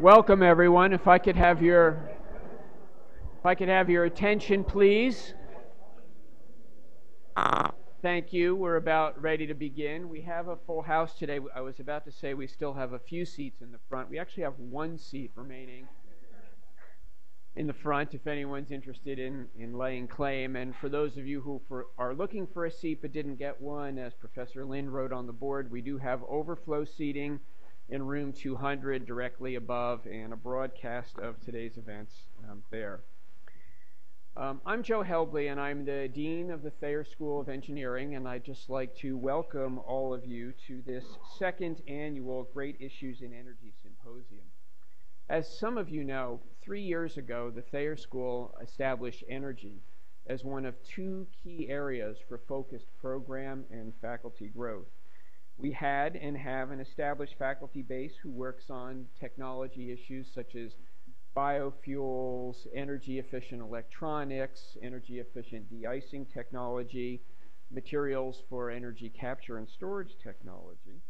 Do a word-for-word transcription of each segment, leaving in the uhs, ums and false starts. Welcome, everyone. If I could have your, if I could have your attention, please. Thank you. We're about ready to begin. We have a full house today. I was about to say we still have a few seats in the front. We actually have one seat remaining in the front if anyone's interested in, in laying claim. And for those of you who for, are looking for a seat but didn't get one, as Professor Lynd wrote on the board, we do have overflow seating in room two hundred directly above, and a broadcast of today's events um, there. Um, I'm Joe Helbley, and I'm the Dean of the Thayer School of Engineering, and I'd just like to welcome all of you to this second annual Great Issues in Energy Symposium. As some of you know, three years ago, the Thayer School established energy as one of two key areas for focused program and faculty growth. We had and have an established faculty base who works on technology issues such as biofuels, energy-efficient electronics, energy-efficient de-icing technology, materials for energy capture and storage technology.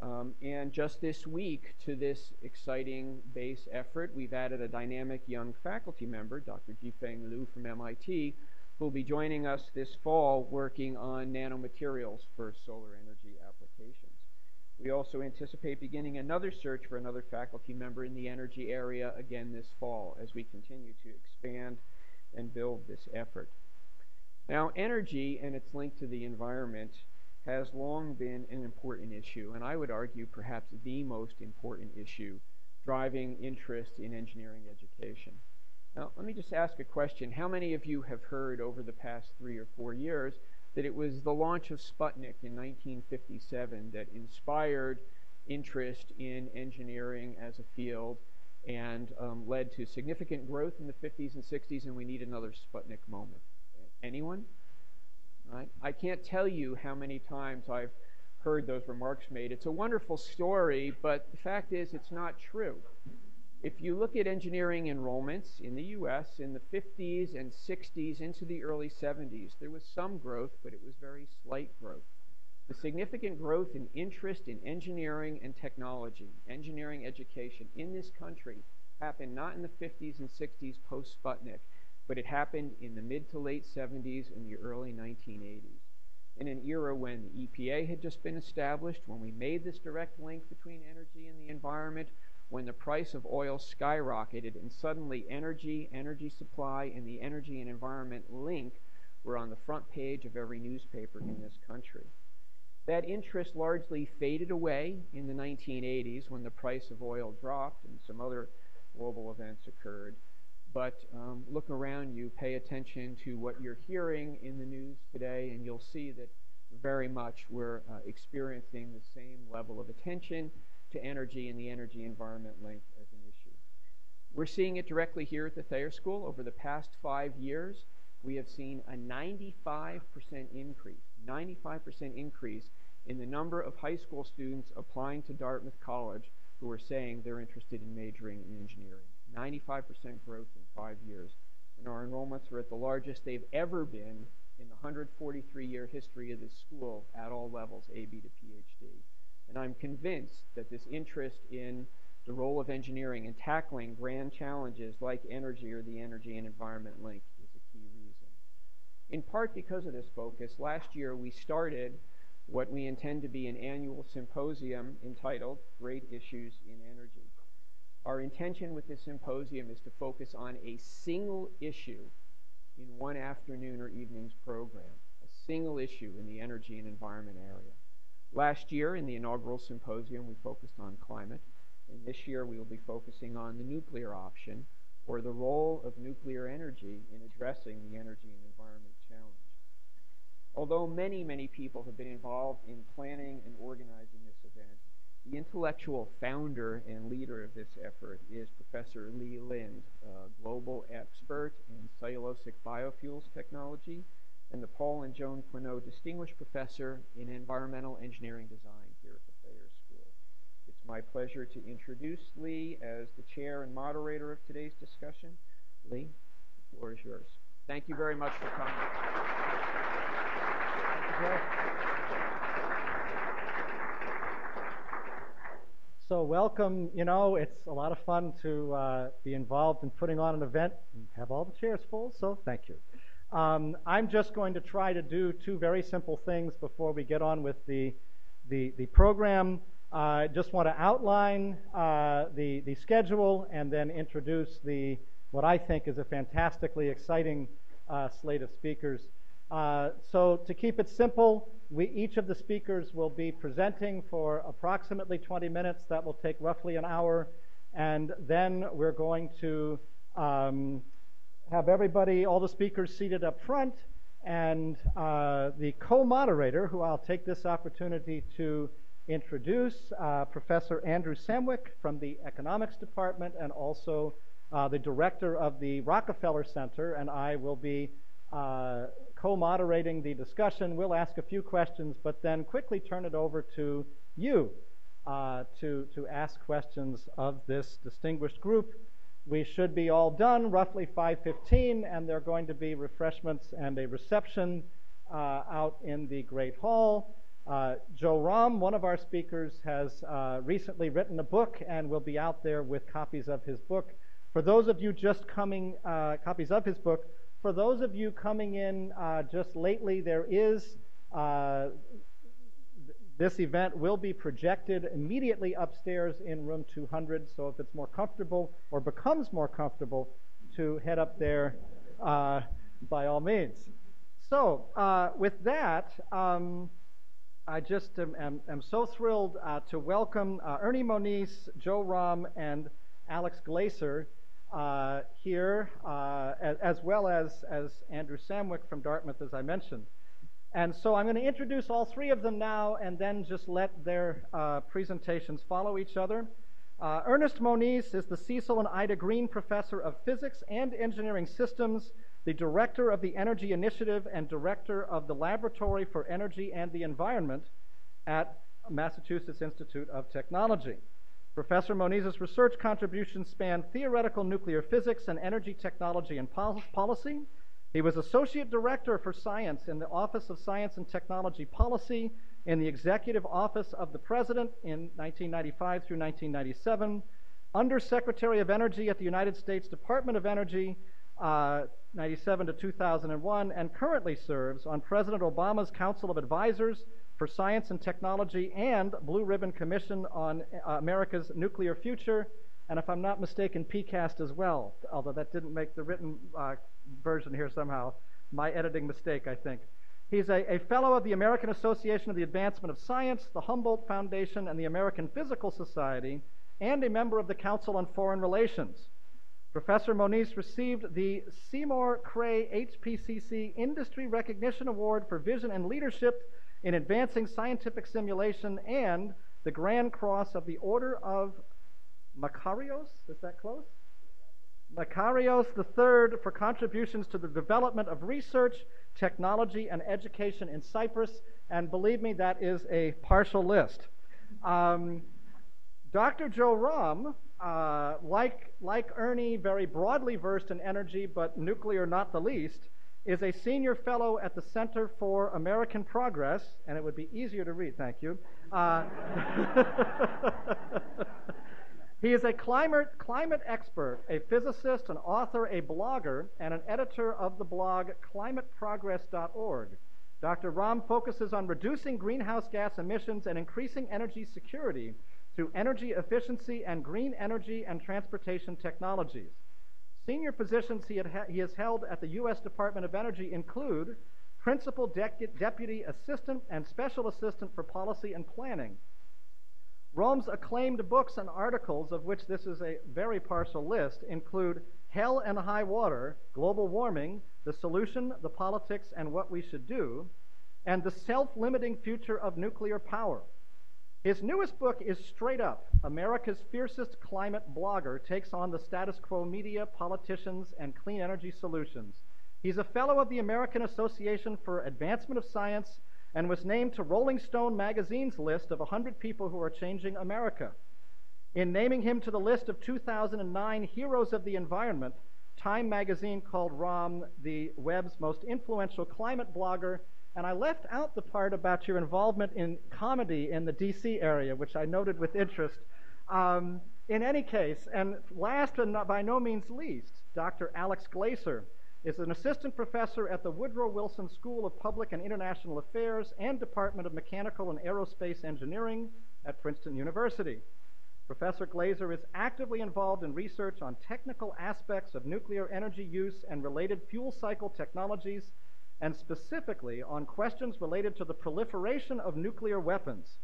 Um, and just this week, to this exciting base effort, we've added a dynamic young faculty member, Doctor Jifeng Liu from M I T, who will be joining us this fall working on nanomaterials for solar energy applications. We also anticipate beginning another search for another faculty member in the energy area again this fall as we continue to expand and build this effort. Now, energy and its link to the environment has long been an important issue, and I would argue perhaps the most important issue driving interest in engineering education. Now, let me just ask a question. How many of you have heard over the past three or four years that it was the launch of Sputnik in nineteen fifty-seven that inspired interest in engineering as a field and um, led to significant growth in the fifties and sixties, and we need another Sputnik moment? Anyone? All right. I can't tell you how many times I've heard those remarks made. It's a wonderful story, but the fact is it's not true. If you look at engineering enrollments in the U S in the fifties and sixties into the early seventies, there was some growth, but it was very slight growth. The significant growth in interest in engineering and technology, engineering education in this country happened not in the fifties and sixties post-Sputnik, but it happened in the mid to late seventies and the early nineteen eighties. In an era when the E P A had just been established, when we made this direct link between energy and the environment, when the price of oil skyrocketed and suddenly energy, energy supply, and the energy and environment link were on the front page of every newspaper in this country. That interest largely faded away in the nineteen eighties when the price of oil dropped and some other global events occurred. But um, look around you, pay attention to what you're hearing in the news today, and you'll see that very much we're uh, experiencing the same level of attention to energy and the energy environment link as an issue. We're seeing it directly here at the Thayer School. Over the past five years, we have seen a ninety-five percent increase, ninety-five percent increase in the number of high school students applying to Dartmouth College who are saying they're interested in majoring in engineering. ninety-five percent growth in five years. And our enrollments are at the largest they've ever been in the one hundred forty-three year history of this school at all levels, A B to PhD. And I'm convinced that this interest in the role of engineering and tackling grand challenges like energy or the energy and environment link is a key reason. In part because of this focus, last year we started what we intend to be an annual symposium entitled Great Issues in Energy. Our intention with this symposium is to focus on a single issue in one afternoon or evening's program, a single issue in the energy and environment area. Last year, in the inaugural symposium, we focused on climate, and this year we will be focusing on the nuclear option, or the role of nuclear energy in addressing the energy and environment challenge. Although many, many people have been involved in planning and organizing this event, the intellectual founder and leader of this effort is Professor Lee Lynd, a global expert in cellulosic biofuels technology, and the Paul and Joan Poineau Distinguished Professor in Environmental Engineering Design here at the Thayer School. It's my pleasure to introduce Lee as the chair and moderator of today's discussion. Lee, the floor is yours. Thank you very much for coming. So welcome. You know, it's a lot of fun to uh, be involved in putting on an event and have all the chairs full, so thank you. Um, I'm just going to try to do two very simple things before we get on with the, the, the program. I uh, just want to outline uh, the, the schedule and then introduce the what I think is a fantastically exciting uh, slate of speakers. Uh, so to keep it simple, we, each of the speakers will be presenting for approximately twenty minutes. That will take roughly an hour. And then we're going to um, have everybody, all the speakers seated up front, and uh, the co-moderator, who I'll take this opportunity to introduce, uh, Professor Andrew Samwick from the Economics Department, and also uh, the director of the Rockefeller Center, and I will be uh, co-moderating the discussion. We'll ask a few questions, but then quickly turn it over to you uh, to, to ask questions of this distinguished group. We should be all done roughly five fifteen, and there are going to be refreshments and a reception uh, out in the Great Hall. Uh, Joe Romm, one of our speakers, has uh, recently written a book and will be out there with copies of his book. For those of you just coming, uh, copies of his book. For those of you coming in uh, just lately, there is, uh, this event will be projected immediately upstairs in room two hundred, so if it's more comfortable or becomes more comfortable to head up there, uh, by all means. So uh, with that, um, I just am, am, am so thrilled uh, to welcome uh, Ernest Moniz, Joe Romm, and Alex Glaser uh, here, uh, as, as well as, as Andrew Samwick from Dartmouth, as I mentioned. And so I'm going to introduce all three of them now and then just let their uh, presentations follow each other. Uh, Ernest Moniz is the Cecil and Ida Green Professor of Physics and Engineering Systems, the Director of the Energy Initiative and Director of the Laboratory for Energy and the Environment at Massachusetts Institute of Technology. Professor Moniz's research contributions span theoretical nuclear physics and energy technology and pol policy. He was Associate Director for Science in the Office of Science and Technology Policy in the Executive Office of the President in nineteen ninety-five through nineteen ninety-seven, Undersecretary of Energy at the United States Department of Energy, uh, ninety-seven to two thousand one, and currently serves on President Obama's Council of Advisors for Science and Technology and Blue Ribbon Commission on uh, America's Nuclear Future, and if I'm not mistaken, P CAST as well, although that didn't make the written uh, version here somehow. My editing mistake, I think. He's a, a fellow of the American Association of the Advancement of Science, the Humboldt Foundation, and the American Physical Society, and a member of the Council on Foreign Relations. Professor Moniz received the Seymour Cray H P C C Industry Recognition Award for Vision and Leadership in Advancing Scientific Simulation and the Grand Cross of the Order of Makarios, is that close? Makarios the third for contributions to the development of research, technology, and education in Cyprus, and believe me, that is a partial list. Um, Doctor Joe Romm, uh, like, like Ernie, very broadly versed in energy, but nuclear not the least, is a senior fellow at the Center for American Progress, and it would be easier to read, thank you. Uh, He is a climate, climate expert, a physicist, an author, a blogger, and an editor of the blog climate progress dot org. Doctor Romm focuses on reducing greenhouse gas emissions and increasing energy security through energy efficiency and green energy and transportation technologies. Senior positions he, had, he has held at the U S Department of Energy include Principal De- Deputy Assistant and Special Assistant for Policy and Planning. Romm's acclaimed books and articles, of which this is a very partial list, include Hell and High Water, Global Warming, The Solution, The Politics, and What We Should Do, and The Self-Limiting Future of Nuclear Power. His newest book is Straight Up, America's Fiercest Climate Blogger Takes on the Status Quo Media, Politicians, and Clean Energy Solutions. He's a fellow of the American Association for Advancement of Science, and was named to Rolling Stone magazine's list of one hundred people who are changing America. In naming him to the list of two thousand nine Heroes of the Environment, Time magazine called Romm the web's most influential climate blogger, and I left out the part about your involvement in comedy in the D C area, which I noted with interest. Um, in any case, and last but not, by no means least, Doctor Alex Glaser is an assistant professor at the Woodrow Wilson School of Public and International Affairs and Department of Mechanical and Aerospace Engineering at Princeton University. Professor Glaser is actively involved in research on technical aspects of nuclear energy use and related fuel cycle technologies, and specifically on questions related to the proliferation of nuclear weapons.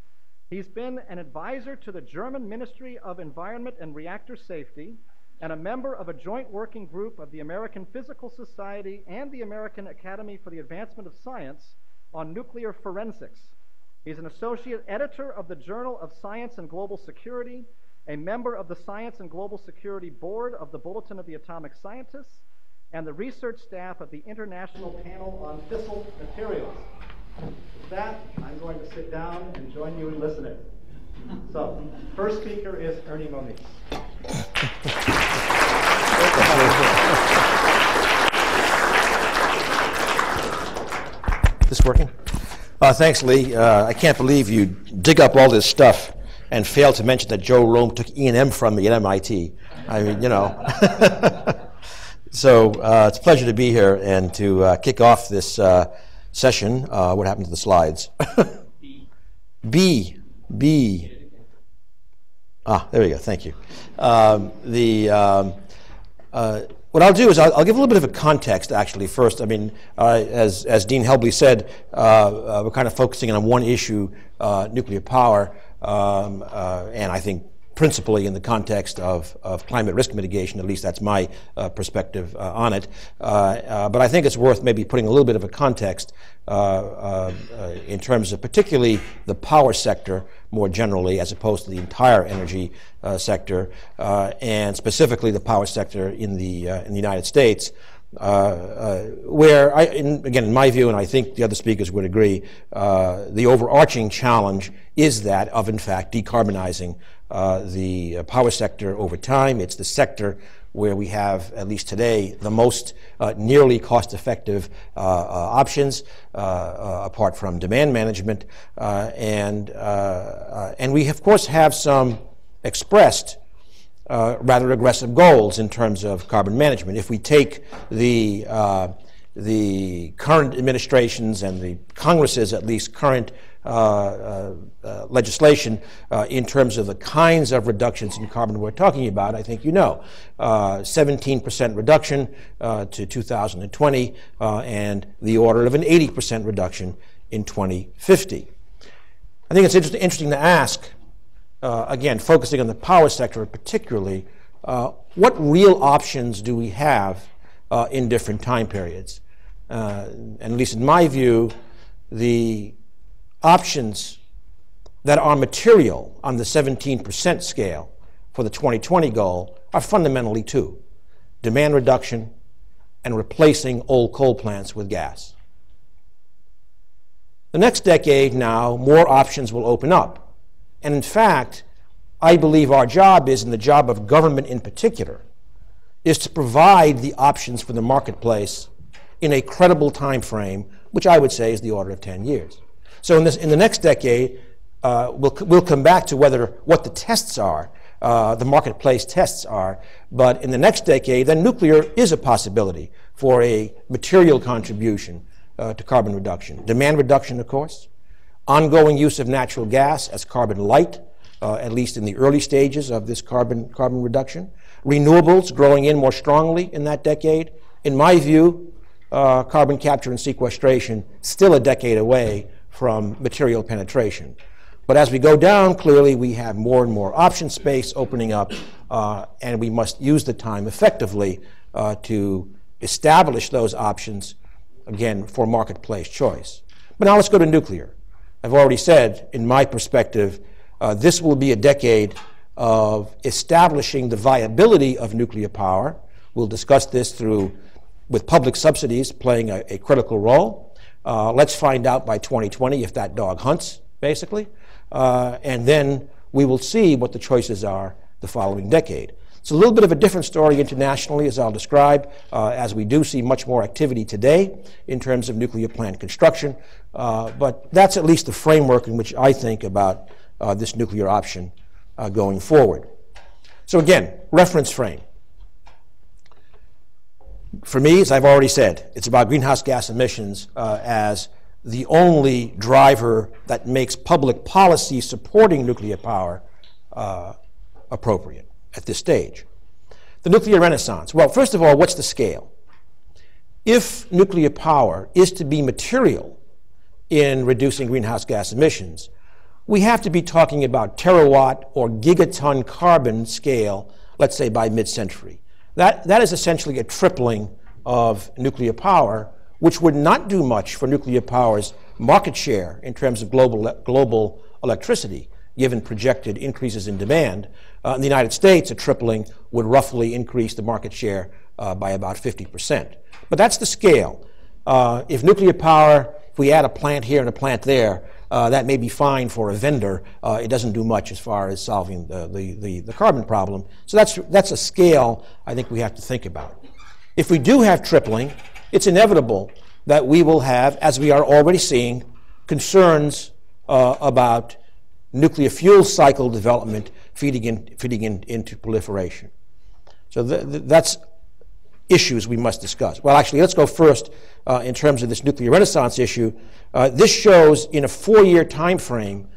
He's been an advisor to the German Ministry of Environment and Reactor Safety, and a member of a joint working group of the American Physical Society and the American Academy for the Advancement of Science on nuclear forensics. He's an associate editor of the Journal of Science and Global Security, a member of the Science and Global Security Board of the Bulletin of the Atomic Scientists, and the research staff of the International Panel on Fissile Materials. With that, I'm going to sit down and join you in listening. So, first speaker is Ernest Moniz. Is this working? Uh, thanks, Lee. Uh, I can't believe you dig up all this stuff and fail to mention that Joe Romm took E and M from me at M I T. I mean, you know. So uh, it's a pleasure to be here and to uh, kick off this uh, session. Uh, what happened to the slides? B. B. B. Ah, there we go. Thank you. Um, the um, uh, what I'll do is I'll, I'll give a little bit of a context, actually, first. I mean, uh, as as Dean Helbley said, uh, uh, we're kind of focusing on one issue, uh, nuclear power, um, uh, and I think principally in the context of, of climate risk mitigation. At least that's my uh, perspective uh, on it. Uh, uh, but I think it's worth maybe putting a little bit of a context uh, uh, uh, in terms of particularly the power sector more generally, as opposed to the entire energy uh, sector, uh, and specifically the power sector in the, uh, in the United States. Uh, uh, where, I, in, again, in my view, and I think the other speakers would agree, uh, the overarching challenge is that of, in fact, decarbonizing uh, the power sector over time. It's the sector where we have, at least today, the most uh, nearly cost-effective uh, uh, options, uh, uh, apart from demand management. Uh, and, uh, uh, and we, of course, have some expressed Uh, rather aggressive goals in terms of carbon management. If we take the uh, the current administrations and the Congress's, at least current uh, uh, uh, legislation, uh, in terms of the kinds of reductions in carbon we're talking about, I think you know, uh, seventeen percent reduction uh, to two thousand twenty, uh, and the order of an eighty percent reduction in twenty fifty. I think it's inter- interesting to ask, Uh, again, focusing on the power sector particularly, uh, what real options do we have uh, in different time periods? Uh, and at least in my view, the options that are material on the seventeen percent scale for the twenty twenty goal are fundamentally two: demand reduction and replacing old coal plants with gas. The next decade now, more options will open up. And in fact, I believe our job is, and the job of government in particular, is to provide the options for the marketplace in a credible time frame, which I would say is the order of ten years. So in, this, in the next decade, uh, we'll, we'll come back to whether what the tests are, uh, the marketplace tests are. But in the next decade, then nuclear is a possibility for a material contribution uh, to carbon reduction. Demand reduction, of course. Ongoing use of natural gas as carbon light, uh, at least in the early stages of this carbon, carbon reduction. Renewables growing in more strongly in that decade. In my view, uh, carbon capture and sequestration still a decade away from material penetration. But as we go down, clearly we have more and more option space opening up, uh, and we must use the time effectively uh, to establish those options, again, for marketplace choice. But now let's go to nuclear. I've already said, in my perspective, uh, this will be a decade of establishing the viability of nuclear power. We'll discuss this through, with public subsidies playing a, a critical role. Uh, let's find out by twenty twenty if that dog hunts, basically. Uh, and then we will see what the choices are the following decade. It's a little bit of a different story internationally, as I'll describe, uh, as we do see much more activity today in terms of nuclear plant construction. Uh, but that's at least the framework in which I think about uh, this nuclear option uh, going forward. So again, reference frame. For me, as I've already said, it's about greenhouse gas emissions uh, as the only driver that makes public policy supporting nuclear power uh, appropriate at this stage. The nuclear renaissance. Well, first of all, what's the scale? If nuclear power is to be material in reducing greenhouse gas emissions, we have to be talking about terawatt or gigaton carbon scale, let's say by mid-century. That, that is essentially a tripling of nuclear power, which would not do much for nuclear power's market share in terms of global, global electricity, given projected increases in demand. Uh, in the United States, a tripling would roughly increase the market share uh, by about fifty percent. But that's the scale. Uh, if nuclear power, if we add a plant here and a plant there, uh, that may be fine for a vendor. Uh, it doesn't do much as far as solving the, the, the, the carbon problem. So that's, that's a scale I think we have to think about. If we do have tripling, it's inevitable that we will have, as we are already seeing, concerns uh, about nuclear fuel cycle development feeding, in, feeding in, into proliferation. So th th that's issues we must discuss. Well, actually, let's go first uh, in terms of this nuclear renaissance issue. Uh, this shows in a four-year time frame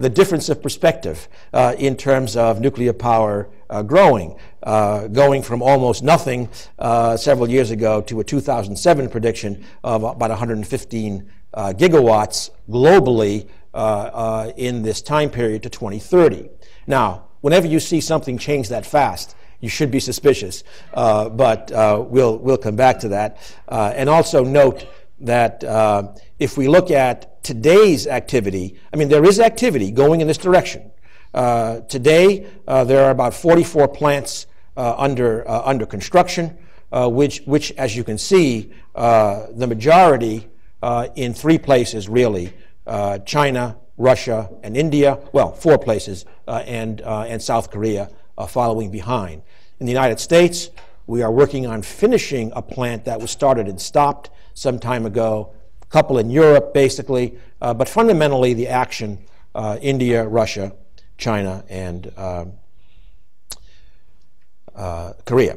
the difference of perspective uh, in terms of nuclear power uh, growing, uh, going from almost nothing uh, several years ago to a two thousand seven prediction of about one hundred fifteen uh, gigawatts globally uh, uh, in this time period to twenty thirty. Now, whenever you see something change that fast, you should be suspicious, uh, but uh, we'll, we'll come back to that. Uh, and also note that uh, if we look at today's activity, I mean, there is activity going in this direction. Uh, today, uh, there are about forty-four plants uh, under, uh, under construction, uh, which, which, as you can see, uh, the majority uh, in three places, really, uh, China, Russia, and India, well, four places, uh, and, uh, and South Korea, Uh, following behind. In the United States, we are working on finishing a plant that was started and stopped some time ago, a couple in Europe, basically, uh, but fundamentally the action, uh, India, Russia, China, and uh, uh, Korea.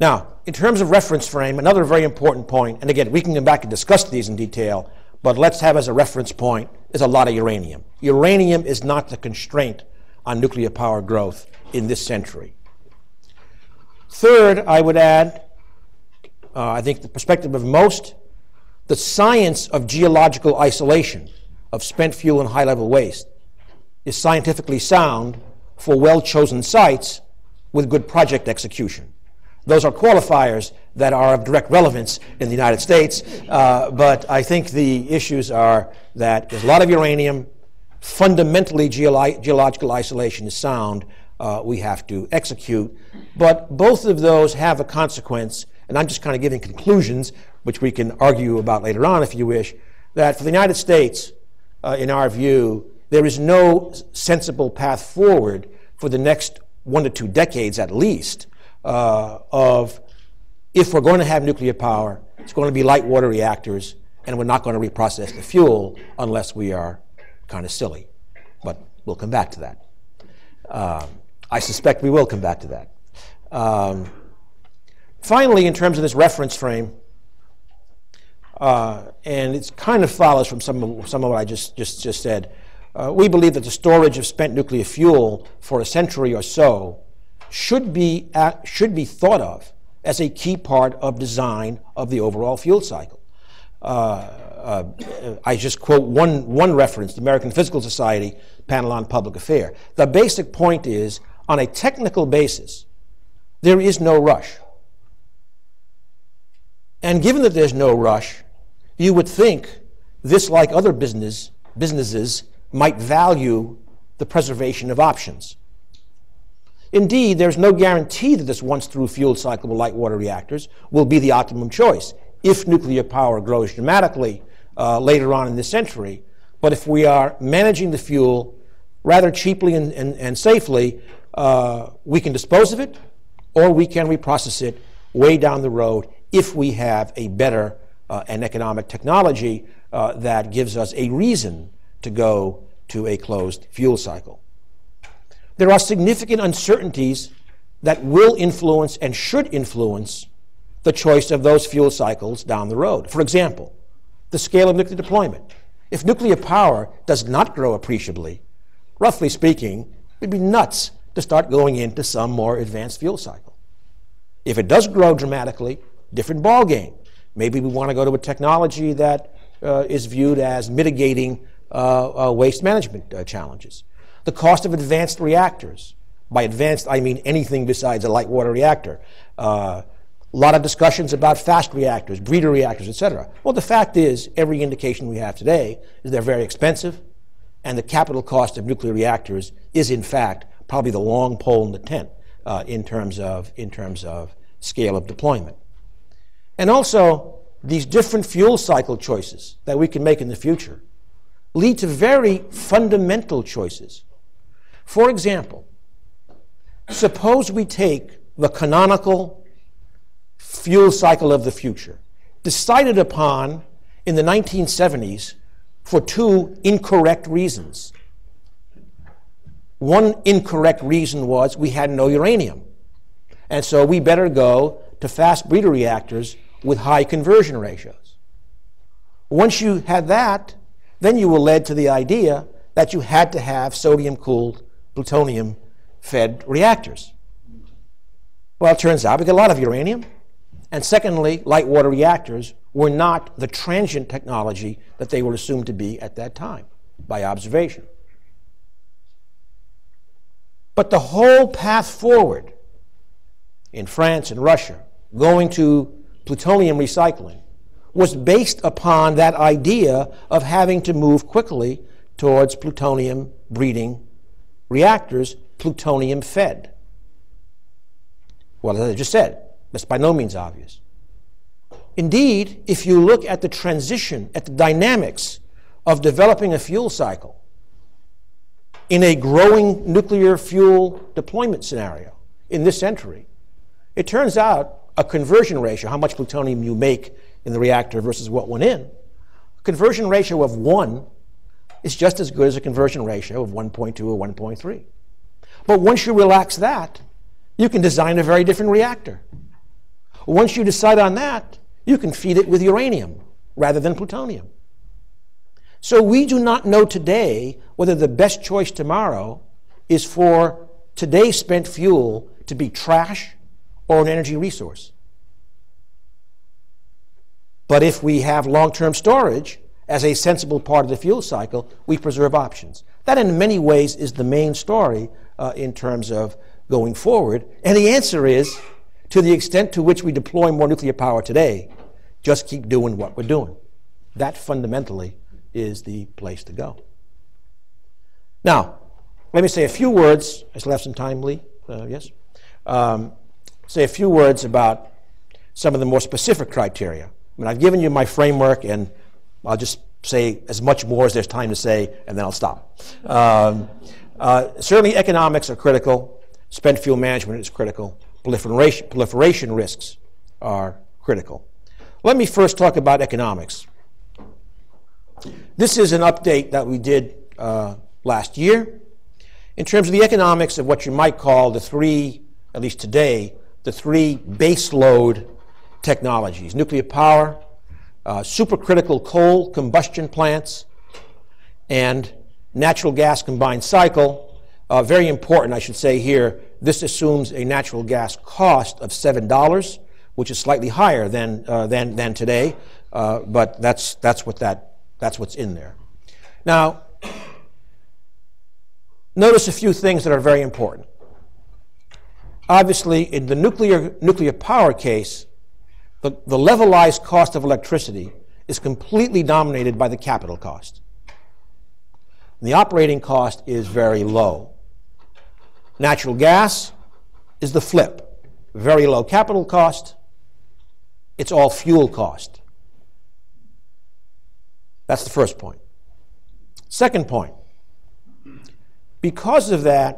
Now, in terms of reference frame, another very important point, and again, we can come back and discuss these in detail, but let's have as a reference point is a lot of uranium. Uranium is not the constraint on nuclear power growth in this century. Third, I would add, uh, I think the perspective of most, the science of geological isolation of spent fuel and high-level waste is scientifically sound for well-chosen sites with good project execution. Those are qualifiers that are of direct relevance in the United States, uh, but I think the issues are that there's a lot of uranium, fundamentally geolo- geological isolation is sound, Uh, we have to execute. But both of those have a consequence, and I'm just kind of giving conclusions, which we can argue about later on if you wish, that for the United States, uh, in our view, there is no sensible path forward for the next one to two decades at least uh, of if we're going to have nuclear power, it's going to be light water reactors, and we're not going to reprocess the fuel unless we are kind of silly. But we'll come back to that. Um, I suspect we will come back to that. Um, finally, in terms of this reference frame, uh, and it kind of follows from some of, some of what I just, just, just said, uh, we believe that the storage of spent nuclear fuel for a century or so should be, at, should be thought of as a key part of design of the overall fuel cycle. Uh, uh, I just quote one, one reference, the American Physical Society panel on public affairs. The basic point is, on a technical basis, there is no rush. And given that there's no rush, you would think this, like other business, businesses, might value the preservation of options. Indeed, there's no guarantee that this once-through fuel cycle with light water reactors will be the optimum choice if nuclear power grows dramatically uh, later on in this century. But if we are managing the fuel rather cheaply and, and, and safely, Uh, we can dispose of it, or we can reprocess it way down the road if we have a better uh, and economic technology uh, that gives us a reason to go to a closed fuel cycle. there are significant uncertainties that will influence and should influence the choice of those fuel cycles down the road. For example, the scale of nuclear deployment. If nuclear power does not grow appreciably, roughly speaking, it'd be nuts to start going into some more advanced fuel cycle. If it does grow dramatically, different ballgame. Maybe we want to go to a technology that uh, is viewed as mitigating uh, uh, waste management uh, challenges. The cost of advanced reactors. By advanced, I mean anything besides a light water reactor. Uh, A lot of discussions about fast reactors, breeder reactors, et cetera. Well, the fact is, every indication we have today is they're very expensive, and the capital cost of nuclear reactors is, in fact, probably the long pole in the tent uh, in terms of in terms of scale of deployment. And also, these different fuel cycle choices that we can make in the future lead to very fundamental choices. For example, suppose we take the canonical fuel cycle of the future, decided upon in the nineteen seventies for two incorrect reasons. One incorrect reason was we had no uranium, and so we better go to fast breeder reactors with high conversion ratios. Once you had that, then you were led to the idea that you had to have sodium-cooled, plutonium-fed reactors. Well, it turns out we got a lot of uranium. And secondly, light water reactors were not the transient technology that they were assumed to be at that time, by observation. But the whole path forward in France and Russia, going to plutonium recycling, was based upon that idea of having to move quickly towards plutonium breeding reactors, plutonium fed. Well, as I just said, that's by no means obvious. Indeed, if you look at the transition, at the dynamics of developing a fuel cycle in a growing nuclear fuel deployment scenario in this century, it turns out a conversion ratio, how much plutonium you make in the reactor versus what went in, a conversion ratio of one is just as good as a conversion ratio of one point two or one point three. But once you relax that, you can design a very different reactor. Once you decide on that, you can feed it with uranium rather than plutonium. So we do not know today whether the best choice tomorrow is for today's spent fuel to be trash or an energy resource. But if we have long-term storage as a sensible part of the fuel cycle, we preserve options. That in many ways is the main story uh, in terms of going forward. And the answer is, to the extent to which we deploy more nuclear power today, just keep doing what we're doing. That fundamentally is the place to go. Now, let me say a few words. I still have some time, Lee. Uh, yes? Um, say a few words about some of the more specific criteria. I mean, I've given you my framework, and I'll just say as much more as there's time to say, and then I'll stop. Um, uh, certainly, economics are critical. Spent fuel management is critical. Proliferation, proliferation risks are critical. Let me first talk about economics. This is an update that we did uh, last year in terms of the economics of what you might call the three, at least today, the three baseload technologies: nuclear power, uh, supercritical coal combustion plants, and natural gas combined cycle. Uh, very important, I should say here, this assumes a natural gas cost of seven dollars, which is slightly higher than uh, than than today, uh, but that's that's what that that's what's in there. Now, notice a few things that are very important. Obviously, in the nuclear nuclear power case, the, the levelized cost of electricity is completely dominated by the capital cost. The operating cost is very low. Natural gas is the flip. Very low capital cost. It's all fuel cost. That's the first point. Second point, because of that,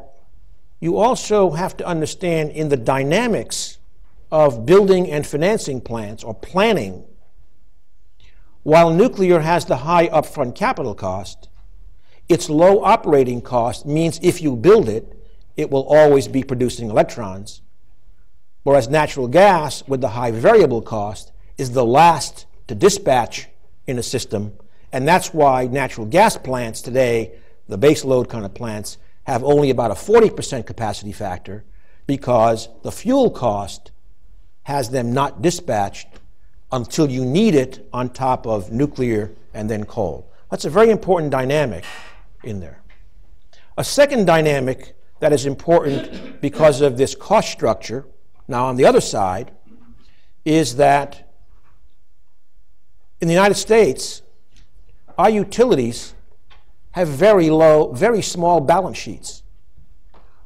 you also have to understand in the dynamics of building and financing plants or planning, while nuclear has the high upfront capital cost, its low operating cost means if you build it, it will always be producing electrons, whereas natural gas, with the high variable cost, is the last to dispatch in a system, and that's why natural gas plants today, the base load kind of plants, have only about a forty percent capacity factor, because the fuel cost has them not dispatched until you need it on top of nuclear and then coal. That's a very important dynamic in there. A second dynamic that is important because of this cost structure, now on the other side, is that in the United States, our utilities have very low, very small balance sheets.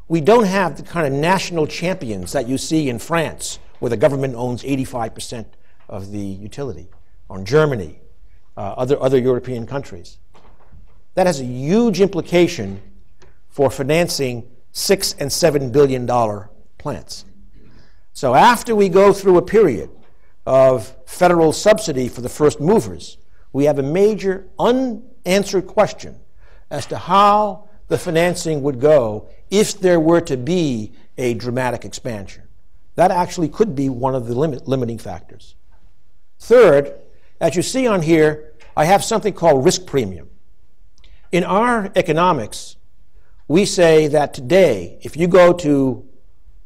We don't have the kind of national champions that you see in France, where the government owns eighty-five percent of the utility, or in Germany, uh, other, other European countries. That has a huge implication for financing six and seven billion dollar plants. So after we go through a period of federal subsidy for the first movers, we have a major unanswered question as to how the financing would go if there were to be a dramatic expansion. That actually could be one of the limit, limiting factors. Third, as you see on here, I have something called risk premium. In our economics, we say that today, if you go to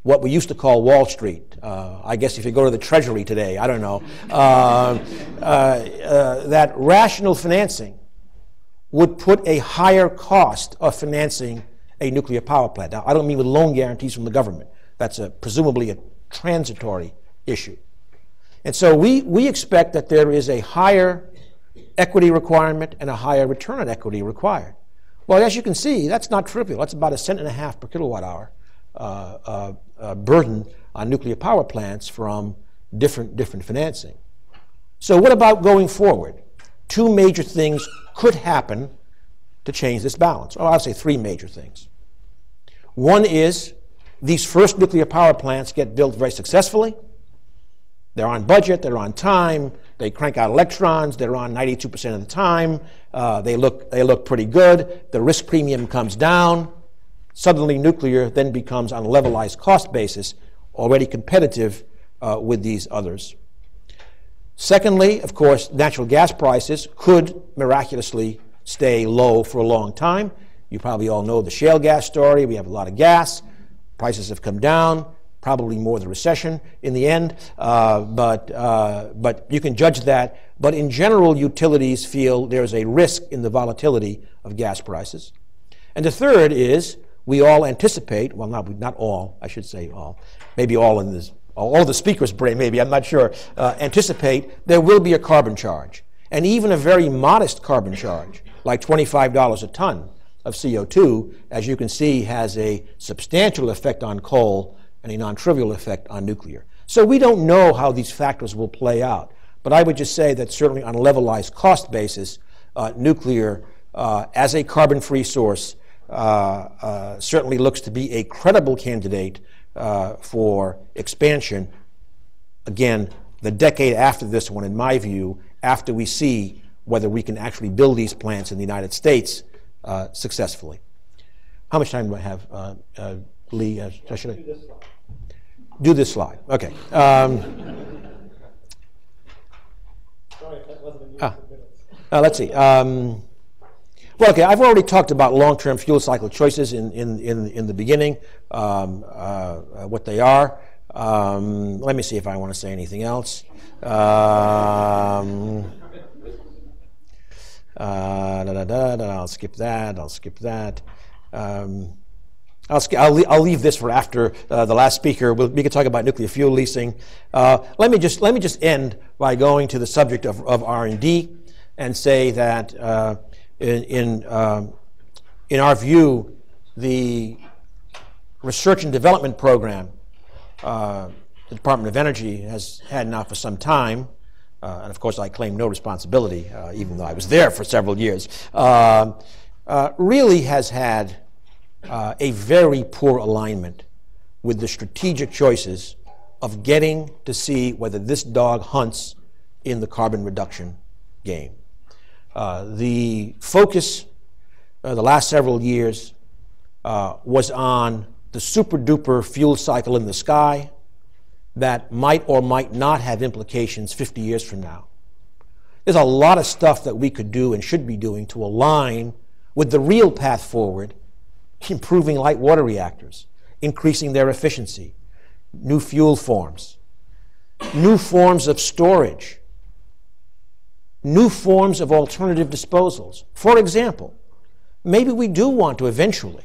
what we used to call Wall Street, uh, I guess if you go to the Treasury today, I don't know, uh, uh, uh, that rational financing would put a higher cost of financing a nuclear power plant. Now, I don't mean with loan guarantees from the government. That's a, presumably a transitory issue. And so we, we expect that there is a higher equity requirement and a higher return on equity required. Well, as you can see, that's not trivial. That's about a cent and a half per kilowatt hour uh, uh, uh, burden on nuclear power plants from different, different financing. So what about going forward? Two major things could happen to change this balance. Oh, I'll say three major things. One is these first nuclear power plants get built very successfully. They're on budget, they're on time, they crank out electrons, they're on ninety-two percent of the time, uh, they look, they look pretty good, the risk premium comes down. Suddenly nuclear then becomes, on a levelized cost basis, already competitive uh, with these others. Secondly, of course, natural gas prices could miraculously stay low for a long time. You probably all know the shale gas story. We have a lot of gas. Prices have come down. Probably more the recession in the end, uh, but, uh, but you can judge that. But in general, utilities feel there's a risk in the volatility of gas prices. And the third is we all anticipate, well, not, not all, I should say all, maybe all in this, all the speakers' brain, maybe, I'm not sure, uh, anticipate there will be a carbon charge. And even a very modest carbon charge, like twenty-five dollars a ton of C O two, as you can see, has a substantial effect on coal and a non-trivial effect on nuclear. So we don't know how these factors will play out. But I would just say that certainly on a levelized cost basis, uh, nuclear uh, as a carbon-free source uh, uh, certainly looks to be a credible candidate uh, for expansion. Again, the decade after this one, in my view, after we see whether we can actually build these plants in the United States uh, successfully. How much time do I have? Uh, uh, Lee, uh, should I do this slide? Do this slide. Okay. Um, Sorry if that wasn't a uh, uh, let's see. Um, well, okay, I've already talked about long-term fuel cycle choices in, in, in, in the beginning, um, uh, what they are. Um, let me see if I want to say anything else. Um, uh, da, da, da, da, I'll skip that. I'll skip that. Um, I'll, I'll, I'll leave this for after uh, the last speaker. We'll, we can talk about nuclear fuel leasing. Uh, let me just let me just end by going to the subject of, of R and D and say that uh, in in, um, in our view, the research and development program, uh, the Department of Energy has had now for some time, uh, and of course I claim no responsibility, uh, even though I was there for several years, uh, uh, really has had Uh, a very poor alignment with the strategic choices of getting to see whether this dog hunts in the carbon reduction game. Uh, the focus uh, the last several years uh, was on the super-duper fuel cycle in the sky that might or might not have implications fifty years from now. There's a lot of stuff that we could do and should be doing to align with the real path forward, improving light water reactors, increasing their efficiency, new fuel forms, new forms of storage, new forms of alternative disposals. For example, maybe we do want to eventually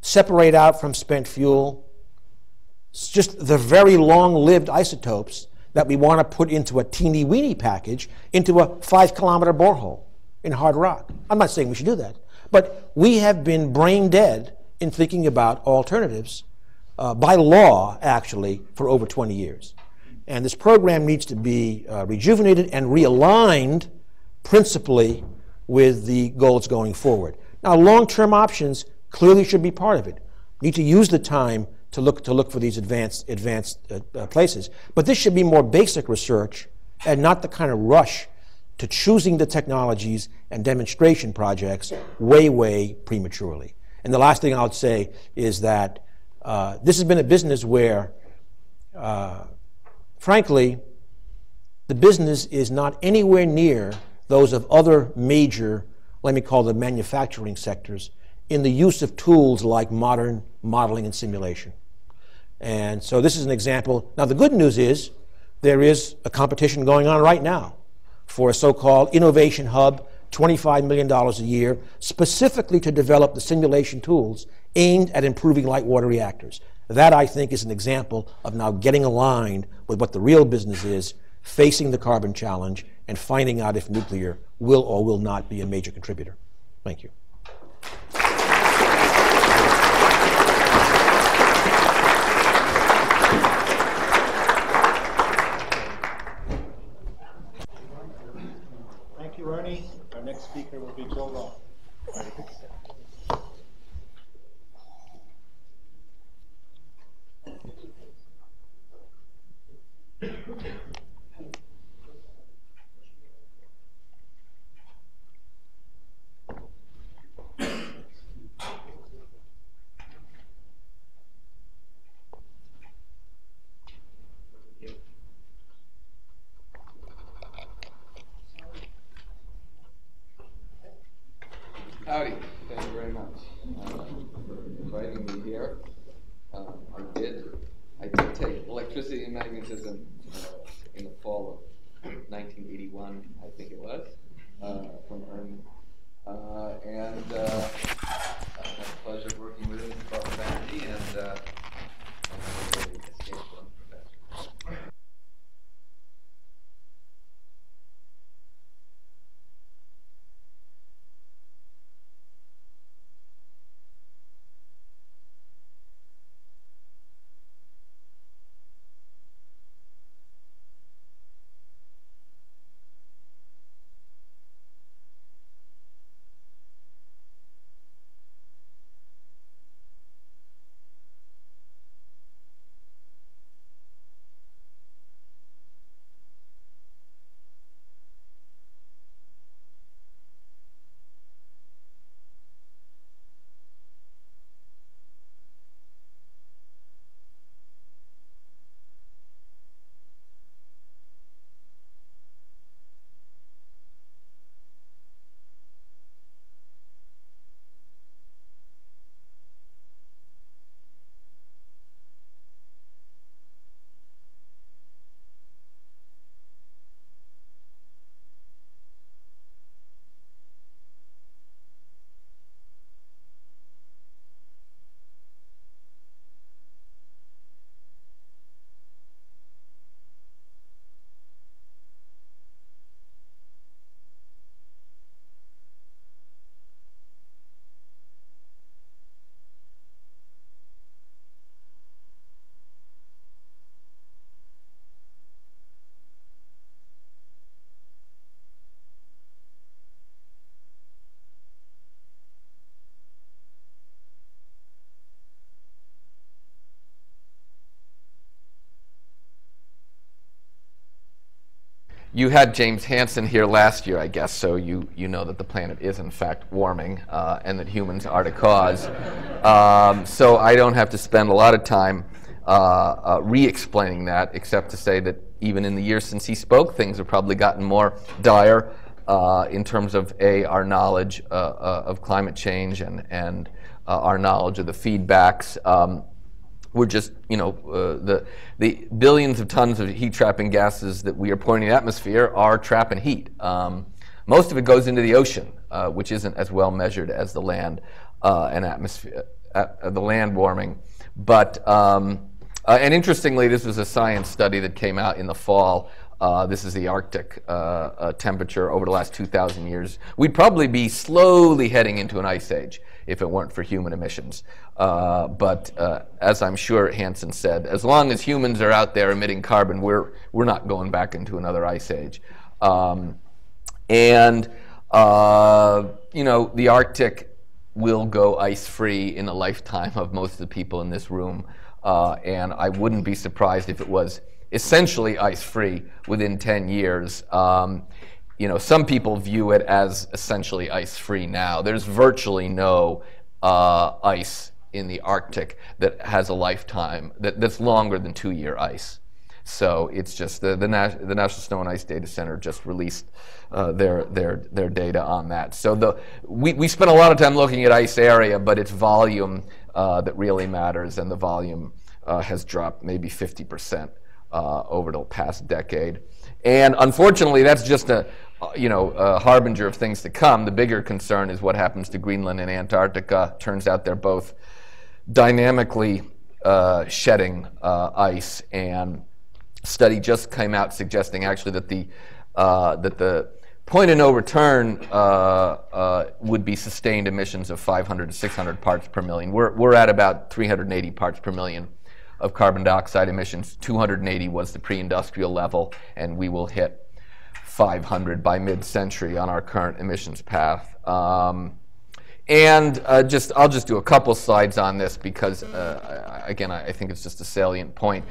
separate out from spent fuel just the very long-lived isotopes that we want to put into a teeny-weeny package into a five-kilometer borehole in hard rock. I'm not saying we should do that, but we have been brain dead in thinking about alternatives uh, by law, actually, for over twenty years. And this program needs to be uh, rejuvenated and realigned principally with the goals going forward. Now, long-term options clearly should be part of it. We need to use the time to look, to look for these advanced, advanced uh, uh, places. But this should be more basic research and not the kind of rush to choosing the technologies and demonstration projects way, way prematurely. And the last thing I would say is that uh, this has been a business where, uh, frankly, the business is not anywhere near those of other major, let me call them manufacturing sectors, in the use of tools like modern modeling and simulation. And so this is an example. Now, the good news is there is a competition going on right now for a so-called innovation hub, twenty-five million dollars a year, specifically to develop the simulation tools aimed at improving light water reactors. That, I think, is an example of now getting aligned with what the real business is, facing the carbon challenge, and finding out if nuclear will or will not be a major contributor. Thank you. Our next speaker will be Joe Romm. Howdy, thank you very much uh, for inviting me here. Um, I did, I did take electricity and magnetism uh, in the fall of nineteen eighty-one, I think it was, uh, from Ernest, uh, and uh, I had the pleasure of working with him about energy, and uh, I really escaped from professor. You had James Hansen here last year, I guess, so you, you know that the planet is, in fact, warming uh, and that humans are the cause. Um, so I don't have to spend a lot of time uh, uh, re-explaining that, except to say that even in the years since he spoke, things have probably gotten more dire uh, in terms of, A, our knowledge uh, uh, of climate change and, and uh, our knowledge of the feedbacks. Um, We're just, you know, uh, the the billions of tons of heat-trapping gases that we are pouring in the atmosphere are trapping heat. Um, most of it goes into the ocean, uh, which isn't as well measured as the land uh, and atmosphere, uh, the land warming. But um, uh, and interestingly, this was a science study that came out in the fall. Uh, this is the Arctic uh, uh, temperature over the last two thousand years. We'd probably be slowly heading into an ice age if it weren't for human emissions. Uh, but uh, as I'm sure Hansen said, as long as humans are out there emitting carbon, we're, we're not going back into another ice age. Um, and, uh, you know, the Arctic will go ice-free in the lifetime of most of the people in this room. Uh, and I wouldn't be surprised if it was essentially ice-free within ten years. Um, you know, some people view it as essentially ice-free now. There's virtually no uh, ice in the Arctic that has a lifetime that, that's longer than two-year ice. So it's just the the, Nas the National Snow and Ice Data Center just released uh, their their their data on that. So the we we spent a lot of time looking at ice area, but it's volume uh, that really matters, and the volume uh, has dropped maybe fifty percent. Uh, over the past decade. And unfortunately, that's just a, you know, a harbinger of things to come. The bigger concern is what happens to Greenland and Antarctica. Turns out they're both dynamically uh, shedding uh, ice, and a study just came out suggesting actually that the, uh, that the point of no return uh, uh, would be sustained emissions of five hundred to six hundred parts per million. We're, we're at about three hundred eighty parts per million of carbon dioxide emissions. two hundred eighty was the pre-industrial level, and we will hit five hundred by mid-century on our current emissions path. Um, and uh, just, I'll just do a couple slides on this because, uh, again, I think it's just a salient point.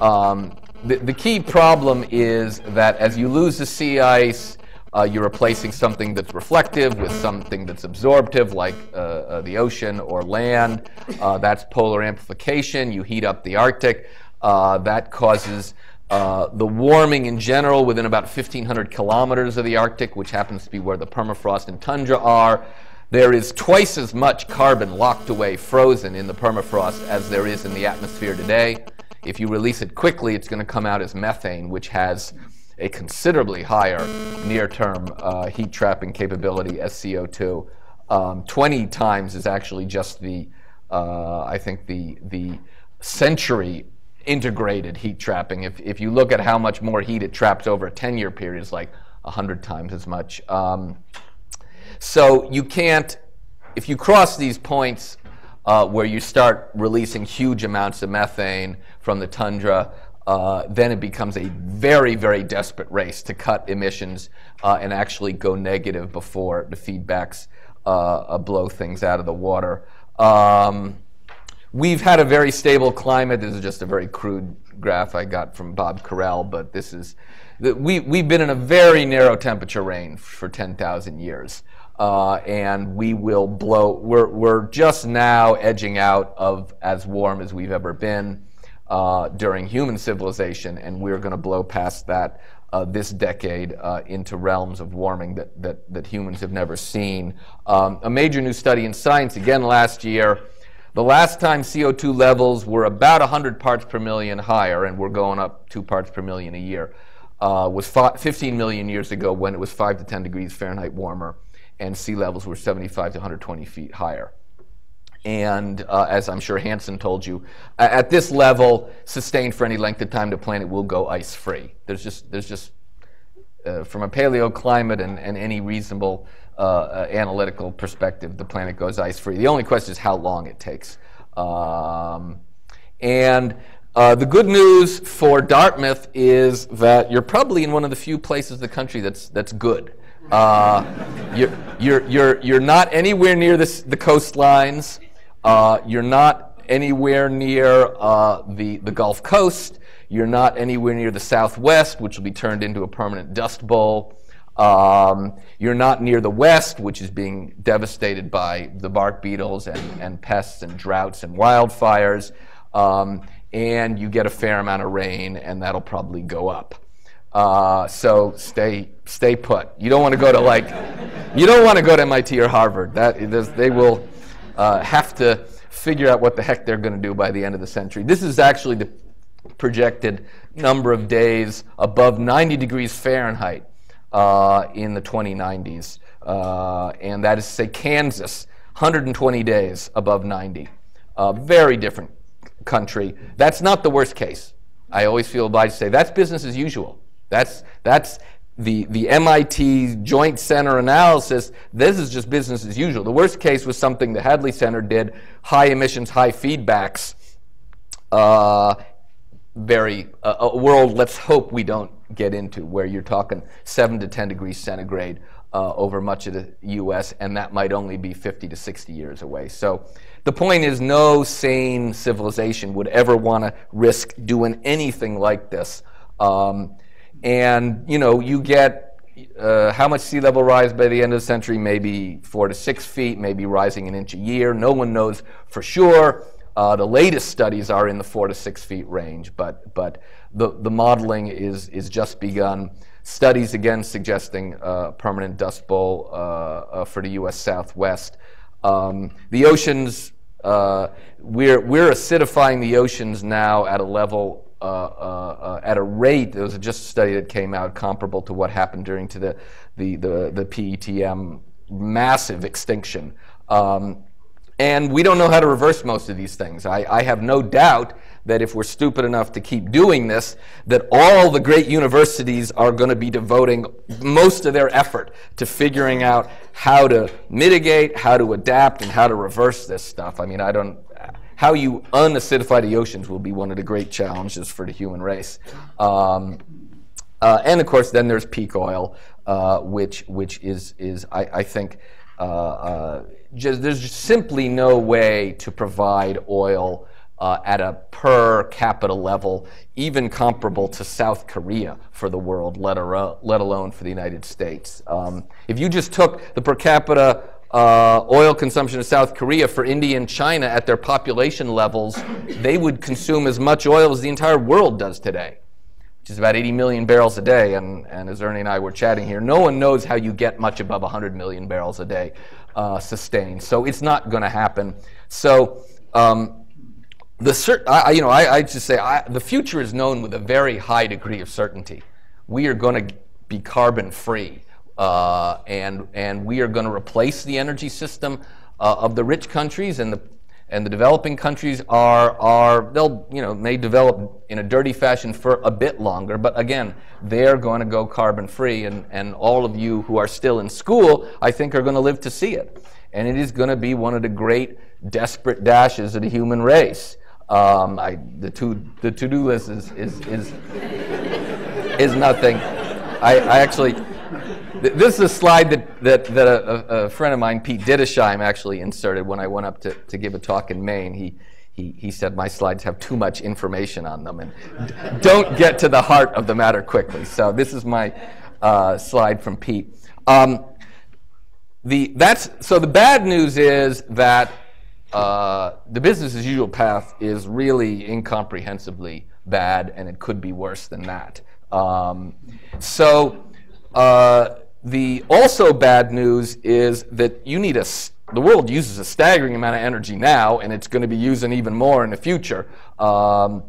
Um, the, the key problem is that as you lose the sea ice, uh, you're replacing something that's reflective with something that's absorptive, like uh, uh, the ocean or land. Uh, that's polar amplification. You heat up the Arctic. Uh, that causes uh, the warming in general within about fifteen hundred kilometers of the Arctic, which happens to be where the permafrost and tundra are. There is twice as much carbon locked away, frozen in the permafrost as there is in the atmosphere today. If you release it quickly, it's going to come out as methane, which has a considerably higher near-term uh, heat-trapping capability as C O two. Um, twenty times is actually just the, uh, I think, the, the century integrated heat-trapping. If, if you look at how much more heat it traps over a ten-year period, it's like one hundred times as much. Um, so you can't, if you cross these points uh, where you start releasing huge amounts of methane from the tundra, Uh, then it becomes a very, very desperate race to cut emissions uh, and actually go negative before the feedbacks uh, uh, blow things out of the water. Um, we've had a very stable climate. This is just a very crude graph I got from Bob Correll, but this is, we, we've been in a very narrow temperature range for ten thousand years. Uh, and we will blow, we're, we're just now edging out of as warm as we've ever been. Uh, during human civilization, and we're going to blow past that uh, this decade uh, into realms of warming that, that, that humans have never seen. Um, a major new study in Science, again last year, the last time C O two levels were about one hundred parts per million higher, and we're going up two parts per million a year, uh, was fifteen million years ago when it was five to ten degrees Fahrenheit warmer, and sea levels were seventy-five to one hundred twenty feet higher. And uh, as I'm sure Hansen told you, at this level, sustained for any length of time, the planet will go ice-free. There's just, there's just uh, from a paleoclimate and, and any reasonable uh, uh, analytical perspective, the planet goes ice-free. The only question is how long it takes. Um, and uh, the good news for Dartmouth is that you're probably in one of the few places in the country that's, that's good. Uh, you're, you're, you're, you're not anywhere near this, the coastlines. Uh, you're not anywhere near uh, the, the Gulf Coast. You're not anywhere near the Southwest, which will be turned into a permanent dust bowl. Um, you're not near the West, which is being devastated by the bark beetles and, and pests and droughts and wildfires. Um, and you get a fair amount of rain, and that'll probably go up. Uh, so stay stay put. You don't want to go to like, you don't want to go to M I T or Harvard. That they will uh, have to figure out what the heck they're going to do by the end of the century. This is actually the projected number of days above ninety degrees Fahrenheit uh, in the twenty nineties, uh, and that is, say, Kansas, one hundred twenty days above ninety. Uh, very different country. That's not the worst case. I always feel obliged to say that's business as usual. That's that's the the M I T Joint Center analysis. This is just business as usual. The worst case was something the Hadley Center did: high emissions, high feedbacks. Uh, very uh, a world. Let's hope we don't get into where you're talking seven to ten degrees centigrade uh, over much of the U S, and that might only be fifty to sixty years away. So. The point is, no sane civilization would ever want to risk doing anything like this. Um, and, you know, you get uh, how much sea level rise by the end of the century? Maybe four to six feet, maybe rising an inch a year. No one knows for sure. Uh, the latest studies are in the four to six feet range, but but the, the modeling is, is just begun. Studies, again, suggesting uh, permanent dust bowl uh, uh, for the U S Southwest. Um, the oceans, uh, we're, we're acidifying the oceans now at a level, uh, uh, uh, at a rate. There was just a study that came out comparable to what happened during to the, the, the, the P E T M massive extinction. Um, and we don't know how to reverse most of these things. I, I have no doubt that if we're stupid enough to keep doing this, that all the great universities are going to be devoting most of their effort to figuring out how to mitigate, how to adapt, and how to reverse this stuff. I mean, I don't, how you unacidify the oceans will be one of the great challenges for the human race. Um, uh, and of course, then there's peak oil, uh, which which is is I, I think uh, uh, just, there's just simply no way to provide oil Uh, at a per capita level, even comparable to South Korea for the world, let, ar- let alone for the United States. Um, if you just took the per capita uh, oil consumption of South Korea for India and China at their population levels, they would consume as much oil as the entire world does today, which is about eighty million barrels a day. And, and as Ernie and I were chatting here, no one knows how you get much above one hundred million barrels a day uh, sustained. So it's not going to happen. So. Um, The cert, I, you know, I, I just say I, the future is known with a very high degree of certainty. We are going to be carbon free, uh, and and we are going to replace the energy system uh, of the rich countries, and the and the developing countries are are they'll you know may develop in a dirty fashion for a bit longer, but again they're going to go carbon free, and and all of you who are still in school, I think, are going to live to see it, and it is going to be one of the great desperate dashes of the human race. Um, I, the to the to-do list is is is, is nothing. I, I actually th- this is a slide that that, that a, a friend of mine, Pete Didesheim, actually inserted when I went up to, to give a talk in Maine. He he he said my slides have too much information on them and don't get to the heart of the matter quickly. So this is my uh, slide from Pete. Um, the that's so the bad news is that. Uh, the business as usual path is really incomprehensibly bad, and it could be worse than that. Um, so uh, the also bad news is that you need a, the world uses a staggering amount of energy now, and it's going to be using even more in the future. Um,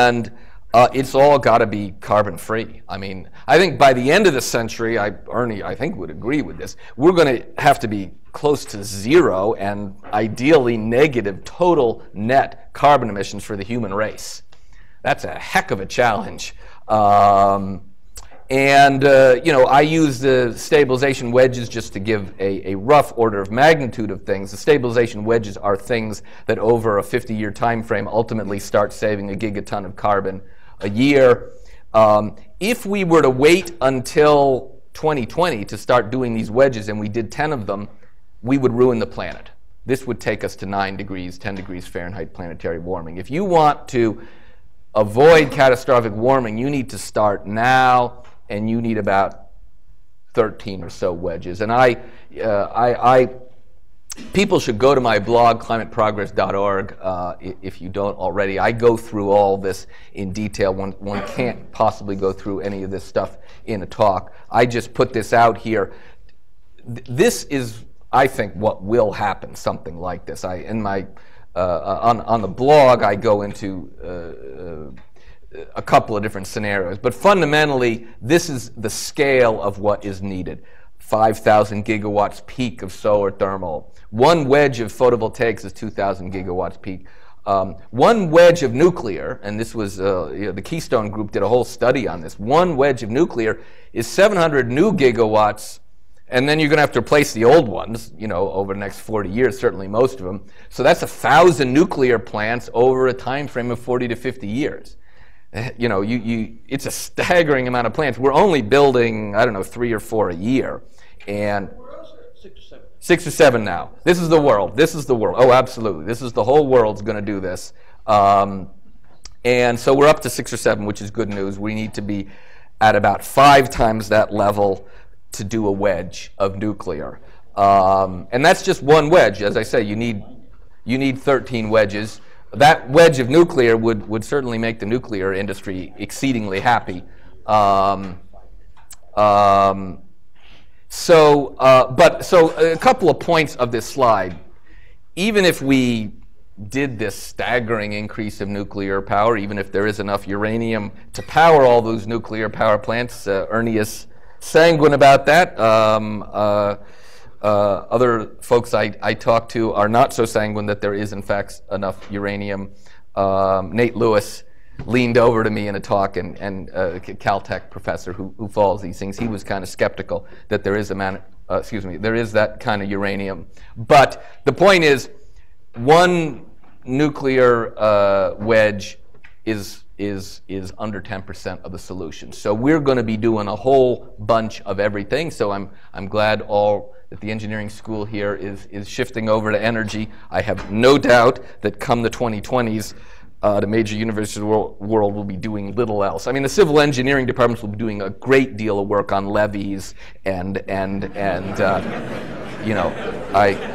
and uh, it's all got to be carbon free. I mean, I think by the end of the century, I, Ernie, I think would agree with this, we're going to have to be close to zero and ideally negative total net carbon emissions for the human race. That's a heck of a challenge. Um, and, uh, you know, I use the stabilization wedges just to give a, a rough order of magnitude of things. The stabilization wedges are things that over a fifty-year time frame ultimately start saving a gigaton of carbon a year. Um, if we were to wait until twenty twenty to start doing these wedges, and we did ten of them, we would ruin the planet. This would take us to nine degrees, ten degrees Fahrenheit planetary warming. If you want to avoid catastrophic warming, you need to start now, and you need about thirteen or so wedges. And I, uh, I, I people should go to my blog, climate progress dot org, uh, if you don't already. I go through all this in detail. One, one can't possibly go through any of this stuff in a talk. I just put this out here. This is, I think, what will happen, something like this. I, in my, uh, on, on the blog, I go into uh, uh, a couple of different scenarios. But fundamentally, this is the scale of what is needed. five thousand gigawatts peak of solar thermal. One wedge of photovoltaics is two thousand gigawatts peak. Um, one wedge of nuclear, and this was, uh, you know, the Keystone Group did a whole study on this. One wedge of nuclear is seven hundred new gigawatts. And then you're going to have to replace the old ones, you know, over the next forty years, certainly most of them. So that's a thousand nuclear plants over a time frame of forty to fifty years. You know, you, you, it's a staggering amount of plants. We're only building, I don't know, three or four a year. And six or seven. Six or seven now. This is the world. This is the world. Oh, absolutely. This is the whole world's going to do this. Um, and so we're up to six or seven, which is good news. We need to be at about five times that level to do a wedge of nuclear. Um, and that's just one wedge. As I say, you need, you need thirteen wedges. That wedge of nuclear would, would certainly make the nuclear industry exceedingly happy. Um, um, so, uh, but, so a couple of points of this slide. Even if we did this staggering increase of nuclear power, even if there is enough uranium to power all those nuclear power plants, uh, Ernest sanguine about that. Um, uh, uh, other folks I, I talk to are not so sanguine that there is, in fact, enough uranium. Um, Nate Lewis leaned over to me in a talk, and, and uh, Caltech professor who, who follows these things, he was kind of skeptical that there is a man, uh, excuse me, there is that kind of uranium. But the point is, one nuclear uh, wedge is is is under ten percent of the solution. So we're going to be doing a whole bunch of everything. So I'm I'm glad all that the engineering school here is is shifting over to energy. I have no doubt that come the twenty twenties, uh, the major universities of the world, world will be doing little else. I mean, the civil engineering departments will be doing a great deal of work on levees and and and uh, you know, I.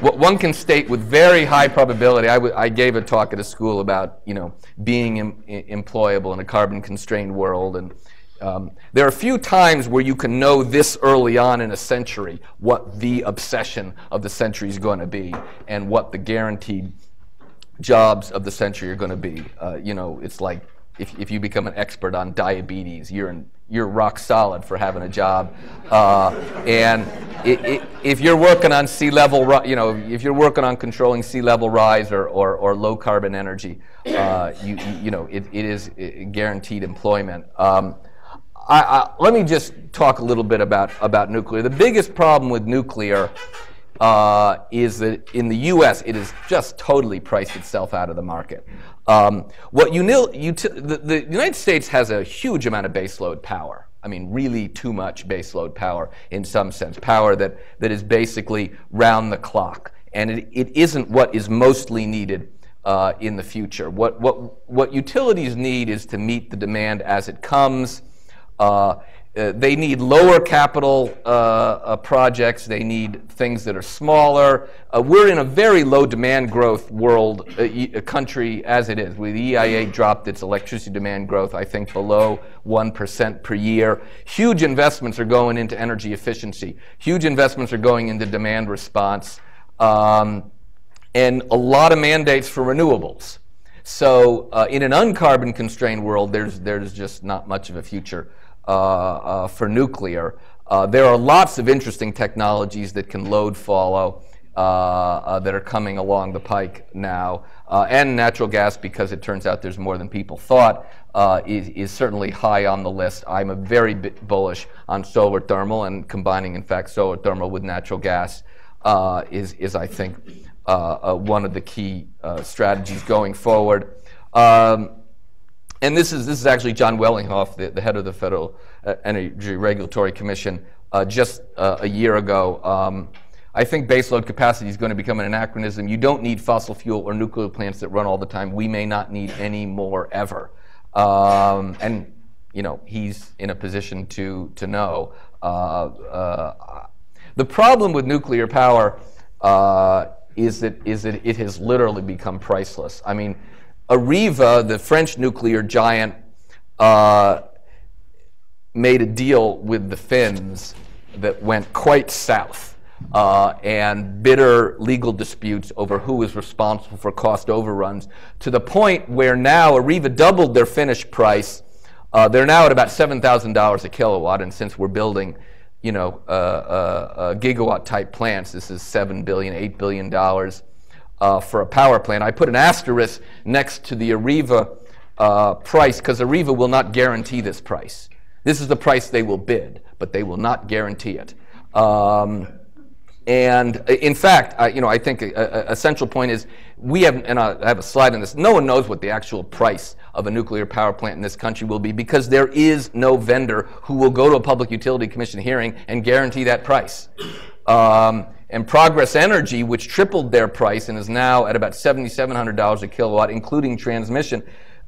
What one can state with very high probability, I, w I gave a talk at a school about, you know, being em employable in a carbon-constrained world, and um, there are few times where you can know this early on in a century what the obsession of the century is going to be and what the guaranteed jobs of the century are going to be. Uh, you know, it's like if, if you become an expert on diabetes, you're in, you're rock solid for having a job, uh, and it, it, if you're working on sea level, you know, if you're working on controlling sea level rise or or, or low carbon energy, uh, you you know, it, it is guaranteed employment. Um, I, I, let me just talk a little bit about about nuclear. The biggest problem with nuclear uh, is that in the U S it is just totally priced itself out of the market. Um, what you know, you t the, the United States has a huge amount of baseload power. I mean, really too much baseload power in some sense, power that, that is basically round the clock. And it, it isn't what is mostly needed uh, in the future. What, what, what utilities need is to meet the demand as it comes. Uh, uh, they need lower capital uh, uh, projects. They need things that are smaller. Uh, we're in a very low demand growth world, uh, e a country as it is. The E I A dropped its electricity demand growth, I think, below one percent per year. Huge investments are going into energy efficiency. Huge investments are going into demand response. Um, and a lot of mandates for renewables. So uh, in an uncarbon constrained world, there's, there's just not much of a future Uh, uh, for nuclear. Uh, there are lots of interesting technologies that can load follow uh, uh, that are coming along the pike now. Uh, and natural gas, because it turns out there's more than people thought, uh, is, is certainly high on the list. I'm a very bit bullish on solar thermal, and combining, in fact, solar thermal with natural gas uh, is, is, I think, uh, uh, one of the key uh, strategies going forward. Um, And this is, this is actually John Wellinghoff, the, the head of the Federal Energy Regulatory Commission, uh, just uh, a year ago. Um, I think baseload capacity is going to become an anachronism. You don't need fossil fuel or nuclear plants that run all the time. We may not need any more ever. Um, and, you know, he's in a position to, to know. Uh, uh, the problem with nuclear power uh, is, that, is that it has literally become priceless. I mean, Areva, the French nuclear giant, uh, made a deal with the Finns that went quite south. Uh, and bitter legal disputes over who was responsible for cost overruns, to the point where now Areva doubled their Finnish price. Uh, they're now at about seven thousand dollars a kilowatt, and since we're building, you know, uh, uh, uh, gigawatt-type plants, this is seven billion dollars, eight billion dollars uh, for a power plant. I put an asterisk next to the Areva uh, price, because Areva will not guarantee this price. This is the price they will bid, but they will not guarantee it. Um, And in fact, I, you know, I think a, a, a central point is we have, and I have a slide on this, no one knows what the actual price of a nuclear power plant in this country will be, because there is no vendor who will go to a Public Utility Commission hearing and guarantee that price. Um, and Progress Energy, which tripled their price and is now at about seven thousand seven hundred dollars a kilowatt, including transmission,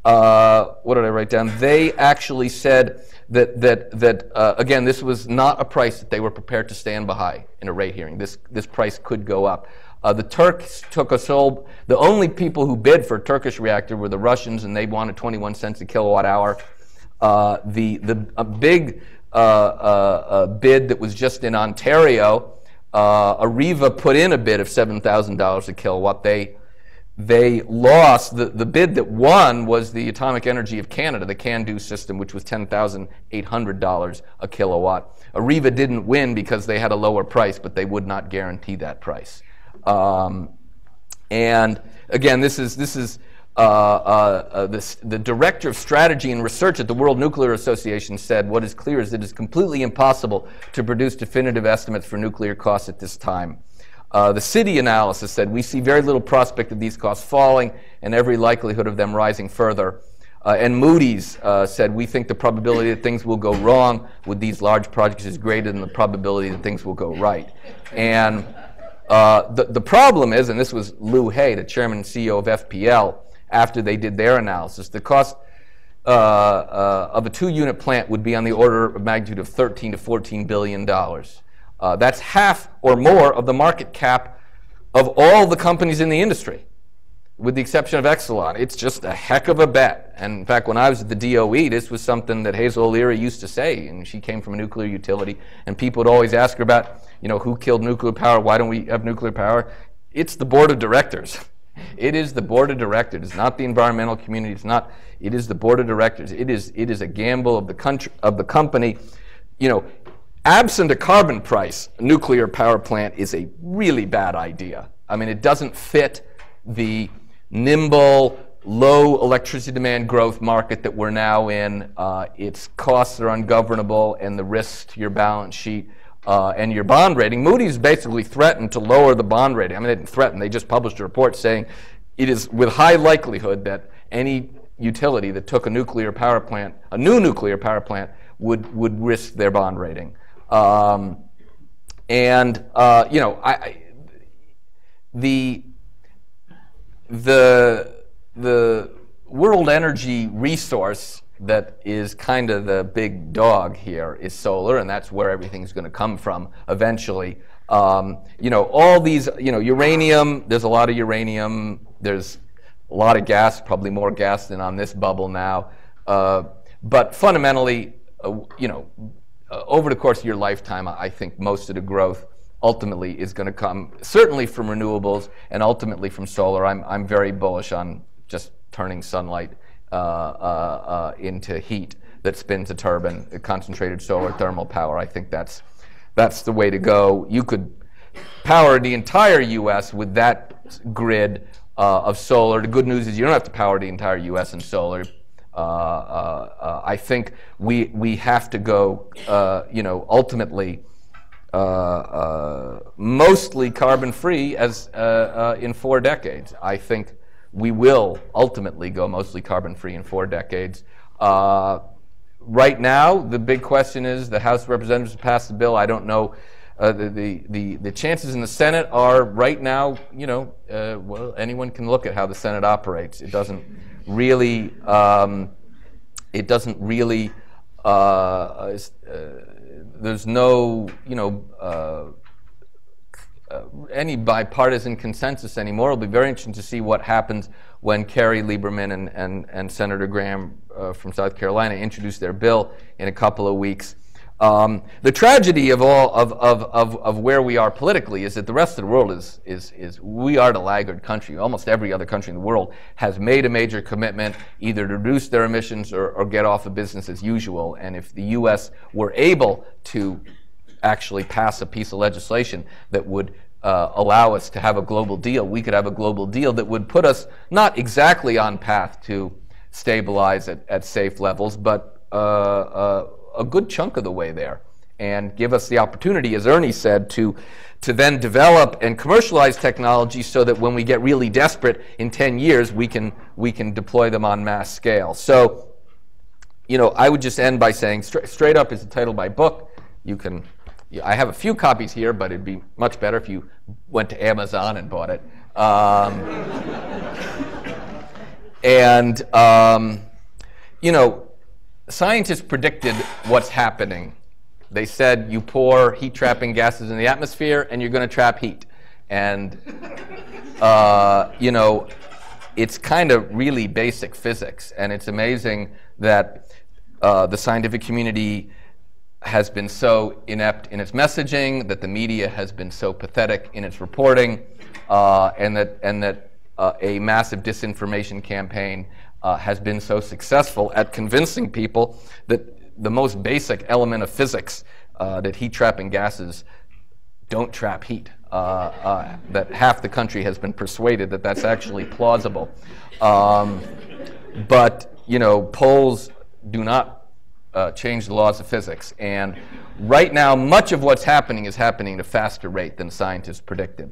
Uh, what did I write down? They actually said that, that, that uh, again, this was not a price that they were prepared to stand by in a rate hearing. This, this price could go up. Uh, the Turks took a sole, the only people who bid for a Turkish reactor were the Russians, and they wanted twenty-one cents a kilowatt hour. Uh, the the a big uh, uh, uh, bid that was just in Ontario, uh, Areva put in a bid of seven thousand dollars a kilowatt. They They lost, the, the bid that won was the Atomic Energy of Canada, the CANDU system, which was ten thousand eight hundred dollars a kilowatt. Areva didn't win because they had a lower price, but they would not guarantee that price. Um, and again, this is, this is uh, uh, uh, this, the Director of Strategy and Research at the World Nuclear Association said, what is clear is that it is completely impossible to produce definitive estimates for nuclear costs at this time. Uh, the city analysis said, we see very little prospect of these costs falling and every likelihood of them rising further. Uh, and Moody's uh, said, we think the probability that things will go wrong with these large projects is greater than the probability that things will go right. And uh, the, the problem is, and this was Lou Hay, the chairman and C E O of F P L, after they did their analysis, the cost uh, uh, of a two-unit plant would be on the order of magnitude of thirteen to fourteen billion dollars. Uh, that's half or more of the market cap of all the companies in the industry, with the exception of Exelon. It's just a heck of a bet. And in fact, when I was at the D O E, this was something that Hazel O'Leary used to say, and she came from a nuclear utility, and people would always ask her about, you know, who killed nuclear power, why don't we have nuclear power? It's the board of directors. It is the board of directors. It's not the environmental community. It's not, it is the board of directors. It is, it is a gamble of the country, of the company, you know. Absent a carbon price, a nuclear power plant is a really bad idea. I mean, it doesn't fit the nimble, low electricity demand growth market that we're now in. Uh, its costs are ungovernable, and the risks to your balance sheet uh, and your bond rating. Moody's basically threatened to lower the bond rating. I mean, they didn't threaten. They just published a report saying it is with high likelihood that any utility that took a nuclear power plant, a new nuclear power plant, would, would risk their bond rating. Um, and uh, you know, I, I, the the the world energy resource that is kind of the big dog here is solar, and that's where everything's going to come from eventually. Um, you know, all these, you know, uranium. There's a lot of uranium. There's a lot of gas, probably more gas than on this bubble now. Uh, but fundamentally, uh, you know. Over the course of your lifetime, I think most of the growth ultimately is going to come certainly from renewables and ultimately from solar. I'm, I'm very bullish on just turning sunlight uh, uh, uh, into heat that spins a turbine, a concentrated solar thermal power. I think that's, that's the way to go. You could power the entire U S with that grid uh, of solar. The good news is you don't have to power the entire U S in solar. Uh, uh, uh, I think we we have to go, uh, you know, ultimately, uh, uh, mostly carbon-free as uh, uh, in four decades. I think we will ultimately go mostly carbon-free in four decades. Uh, right now, the big question is the House of Representatives passed the bill. I don't know. Uh, the, the, the, the chances in the Senate are right now, you know, uh, well, anyone can look at how the Senate operates. It doesn't really, um, it doesn't really, uh, uh, there's no, you know, uh, Uh, any bipartisan consensus anymore. It'll be very interesting to see what happens when Kerry, Lieberman, and, and, and Senator Graham uh, from South Carolina introduce their bill in a couple of weeks. Um, the tragedy of all of, of, of, of where we are politically is that the rest of the world is, is, is we are the laggard country. Almost every other country in the world has made a major commitment either to reduce their emissions or, or get off of business as usual. And if the U S were able to actually pass a piece of legislation that would uh, allow us to have a global deal, we could have a global deal that would put us not exactly on path to stabilize at, at safe levels, but uh, uh, a good chunk of the way there, and give us the opportunity, as Ernie said, to to then develop and commercialize technology so that when we get really desperate in ten years, we can we can deploy them on mass scale. So, you know, I would just end by saying, stra straight up is the title of my book. You can. I have a few copies here, but it'd be much better if you went to Amazon and bought it. Um, and, um, you know, scientists predicted what's happening. They said, you pour heat-trapping gases in the atmosphere, and you're going to trap heat. And, uh, you know, it's kind of really basic physics. And it's amazing that uh, the scientific community has been so inept in its messaging, that the media has been so pathetic in its reporting, uh, and that, and that uh, a massive disinformation campaign uh, has been so successful at convincing people that the most basic element of physics, uh, that heat-trapping gases don't trap heat, uh, uh, that half the country has been persuaded that that's actually plausible. Um, but, you know, polls do not Uh, change the laws of physics. And right now, much of what's happening is happening at a faster rate than scientists predicted.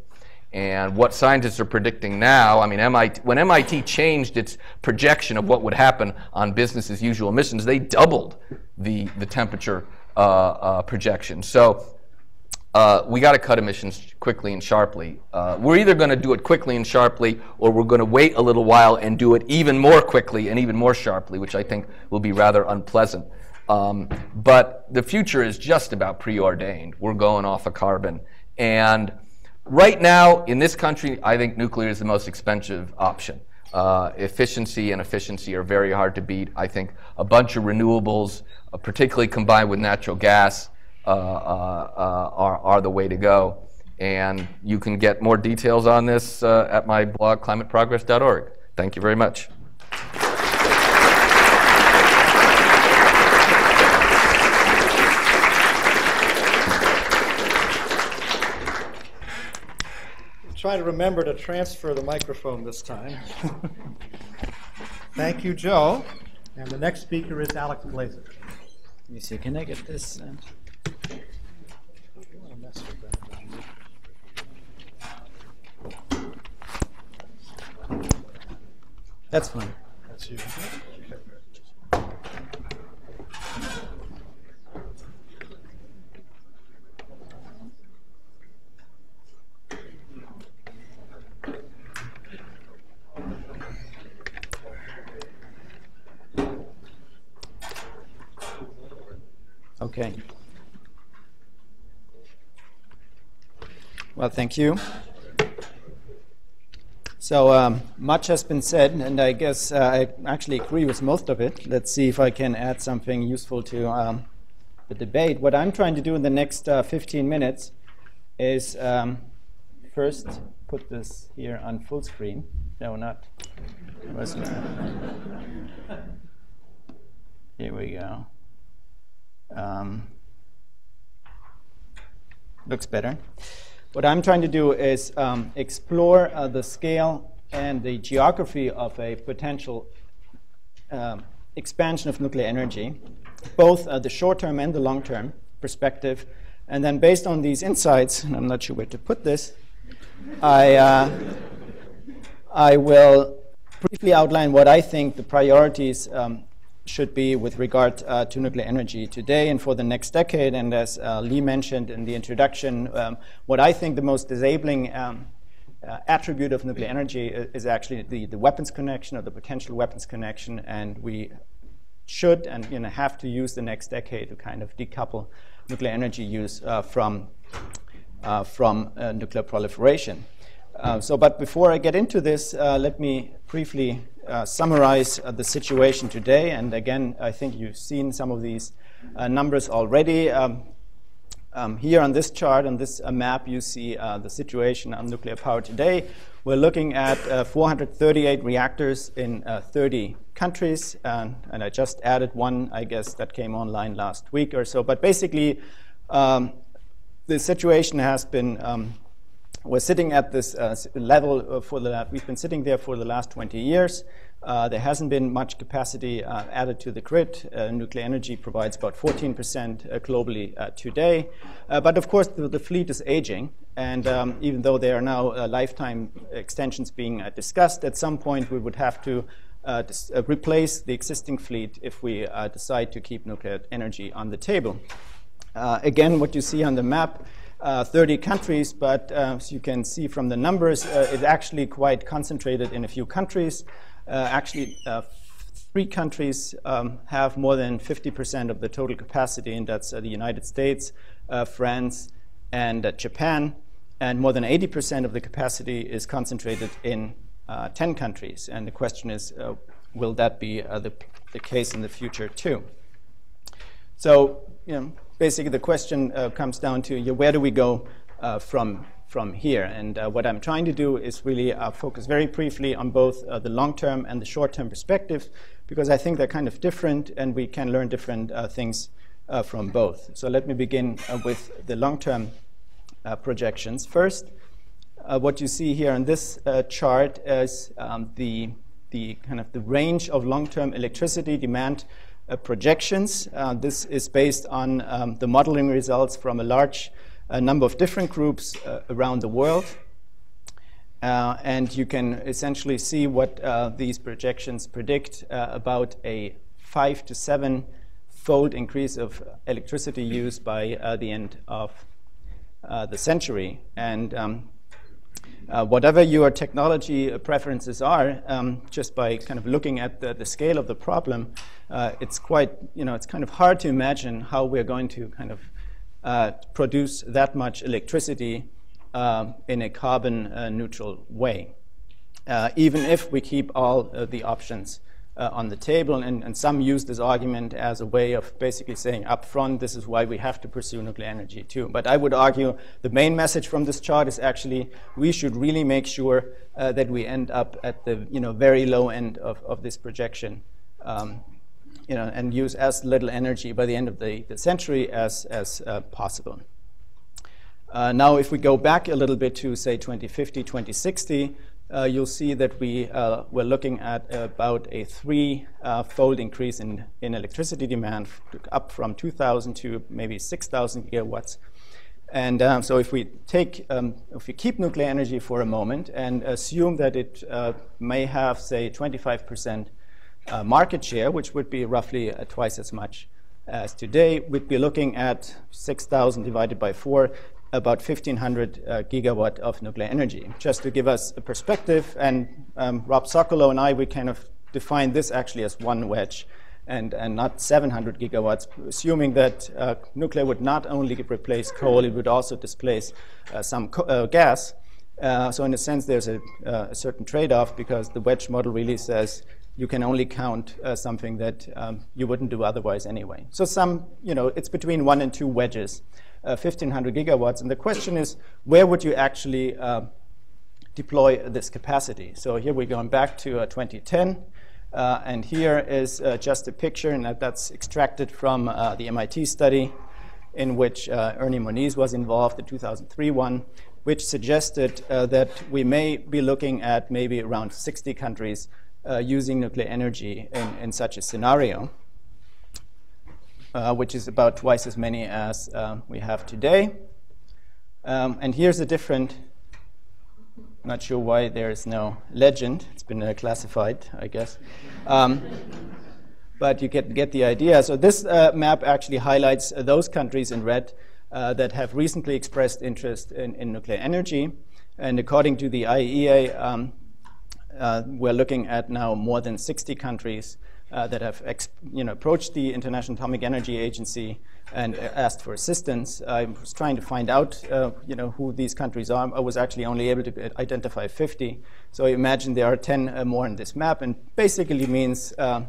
And what scientists are predicting now, I mean, M I T, when M I T changed its projection of what would happen on business as usual emissions, they doubled the, the temperature uh, uh, projection. So uh, we got to cut emissions quickly and sharply. Uh, we're either going to do it quickly and sharply, or we're going to wait a little while and do it even more quickly and even more sharply, which I think will be rather unpleasant. Um, but the future is just about preordained. We're going off of carbon. And right now, in this country, I think nuclear is the most expensive option. Uh, efficiency and efficiency are very hard to beat. I think a bunch of renewables, uh, particularly combined with natural gas, uh, uh, uh, are, are the way to go. And you can get more details on this uh, at my blog, climate progress dot org. Thank you very much. Try to remember to transfer the microphone this time. Thank you, Joe. And the next speaker is Alex Glaser. Let me see, can I get this? Uh... That's fine. That's you. Okay. Well, thank you. So um, much has been said, and I guess uh, I actually agree with most of it. Let's see if I can add something useful to um, the debate. What I'm trying to do in the next uh, fifteen minutes is um, first put this here on full screen. No, not. Here we go. Um, looks better. What I'm trying to do is um, explore uh, the scale and the geography of a potential um, expansion of nuclear energy, both uh, the short-term and the long-term perspective. And then based on these insights, and I'm not sure where to put this, I, uh, I will briefly outline what I think the priorities um, should be with regard uh, to nuclear energy today and for the next decade. And as uh, Lee mentioned in the introduction, um, what I think the most disabling um, uh, attribute of nuclear energy is, is actually the, the weapons connection, or the potential weapons connection, and we should and you know, have to use the next decade to kind of decouple nuclear energy use uh, from, uh, from uh, nuclear proliferation. Uh, so, but before I get into this, uh, let me briefly uh, summarize uh, the situation today. And again, I think you've seen some of these uh, numbers already. Um, um, here on this chart, on this uh, map, you see uh, the situation on nuclear power today. We're looking at uh, four hundred thirty-eight reactors in uh, thirty countries. And, and I just added one, I guess, that came online last week or so. But basically, um, the situation has been um, We're sitting at this uh, level for the, we've been sitting there for the last twenty years. Uh, there hasn't been much capacity uh, added to the grid. Uh, nuclear energy provides about fourteen percent uh, globally uh, today. Uh, but of course, the, the fleet is aging. And um, even though there are now uh, lifetime extensions being uh, discussed, at some point we would have to uh, dis- uh, replace the existing fleet if we uh, decide to keep nuclear energy on the table. Uh, again, what you see on the map, Uh, thirty countries, but uh, as you can see from the numbers, uh, it's actually quite concentrated in a few countries. Uh, actually, uh, three countries um, have more than fifty percent of the total capacity, and that's uh, the United States, uh, France, and uh, Japan. And more than eighty percent of the capacity is concentrated in uh, ten countries. And the question is, uh, will that be uh, the, the case in the future too? So, you know, basically, the question uh, comes down to, yeah, where do we go uh, from, from here? And uh, what I'm trying to do is really uh, focus very briefly on both uh, the long-term and the short-term perspectives, because I think they're kind of different, and we can learn different uh, things uh, from both. So let me begin uh, with the long-term uh, projections. First, uh, what you see here on this uh, chart is um, the, the kind of the range of long-term electricity demand Uh, projections. Uh, this is based on um, the modeling results from a large uh, number of different groups uh, around the world. Uh, and you can essentially see what uh, these projections predict uh, about a five to seven fold increase of electricity use by uh, the end of uh, the century. And um, Uh, whatever your technology preferences are, um, just by kind of looking at the, the scale of the problem, uh, it's quite, you know, it's kind of hard to imagine how we're going to kind of uh, produce that much electricity uh, in a carbon uh, neutral way, uh, even if we keep all uh, the options uh, on the table. And, and some use this argument as a way of basically saying up front, this is why we have to pursue nuclear energy too. But I would argue the main message from this chart is actually we should really make sure uh, that we end up at the you know, very low end of, of this projection um, you know, and use as little energy by the end of the, the century as, as uh, possible. Uh, now, if we go back a little bit to, say, twenty fifty, twenty sixty, Uh, you'll see that we uh, were looking at about a three-fold uh, increase in, in electricity demand, up from two thousand to maybe six thousand gigawatts. And um, so if we take, um, if we keep nuclear energy for a moment and assume that it uh, may have, say, twenty-five percent uh, market share, which would be roughly uh, twice as much as today, we'd be looking at six thousand divided by four, about fifteen hundred uh, gigawatt of nuclear energy. Just to give us a perspective, and um, Rob Socolow and I, we kind of define this actually as one wedge and, and not seven hundred gigawatts, assuming that uh, nuclear would not only replace coal, it would also displace uh, some co uh, gas. Uh, so in a sense, there's a, uh, a certain trade-off, because the wedge model really says you can only count uh, something that um, you wouldn't do otherwise anyway. So some, you know, it's between one and two wedges. Uh, fifteen hundred gigawatts, and the question is, where would you actually uh, deploy this capacity? So here we're going back to uh, twenty ten, uh, and here is uh, just a picture, and that, that's extracted from uh, the M I T study in which uh, Ernest Moniz was involved, the two thousand three one, which suggested uh, that we may be looking at maybe around sixty countries uh, using nuclear energy in, in such a scenario. Uh, which is about twice as many as uh, we have today. Um, and here's a different, not sure why there is no legend. It's been uh, classified, I guess. Um, but you can get the idea. So this uh, map actually highlights those countries in red uh, that have recently expressed interest in, in nuclear energy. And according to the I E A, um, uh, we're looking at now more than sixty countries uh, that have ex you know, approached the International Atomic Energy Agency and asked for assistance. I was trying to find out uh, you know, who these countries are. I was actually only able to identify fifty. So I imagine there are ten more in this map, and basically means uh,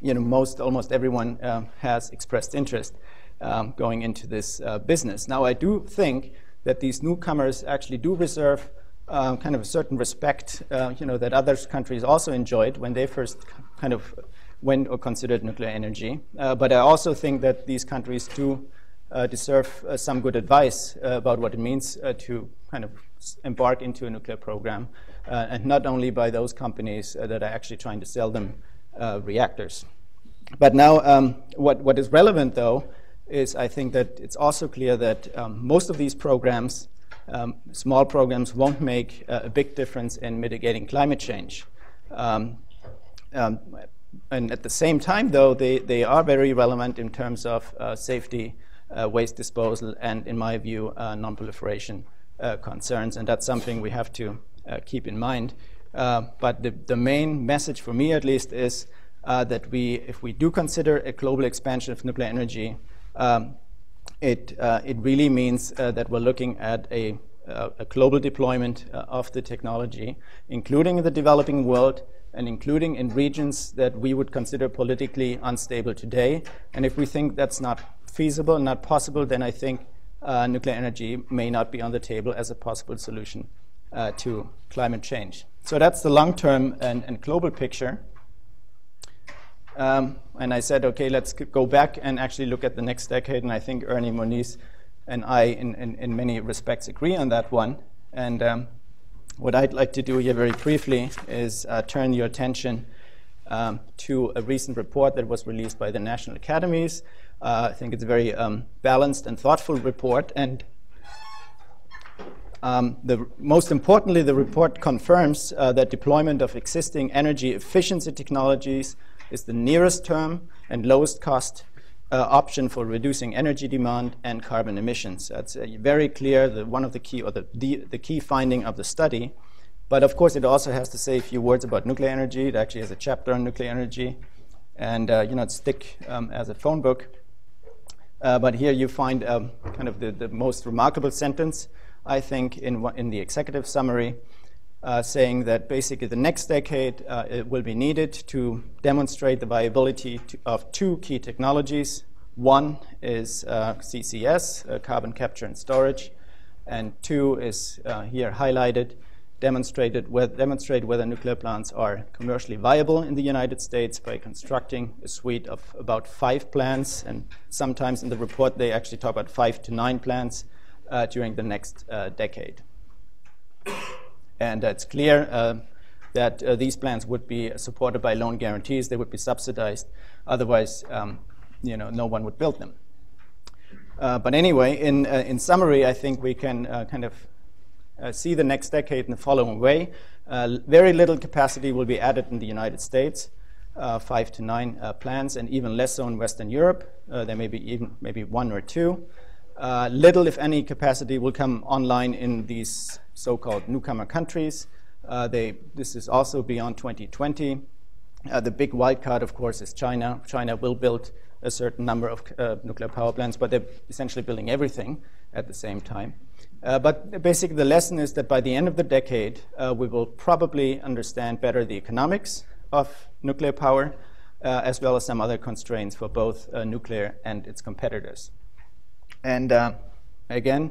you know, most, almost everyone uh, has expressed interest um, going into this uh, business. Now I do think that these newcomers actually do reserve uh, kind of a certain respect uh, you know, that other countries also enjoyed when they first kind of went or considered nuclear energy. Uh, but I also think that these countries do uh, deserve uh, some good advice uh, about what it means uh, to kind of embark into a nuclear program, uh, and not only by those companies uh, that are actually trying to sell them uh, reactors. But now um, what, what is relevant, though, is I think that it's also clear that um, most of these programs, um, small programs, won't make uh, a big difference in mitigating climate change. Um, um, and at the same time, though, they, they are very relevant in terms of uh, safety, uh, waste disposal, and in my view, uh, non-proliferation uh, concerns. And that's something we have to uh, keep in mind. Uh, but the, the main message for me, at least, is uh, that we, if we do consider a global expansion of nuclear energy, Um, it, uh, it really means uh, that we're looking at a, uh, a global deployment uh, of the technology, including in the developing world and including in regions that we would consider politically unstable today. And if we think that's not feasible, not possible, then I think uh, nuclear energy may not be on the table as a possible solution uh, to climate change. So that's the long-term and, and global picture. Um, and I said, okay, let's go back and actually look at the next decade, and I think Ernie Moniz and I, in, in, in many respects, agree on that one. And um, what I'd like to do here very briefly is uh, turn your attention um, to a recent report that was released by the National Academies. Uh, I think it's a very um, balanced and thoughtful report, and Um, the, most importantly, the report confirms uh, that deployment of existing energy efficiency technologies is the nearest term and lowest cost uh, option for reducing energy demand and carbon emissions. That's uh, very clear, the, one of the key, or the, the, the key finding of the study. But of course, it also has to say a few words about nuclear energy. It actually has a chapter on nuclear energy, and uh, you know, it's thick um, as a phone book. Uh, but here you find um, kind of the, the most remarkable sentence, I think, in, in the executive summary, uh, saying that basically the next decade uh, it will be needed to demonstrate the viability to, of two key technologies. One is uh, C C S, uh, carbon capture and storage, and two is uh, here highlighted, demonstrated whether, demonstrate whether nuclear plants are commercially viable in the United States by constructing a suite of about five plants, and sometimes in the report they actually talk about five to nine plants Uh, during the next uh, decade. And it's clear uh, that uh, these plans would be supported by loan guarantees. They would be subsidized. Otherwise, um, you know, no one would build them. Uh, but anyway, in, uh, in summary, I think we can uh, kind of uh, see the next decade in the following way. Uh, very little capacity will be added in the United States, uh, five to nine uh, plants, and even less so in Western Europe. Uh, there may be even maybe one or two. Uh, little, if any, capacity will come online in these so-called newcomer countries. Uh, they, this is also beyond twenty twenty. Uh, the big wild card, of course, is China. China will build a certain number of uh, nuclear power plants, but they're essentially building everything at the same time. Uh, but basically, the lesson is that by the end of the decade, uh, we will probably understand better the economics of nuclear power, uh, as well as some other constraints for both uh, nuclear and its competitors. And uh, again,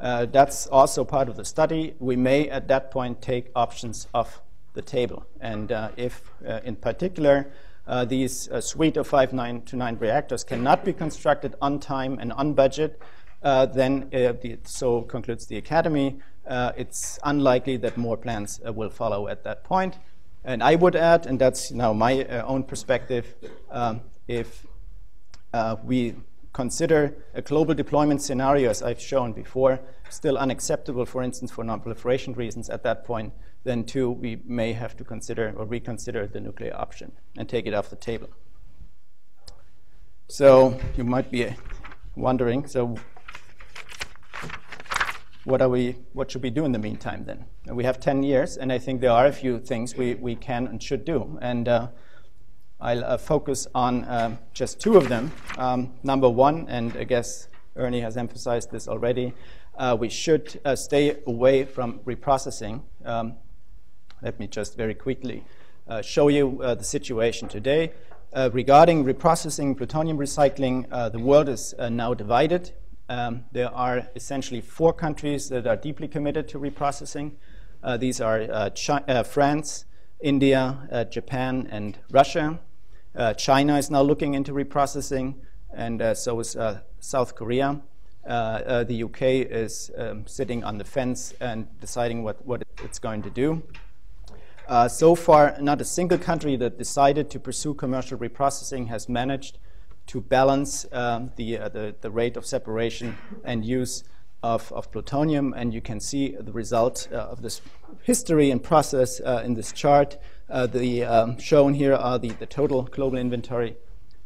uh, that's also part of the study. We may, at that point, take options off the table. And uh, if, uh, in particular, uh, these uh, suite of five nine to nine reactors cannot be constructed on time and on budget, uh, then, uh, the, so concludes the Academy, uh, it's unlikely that more plans uh, will follow at that point. And I would add, and that's now my uh, own perspective, um, if uh, we consider a global deployment scenario, as I've shown before, still unacceptable, for instance, for non-proliferation reasons at that point, then too, we may have to consider or reconsider the nuclear option and take it off the table. So you might be wondering, so what are we, what should we do in the meantime then? And we have ten years, and I think there are a few things we, we can and should do. And uh, I'll uh, focus on uh, just two of them. Um, number one, and I guess Ernie has emphasized this already, uh, we should uh, stay away from reprocessing. Um, let me just very quickly uh, show you uh, the situation today. Uh, regarding reprocessing, plutonium recycling, uh, the world is uh, now divided. Um, there are essentially four countries that are deeply committed to reprocessing. Uh, these are uh, China, uh, France, India, uh, Japan, and Russia. Uh, China is now looking into reprocessing, and uh, so is uh, South Korea. Uh, uh, the U K is um, sitting on the fence and deciding what, what it's going to do. Uh, so far, not a single country that decided to pursue commercial reprocessing has managed to balance uh, the, uh, the, the rate of separation and use of, of plutonium. And you can see the result uh, of this history and process uh, in this chart. Uh, the um, shown here are the, the total global inventory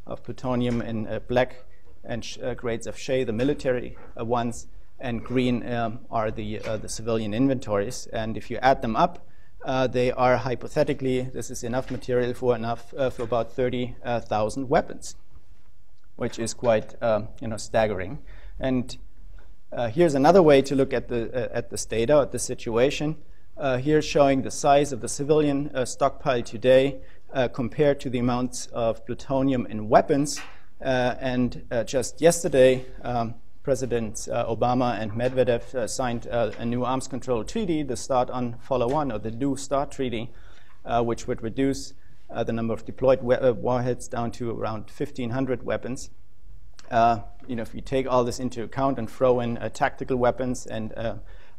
of plutonium in uh, black, and sh uh, grades of shade, the military uh, ones, and green um, are the, uh, the civilian inventories. And if you add them up, uh, they are hypothetically, this is enough material for, enough, uh, for about thirty thousand uh, weapons, which is quite uh, you know, staggering. And uh, here's another way to look at, the, uh, at this data, at the situation. Uh, here showing the size of the civilian uh, stockpile today uh, compared to the amounts of plutonium in weapons. Uh, and uh, just yesterday, um, Presidents uh, Obama and Medvedev uh, signed uh, a new arms control treaty, the START on Follow-on, or the new START treaty, uh, which would reduce Uh, the number of deployed uh, warheads down to around fifteen hundred weapons. Uh, you know, if you take all this into account and throw in uh, tactical weapons and uh,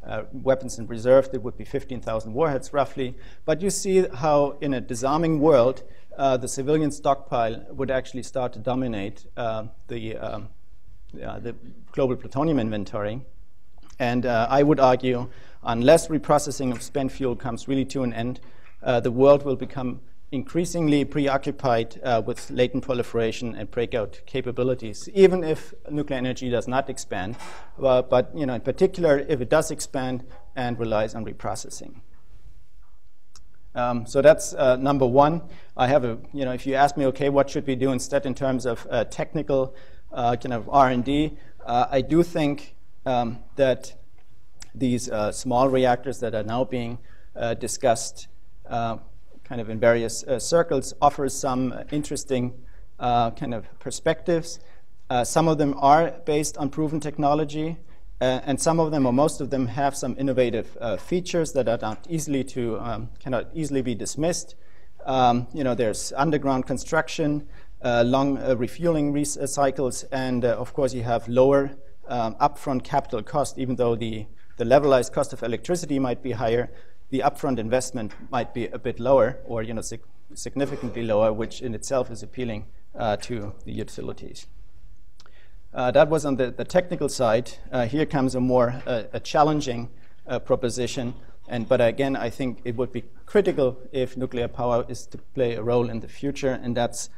uh, weapons in reserve, there would be fifteen thousand warheads roughly. But you see how in a disarming world, uh, the civilian stockpile would actually start to dominate uh, the, um, uh, the global plutonium inventory. And uh, I would argue, unless reprocessing of spent fuel comes really to an end, uh, the world will become increasingly preoccupied uh, with latent proliferation and breakout capabilities, even if nuclear energy does not expand. Uh, but you know, in particular, if it does expand and relies on reprocessing. Um, so that's uh, number one. I have a, you know, if you ask me, okay, what should we do instead in terms of uh, technical uh, kind of R and D? Uh, I do think um, that these uh, small reactors that are now being uh, discussed uh, kind of in various uh, circles, offers some interesting uh, kind of perspectives. Uh, some of them are based on proven technology, uh, and some of them, or most of them, have some innovative uh, features that are not easily to, um, cannot easily be dismissed. Um, you know, there's underground construction, uh, long uh, refueling re cycles, and uh, of course you have lower um, upfront capital cost, even though the, the levelized cost of electricity might be higher. The upfront investment might be a bit lower, or you know, sig significantly lower, which in itself is appealing uh, to the utilities. Uh, that was on the, the technical side. Uh, here comes a more uh, a challenging uh, proposition. And, but again, I think it would be critical if nuclear power is to play a role in the future, and that's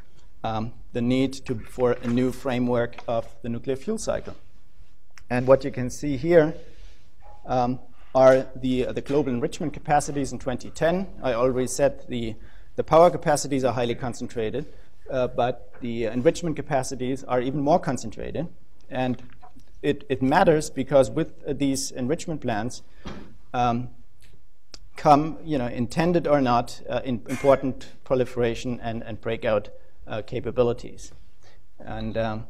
um, the need to, for a new framework of the nuclear fuel cycle. And what you can see here, um, are the, uh, the global enrichment capacities in twenty ten. I already said the, the power capacities are highly concentrated, uh, but the enrichment capacities are even more concentrated. And it, it matters because with uh, these enrichment plans um, come, you know, intended or not, uh, in important proliferation and, and breakout uh, capabilities. And um,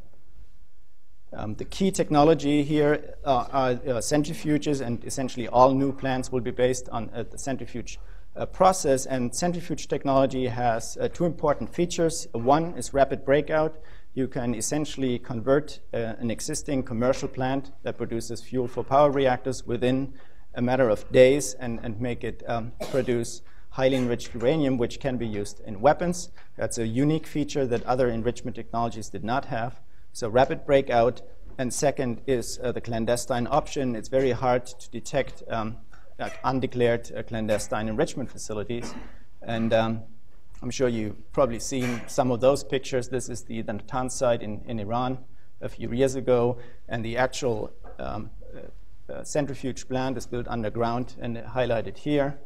Um, the key technology here uh, are uh, centrifuges, and essentially all new plants will be based on uh, the centrifuge uh, process. And centrifuge technology has uh, two important features. One is rapid breakout. You can essentially convert uh, an existing commercial plant that produces fuel for power reactors within a matter of days and, and make it um, produce highly enriched uranium, which can be used in weapons. That's a unique feature that other enrichment technologies did not have. So rapid breakout, and second is uh, the clandestine option. It's very hard to detect um, like undeclared uh, clandestine enrichment facilities, and um, I'm sure you've probably seen some of those pictures. This is the, the Natan site in, in Iran a few years ago, and the actual um, uh, centrifuge plant is built underground and highlighted here.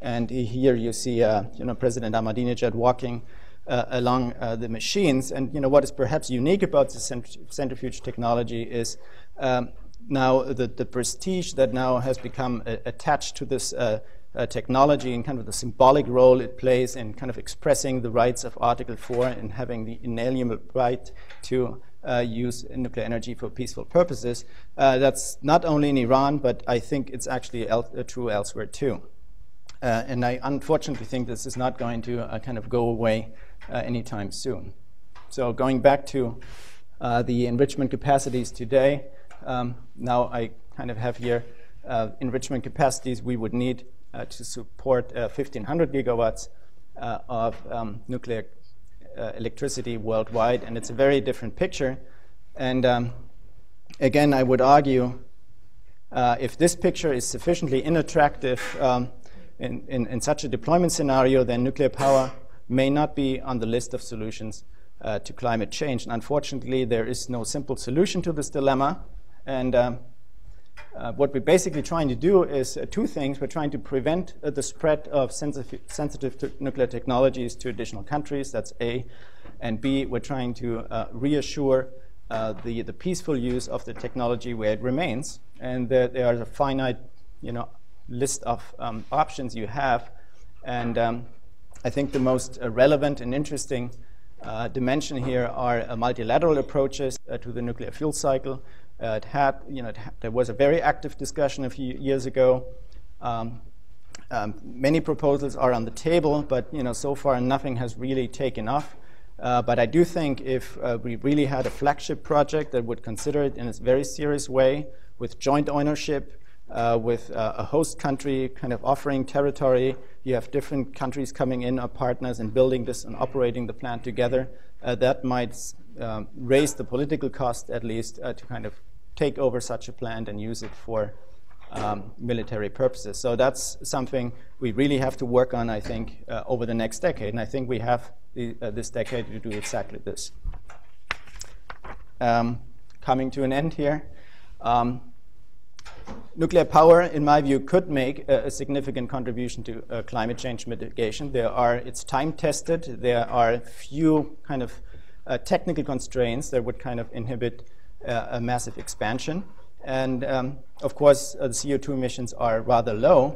And here you see uh, you know, President Ahmadinejad walking uh, along uh, the machines. And you know, what is perhaps unique about the centri centrifuge technology is um, now the, the prestige that now has become uh, attached to this uh, Uh, technology and kind of the symbolic role it plays in kind of expressing the rights of Article four and having the inalienable right to uh, use nuclear energy for peaceful purposes. Uh, that's not only in Iran, but I think it's actually el uh, true elsewhere too. Uh, and I unfortunately think this is not going to uh, kind of go away uh, anytime soon. So going back to uh, the enrichment capacities today, um, now I kind of have here uh, enrichment capacities we would need Uh, to support uh, fifteen hundred gigawatts uh, of um, nuclear uh, electricity worldwide. And it's a very different picture. And um, again, I would argue uh, if this picture is sufficiently unattractive um, in, in, in such a deployment scenario, then nuclear power may not be on the list of solutions uh, to climate change. And unfortunately, there is no simple solution to this dilemma. And um, Uh, what we're basically trying to do is uh, two things. We're trying to prevent uh, the spread of sensitive, sensitive te nuclear technologies to additional countries. That's A. And B, we're trying to uh, reassure uh, the, the peaceful use of the technology where it remains. And there, there are a finite you know, list of um, options you have. And um, I think the most uh, relevant and interesting uh, dimension here are uh, multilateral approaches uh, to the nuclear fuel cycle. Uh, it had, you know, it had, there was a very active discussion a few years ago. Um, um, many proposals are on the table, but you know, so far nothing has really taken off. Uh, but I do think if uh, we really had a flagship project that would consider it in a very serious way, with joint ownership, uh, with uh, a host country kind of offering territory, you have different countries coming in, our partners, and building this and operating the plant together, uh, that might Um, raise the political cost, at least, uh, to kind of take over such a plant and use it for um, military purposes. So that's something we really have to work on, I think, uh, over the next decade. And I think we have the, uh, this decade to do exactly this. Um, coming to an end here. Um, Nuclear power, in my view, could make a, a significant contribution to uh, climate change mitigation. There are, it's time-tested. There are few kind of Uh, technical constraints that would kind of inhibit uh, a massive expansion. And um, of course, uh, the C O two emissions are rather low.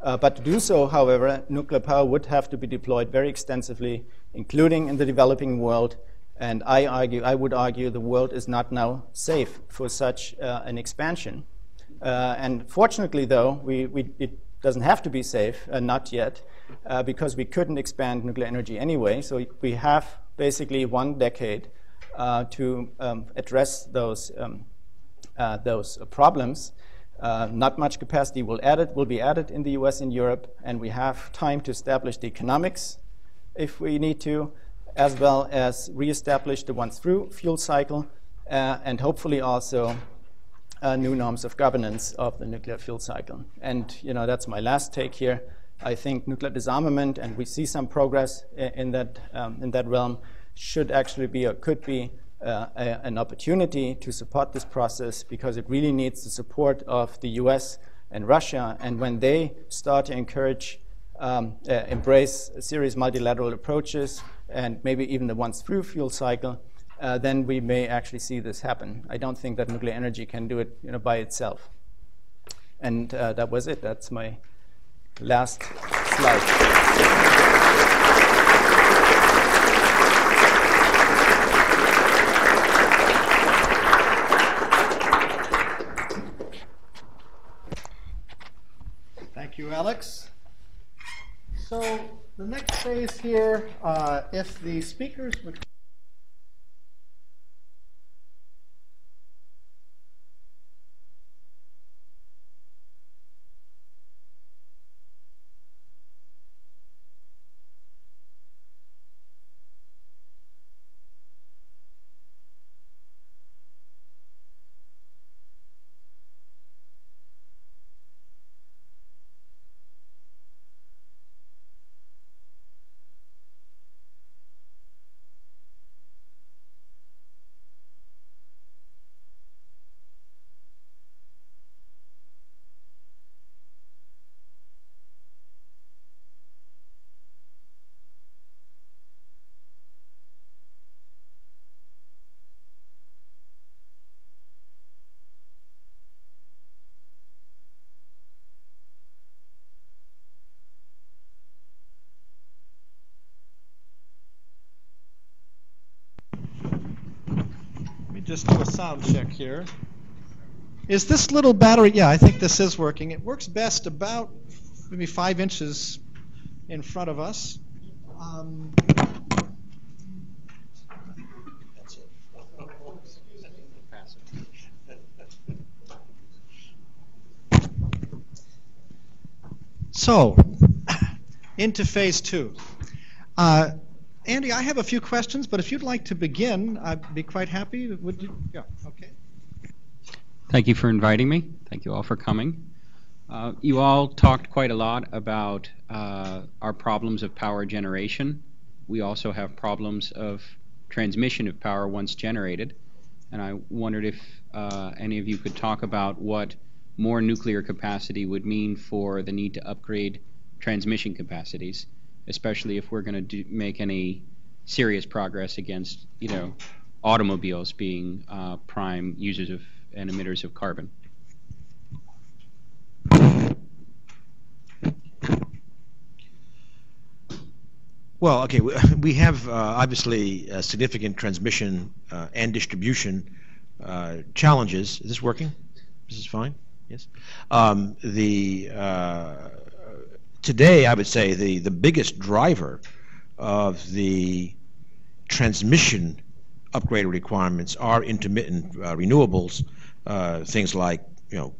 Uh, but to do so, however, nuclear power would have to be deployed very extensively, including in the developing world. And I argue, I would argue the world is not now safe for such uh, an expansion. Uh, and fortunately, though, we, we, it doesn't have to be safe, uh, not yet, uh, because we couldn't expand nuclear energy anyway. So we have basically one decade uh, to um, address those, um, uh, those problems. Uh, not much capacity will, added, will be added in the U S and Europe, and we have time to establish the economics if we need to, as well as reestablish the once-through fuel cycle, uh, and hopefully also uh, new norms of governance of the nuclear fuel cycle. And you know, that's my last take here. I think nuclear disarmament, and we see some progress in that, um, in that realm, should actually be or could be uh, a, an opportunity to support this process, because it really needs the support of the U S and Russia. And when they start to encourage, um, uh, embrace serious multilateral approaches, and maybe even the once-through fuel cycle, uh, then we may actually see this happen. I don't think that nuclear energy can do it you know, by itself. And uh, that was it. That's my last slide. Thank you, Alex. So the next phase here, uh, if the speakers would just do a sound check here. Is this little battery, yeah, I think this is working. It works best about maybe five inches in front of us. Um, that's it. So, into phase two. Uh, Andy, I have a few questions, but if you'd like to begin, I'd be quite happy. Would you? Yeah, okay. Thank you for inviting me. Thank you all for coming. Uh, you all talked quite a lot about uh, our problems of power generation. We also have problems of transmission of power once generated. And I wondered if uh, any of you could talk about what more nuclear capacity would mean for the need to upgrade transmission capacities, especially if we're going to make any serious progress against, you know, automobiles being uh, prime users of and emitters of carbon. Well, okay, we have uh, obviously uh, significant transmission uh, and distribution uh, challenges. Is this working? This is fine? Yes. Um, the uh, today, I would say the the biggest driver of the transmission upgrade requirements are intermittent uh, renewables. Uh, things like, you know,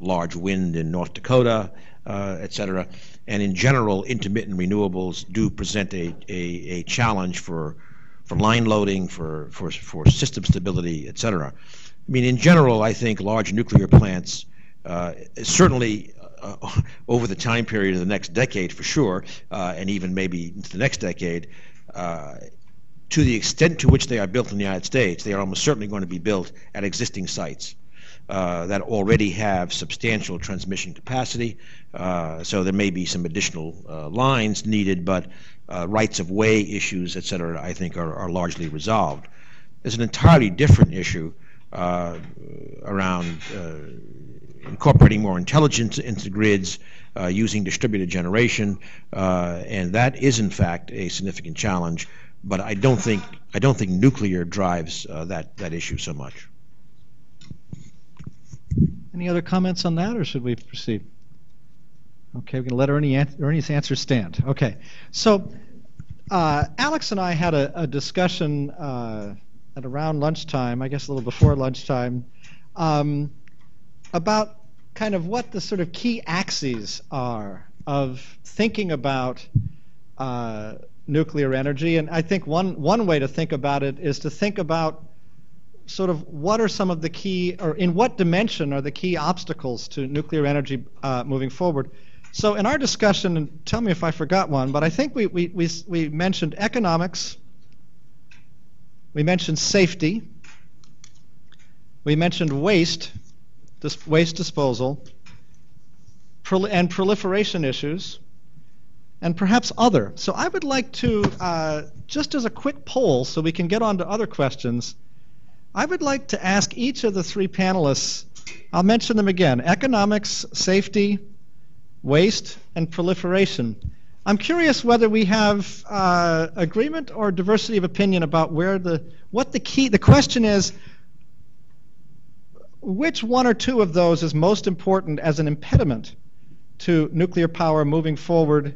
large wind in North Dakota, uh, et cetera. And in general, intermittent renewables do present a, a, a challenge for, for line loading, for, for, for system stability, et cetera. I mean, in general, I think large nuclear plants, uh, certainly uh, over the time period of the next decade for sure, uh, and even maybe into the next decade, uh, to the extent to which they are built in the United States, they are almost certainly going to be built at existing sites uh, that already have substantial transmission capacity. Uh, so there may be some additional uh, lines needed, but uh, rights-of-way issues, et cetera, I think are, are largely resolved. There's an entirely different issue uh, around uh, incorporating more intelligence into grids, uh, using distributed generation, uh, and that is, in fact, a significant challenge. But I don't think I don't think nuclear drives uh, that that issue so much. Any other comments on that, or should we proceed? Okay, we're going to let Ernie an Ernie's answer stand. Okay, so uh, Alex and I had a, a discussion uh, at around lunchtime, I guess a little before lunchtime, um, about kind of what the sort of key axes are of thinking about Uh, nuclear energy. And I think one, one way to think about it is to think about sort of what are some of the key, or in what dimension are the key obstacles to nuclear energy uh, moving forward. So in our discussion, and tell me if I forgot one, but I think we, we, we, we mentioned economics, we mentioned safety, we mentioned waste, dis waste disposal, prol and proliferation issues, and perhaps other. So I would like to, uh, just as a quick poll so we can get on to other questions, I would like to ask each of the three panelists, I'll mention them again, economics, safety, waste, and proliferation. I'm curious whether we have uh, agreement or diversity of opinion about where the, what the key, the question is, which one or two of those is most important as an impediment to nuclear power moving forward?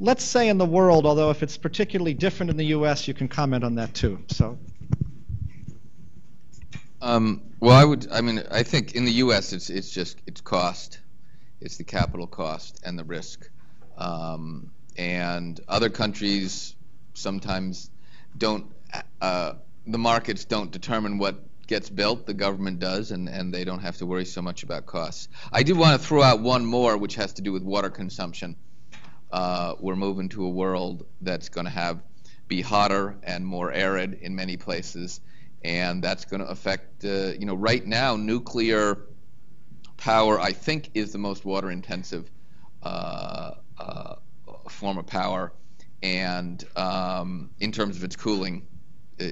Let's say in the world, although if it's particularly different in the U S, you can comment on that too. So, um, well, I would. I mean, I think in the U S, it's it's just it's cost, it's the capital cost and the risk, um, and other countries sometimes don't. Uh, the markets don't determine what gets built. The government does, and and they don't have to worry so much about costs. I did want to throw out one more, which has to do with water consumption. Uh, we're moving to a world that's going to have be hotter and more arid in many places, and that's going to affect uh, you know, right now nuclear power, I think, is the most water intensive uh, uh, form of power, and um, in terms of its cooling, uh,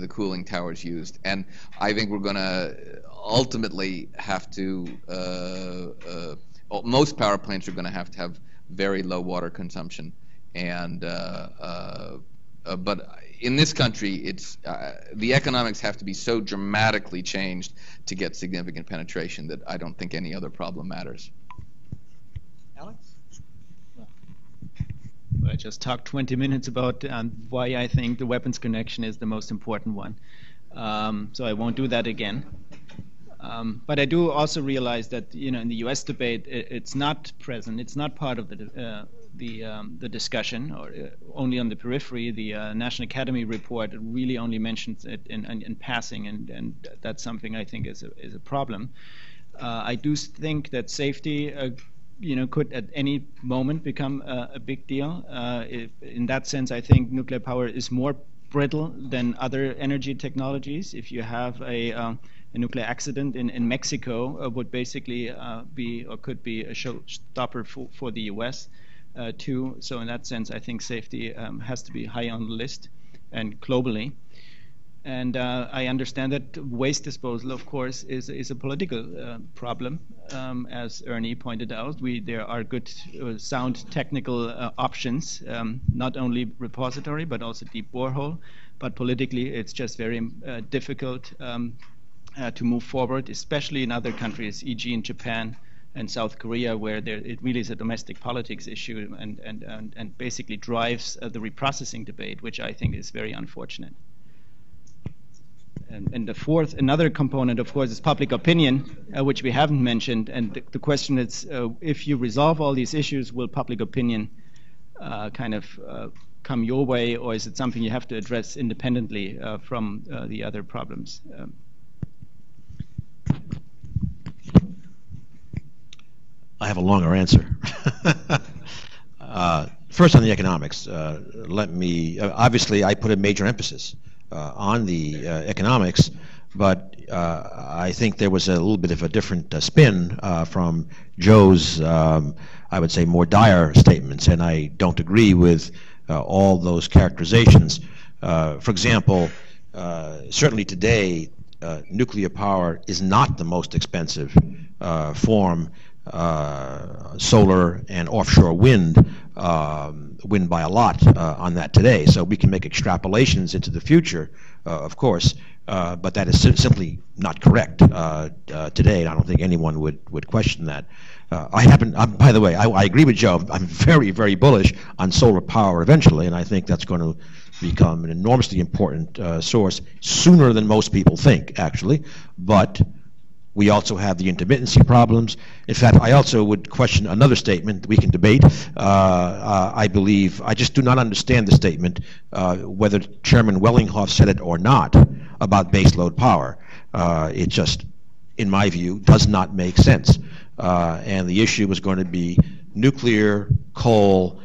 the cooling towers used, and I think we're going to ultimately have to uh, uh, most power plants are going to have to have very low water consumption, and uh, uh, uh, but in this country, it's uh, the economics have to be so dramatically changed to get significant penetration that I don't think any other problem matters. Alex? I just talked twenty minutes about um, why I think the weapons connection is the most important one. Um, so I won't do that again. Um, but I do also realize that, you know, in the U S debate, it, it's not present. It's not part of the uh, the um, the discussion, or uh, only on the periphery. The uh, National Academy report really only mentions it in, in, in passing, and, and that's something I think is a, is a problem. Uh, I do think that safety, uh, you know, could at any moment become uh, a big deal. Uh, if, in that sense, I think nuclear power is more brittle than other energy technologies. If you have a um, a nuclear accident in, in Mexico uh, would basically uh, be or could be a showstopper for, for the U S uh, too. So in that sense, I think safety um, has to be high on the list, and globally. And uh, I understand that waste disposal, of course, is, is a political uh, problem. Um, as Ernie pointed out, we, there are good, uh, sound technical uh, options, um, not only repository, but also deep borehole. But politically, it's just very uh, difficult um, Uh, to move forward, especially in other countries, for example in Japan and South Korea, where there, it really is a domestic politics issue and, and, and, and basically drives uh, the reprocessing debate, which I think is very unfortunate. And, and the fourth, another component, of course, is public opinion, uh, which we haven't mentioned. And the, the question is, uh, if you resolve all these issues, will public opinion uh, kind of uh, come your way, or is it something you have to address independently uh, from uh, the other problems? Um, I have a longer answer. uh, first, on the economics, uh, let me, uh, obviously I put a major emphasis uh, on the uh, economics, but uh, I think there was a little bit of a different uh, spin uh, from Joe's, um, I would say, more dire statements, and I don't agree with uh, all those characterizations. Uh, for example, uh, certainly today, uh, nuclear power is not the most expensive uh, form. Uh, solar and offshore wind um, win by a lot uh, on that today. So we can make extrapolations into the future, uh, of course, uh, but that is si simply not correct uh, uh, today, and I don't think anyone would, would question that. Uh, I happen, uh, by the way, I, I agree with Joe. I'm very, very bullish on solar power eventually, and I think that's going to become an enormously important uh, source sooner than most people think, actually. But we also have the intermittency problems. In fact, I also would question another statement that we can debate. Uh, uh, I believe, I just do not understand the statement, uh, whether Chairman Wellinghoff said it or not, about baseload power. Uh, it just, in my view, does not make sense. Uh, and the issue was going to be nuclear, coal,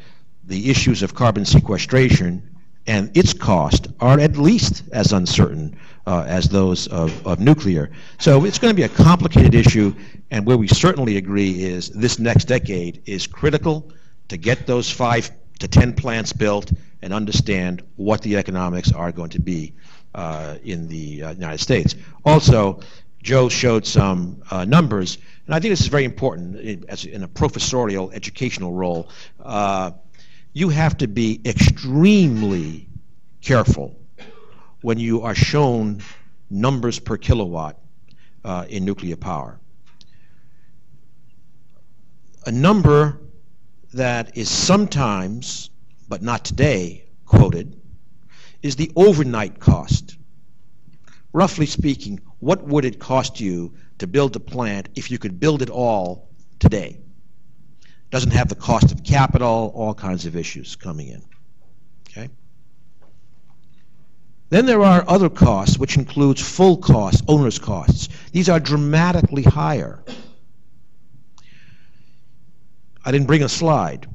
the issues of carbon sequestration, and its cost are at least as uncertain uh, as those of, of nuclear. So it's going to be a complicated issue, and where we certainly agree is this next decade is critical to get those five to ten plants built and understand what the economics are going to be uh, in the uh, United States. Also, Joe showed some uh, numbers, and I think this is very important in, as in a professorial educational role. Uh, You have to be extremely careful when you are shown numbers per kilowatt uh, in nuclear power. A number that is sometimes, but not today, quoted is the overnight cost. Roughly speaking, what would it cost you to build the plant if you could build it all today? Doesn't have the cost of capital, all kinds of issues coming in, okay? Then there are other costs, which includes full costs, owner's costs. These are dramatically higher. I didn't bring a slide,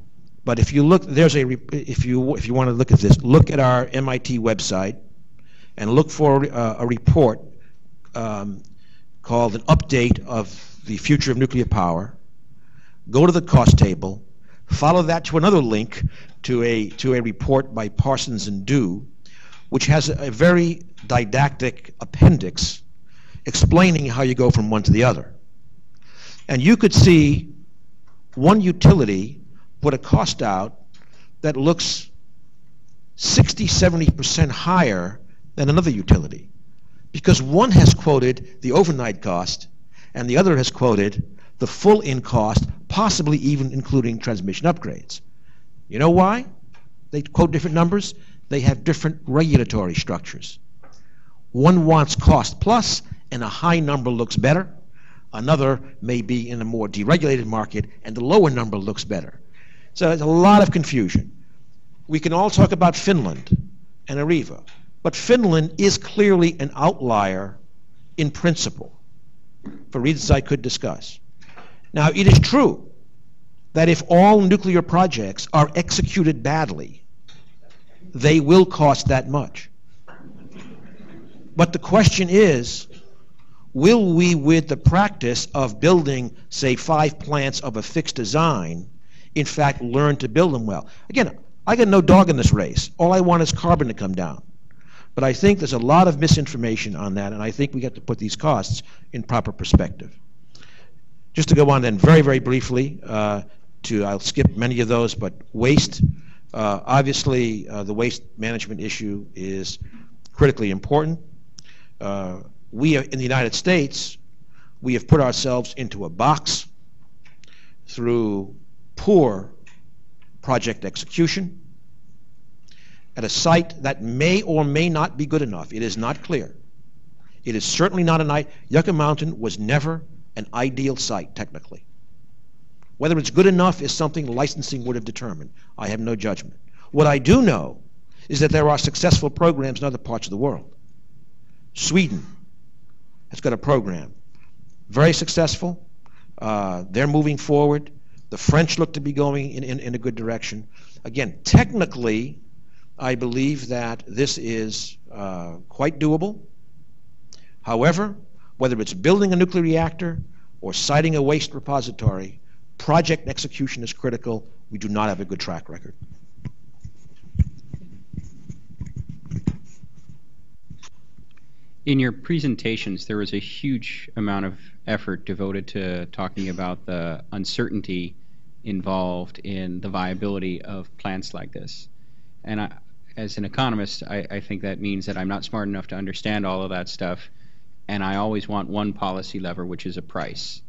but if you look, there's a, if you, if you want to look at this, look at our M I T website and look for a, a report um, called an update of the future of nuclear power. Go to the cost table, follow that to another link to a, to a report by Parsons and Dew, which has a, a very didactic appendix explaining how you go from one to the other. And you could see one utility put a cost out that looks sixty, seventy percent higher than another utility, because one has quoted the overnight cost and the other has quoted the full-in cost, possibly even including transmission upgrades. You know why? They quote different numbers. They have different regulatory structures. One wants cost plus, and a high number looks better. Another may be in a more deregulated market, and the lower number looks better. So there's a lot of confusion. We can all talk about Finland and Areva, but Finland is clearly an outlier in principle, for reasons I could discuss. Now, it is true that if all nuclear projects are executed badly, they will cost that much. But the question is, will we, with the practice of building, say, five plants of a fixed design, in fact learn to build them well? Again, I got no dog in this race. All I want is carbon to come down. But I think there's a lot of misinformation on that, and I think we got to put these costs in proper perspective. Just to go on then very, very briefly, uh, to, I'll skip many of those, but waste. Uh, obviously, uh, the waste management issue is critically important. Uh, we have, in the United States, we have put ourselves into a box through poor project execution at a site that may or may not be good enough. It is not clear. It is certainly not an ideal. Yucca Mountain was never an ideal site, technically. Whether it's good enough is something licensing would have determined. I have no judgment. What I do know is that there are successful programs in other parts of the world. Sweden has got a program, very successful. Uh, they're moving forward. The French look to be going in, in, in a good direction. Again, technically, I believe that this is uh, quite doable. However, whether it's building a nuclear reactor or siting a waste repository, project execution is critical. We do not have a good track record. In your presentations, there was a huge amount of effort devoted to talking about the uncertainty involved in the viability of plants like this. And I, as an economist, I, I think that means that I'm not smart enough to understand all of that stuff. And I always want one policy lever, which is a price.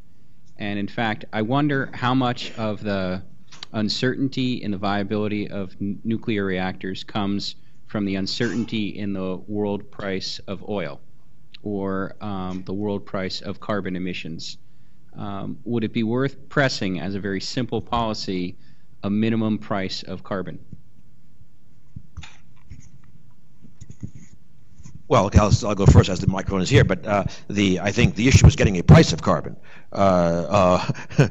And in fact, I wonder how much of the uncertainty in the viability of n nuclear reactors comes from the uncertainty in the world price of oil or um, the world price of carbon emissions. Um, would it be worth pressing, as a very simple policy, a minimum price of carbon? Well, okay, I'll, I'll go first, as the microphone is here. But uh, the I think the issue is getting a price of carbon. Uh, uh,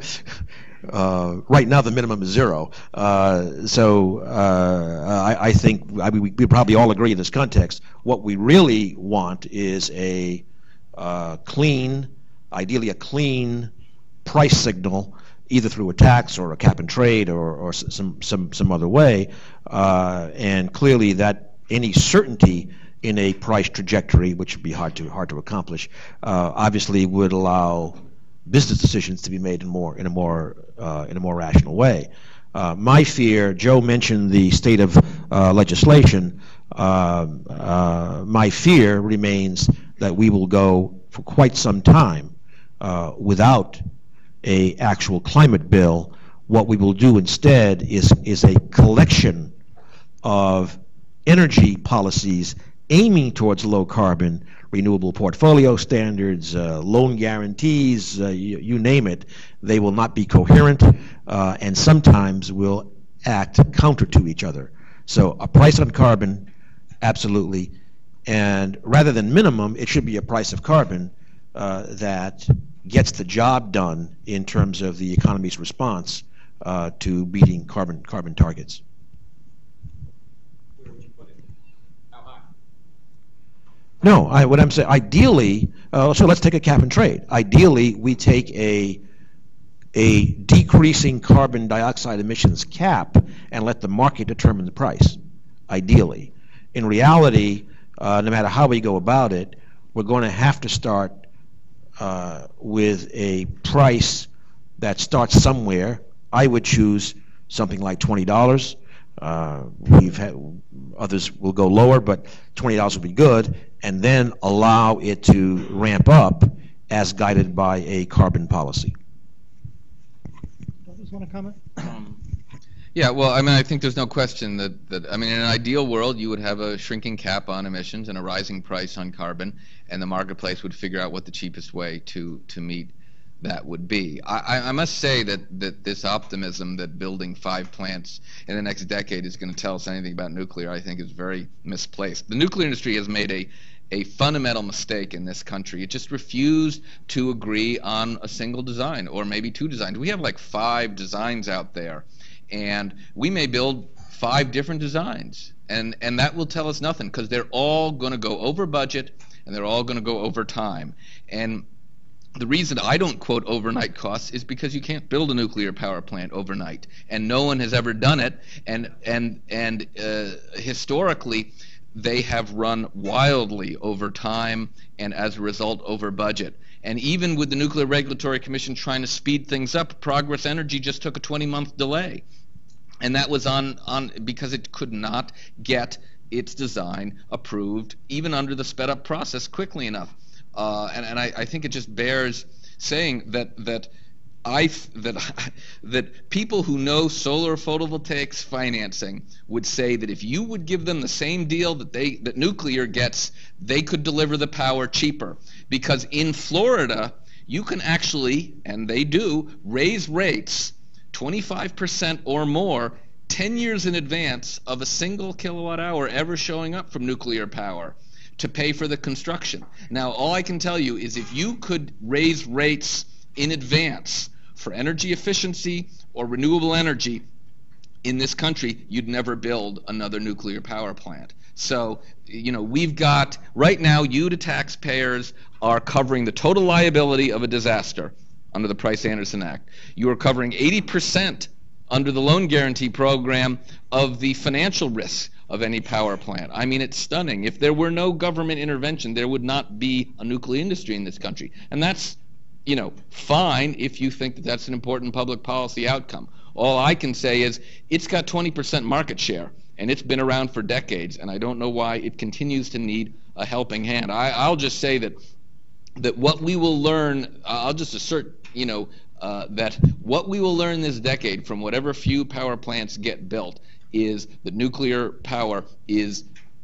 uh, right now, the minimum is zero. Uh, so uh, I, I think I mean, we, we probably all agree in this context. What we really want is a uh, clean, ideally a clean price signal, either through a tax or a cap and trade or, or some some some other way. Uh, and clearly, that any certainty in a price trajectory, which would be hard to hard to accomplish, uh, obviously would allow business decisions to be made in more in a more uh, in a more rational way. Uh, my fear, Joe mentioned the state of uh, legislation. Uh, uh, my fear remains that we will go for quite some time uh, without a actual climate bill. What we will do instead is is a collection of energy policies aiming towards low carbon, renewable portfolio standards, uh, loan guarantees, uh, you, you name it. They will not be coherent uh, and sometimes will act counter to each other. So a price on carbon, absolutely. And rather than minimum, it should be a price of carbon uh, that gets the job done in terms of the economy's response uh, to beating carbon, carbon targets. No, I, what I'm saying, ideally, uh, so let's take a cap and trade. Ideally, we take a, a decreasing carbon dioxide emissions cap and let the market determine the price, ideally. In reality, uh, no matter how we go about it, we're going to have to start uh, with a price that starts somewhere. I would choose something like twenty dollars. Uh, we've had, others will go lower, but twenty dollars will be good, and then allow it to ramp up as guided by a carbon policy. Others want to comment? Um, yeah, well, I mean, I think there's no question that, that, I mean, in an ideal world, you would have a shrinking cap on emissions and a rising price on carbon, and the marketplace would figure out what the cheapest way to, to meet that would be. I, I must say that, that this optimism that building five plants in the next decade is going to tell us anything about nuclear, I think, is very misplaced. The nuclear industry has made a, a fundamental mistake in this country. It just refused to agree on a single design, or maybe two designs. We have like five designs out there, and we may build five different designs, and, and that will tell us nothing, because they're all going to go over budget, and they're all going to go over time. And the reason I don't quote overnight costs is because you can't build a nuclear power plant overnight, and no one has ever done it, and and and uh, historically they have run wildly over time and as a result over budget. And even with the Nuclear Regulatory Commission trying to speed things up, Progress Energy just took a twenty month delay, and that was on on because it could not get its design approved even under the sped up process quickly enough. Uh, and and I, I think it just bears saying that that I that that people who know solar photovoltaics financing would say that if you would give them the same deal that they that nuclear gets, they could deliver the power cheaper, because in Florida you can actually, and they do, raise rates twenty-five percent or more ten years in advance of a single kilowatt hour ever showing up from nuclear power, to pay for the construction. Now, all I can tell you is if you could raise rates in advance for energy efficiency or renewable energy in this country, you'd never build another nuclear power plant. So, you know, we've got, right now, you, the taxpayers, are covering the total liability of a disaster under the Price-Anderson Act. You are covering eighty percent under the loan guarantee program of the financial risk of any power plant. I mean, it's stunning. If there were no government intervention, there would not be a nuclear industry in this country. And that's, you know, fine if you think that that's an important public policy outcome. All I can say is it's got twenty percent market share, and it's been around for decades, and I don't know why it continues to need a helping hand. I, I'll just say that that what we will learn, I'll just assert, you know, uh, that what we will learn this decade from whatever few power plants get built is that nuclear power is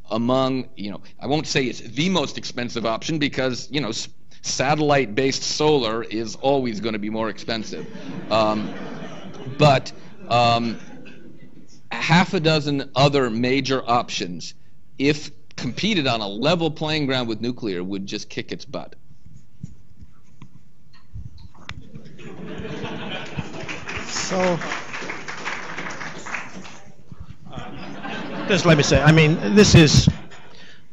among, you know, I won't say it's the most expensive option, because, you know, satellite-based solar is always going to be more expensive. Um, but um, half a dozen other major options, if competed on a level playing ground with nuclear, would just kick its butt. So... just let me say, I mean, this is,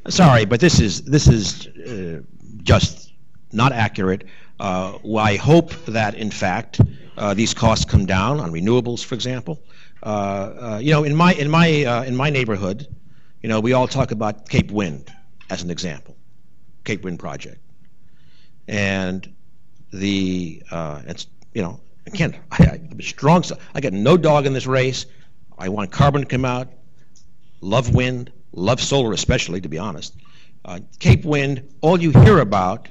sorry, but this is this is uh, just not accurate. Uh, well, I hope that, in fact, uh, these costs come down on renewables, for example. Uh, uh, you know, in my in my uh, in my neighborhood, you know, we all talk about Cape Wind as an example, Cape Wind project, and the uh, it's you know again, I, I, strong. I got no dog in this race. I want carbon to come out. Love wind, love solar especially, to be honest. Uh, Cape Wind, all you hear about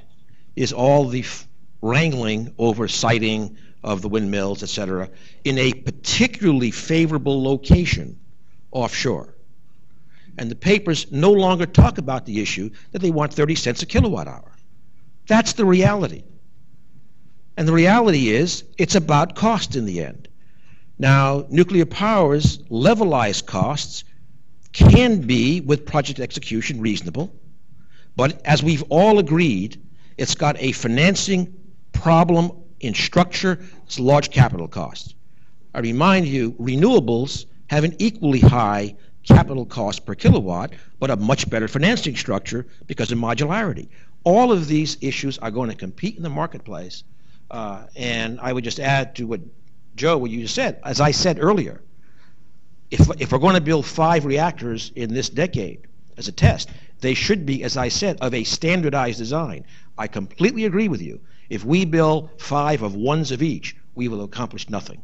is all the f wrangling over siting of the windmills, et cetera, in a particularly favorable location offshore. And the papers no longer talk about the issue that they want thirty cents a kilowatt hour. That's the reality. And the reality is it's about cost in the end. Now, nuclear power's levelized costs can be, with project execution, reasonable, but as we've all agreed, it's got a financing problem in structure. It's large capital costs. I remind you, renewables have an equally high capital cost per kilowatt, but a much better financing structure because of modularity. All of these issues are going to compete in the marketplace, uh, and I would just add to what Joe, what you just said, as I said earlier, If, if we're going to build five reactors in this decade as a test, they should be, as I said, of a standardized design. I completely agree with you. If we build five of ones of each, we will accomplish nothing.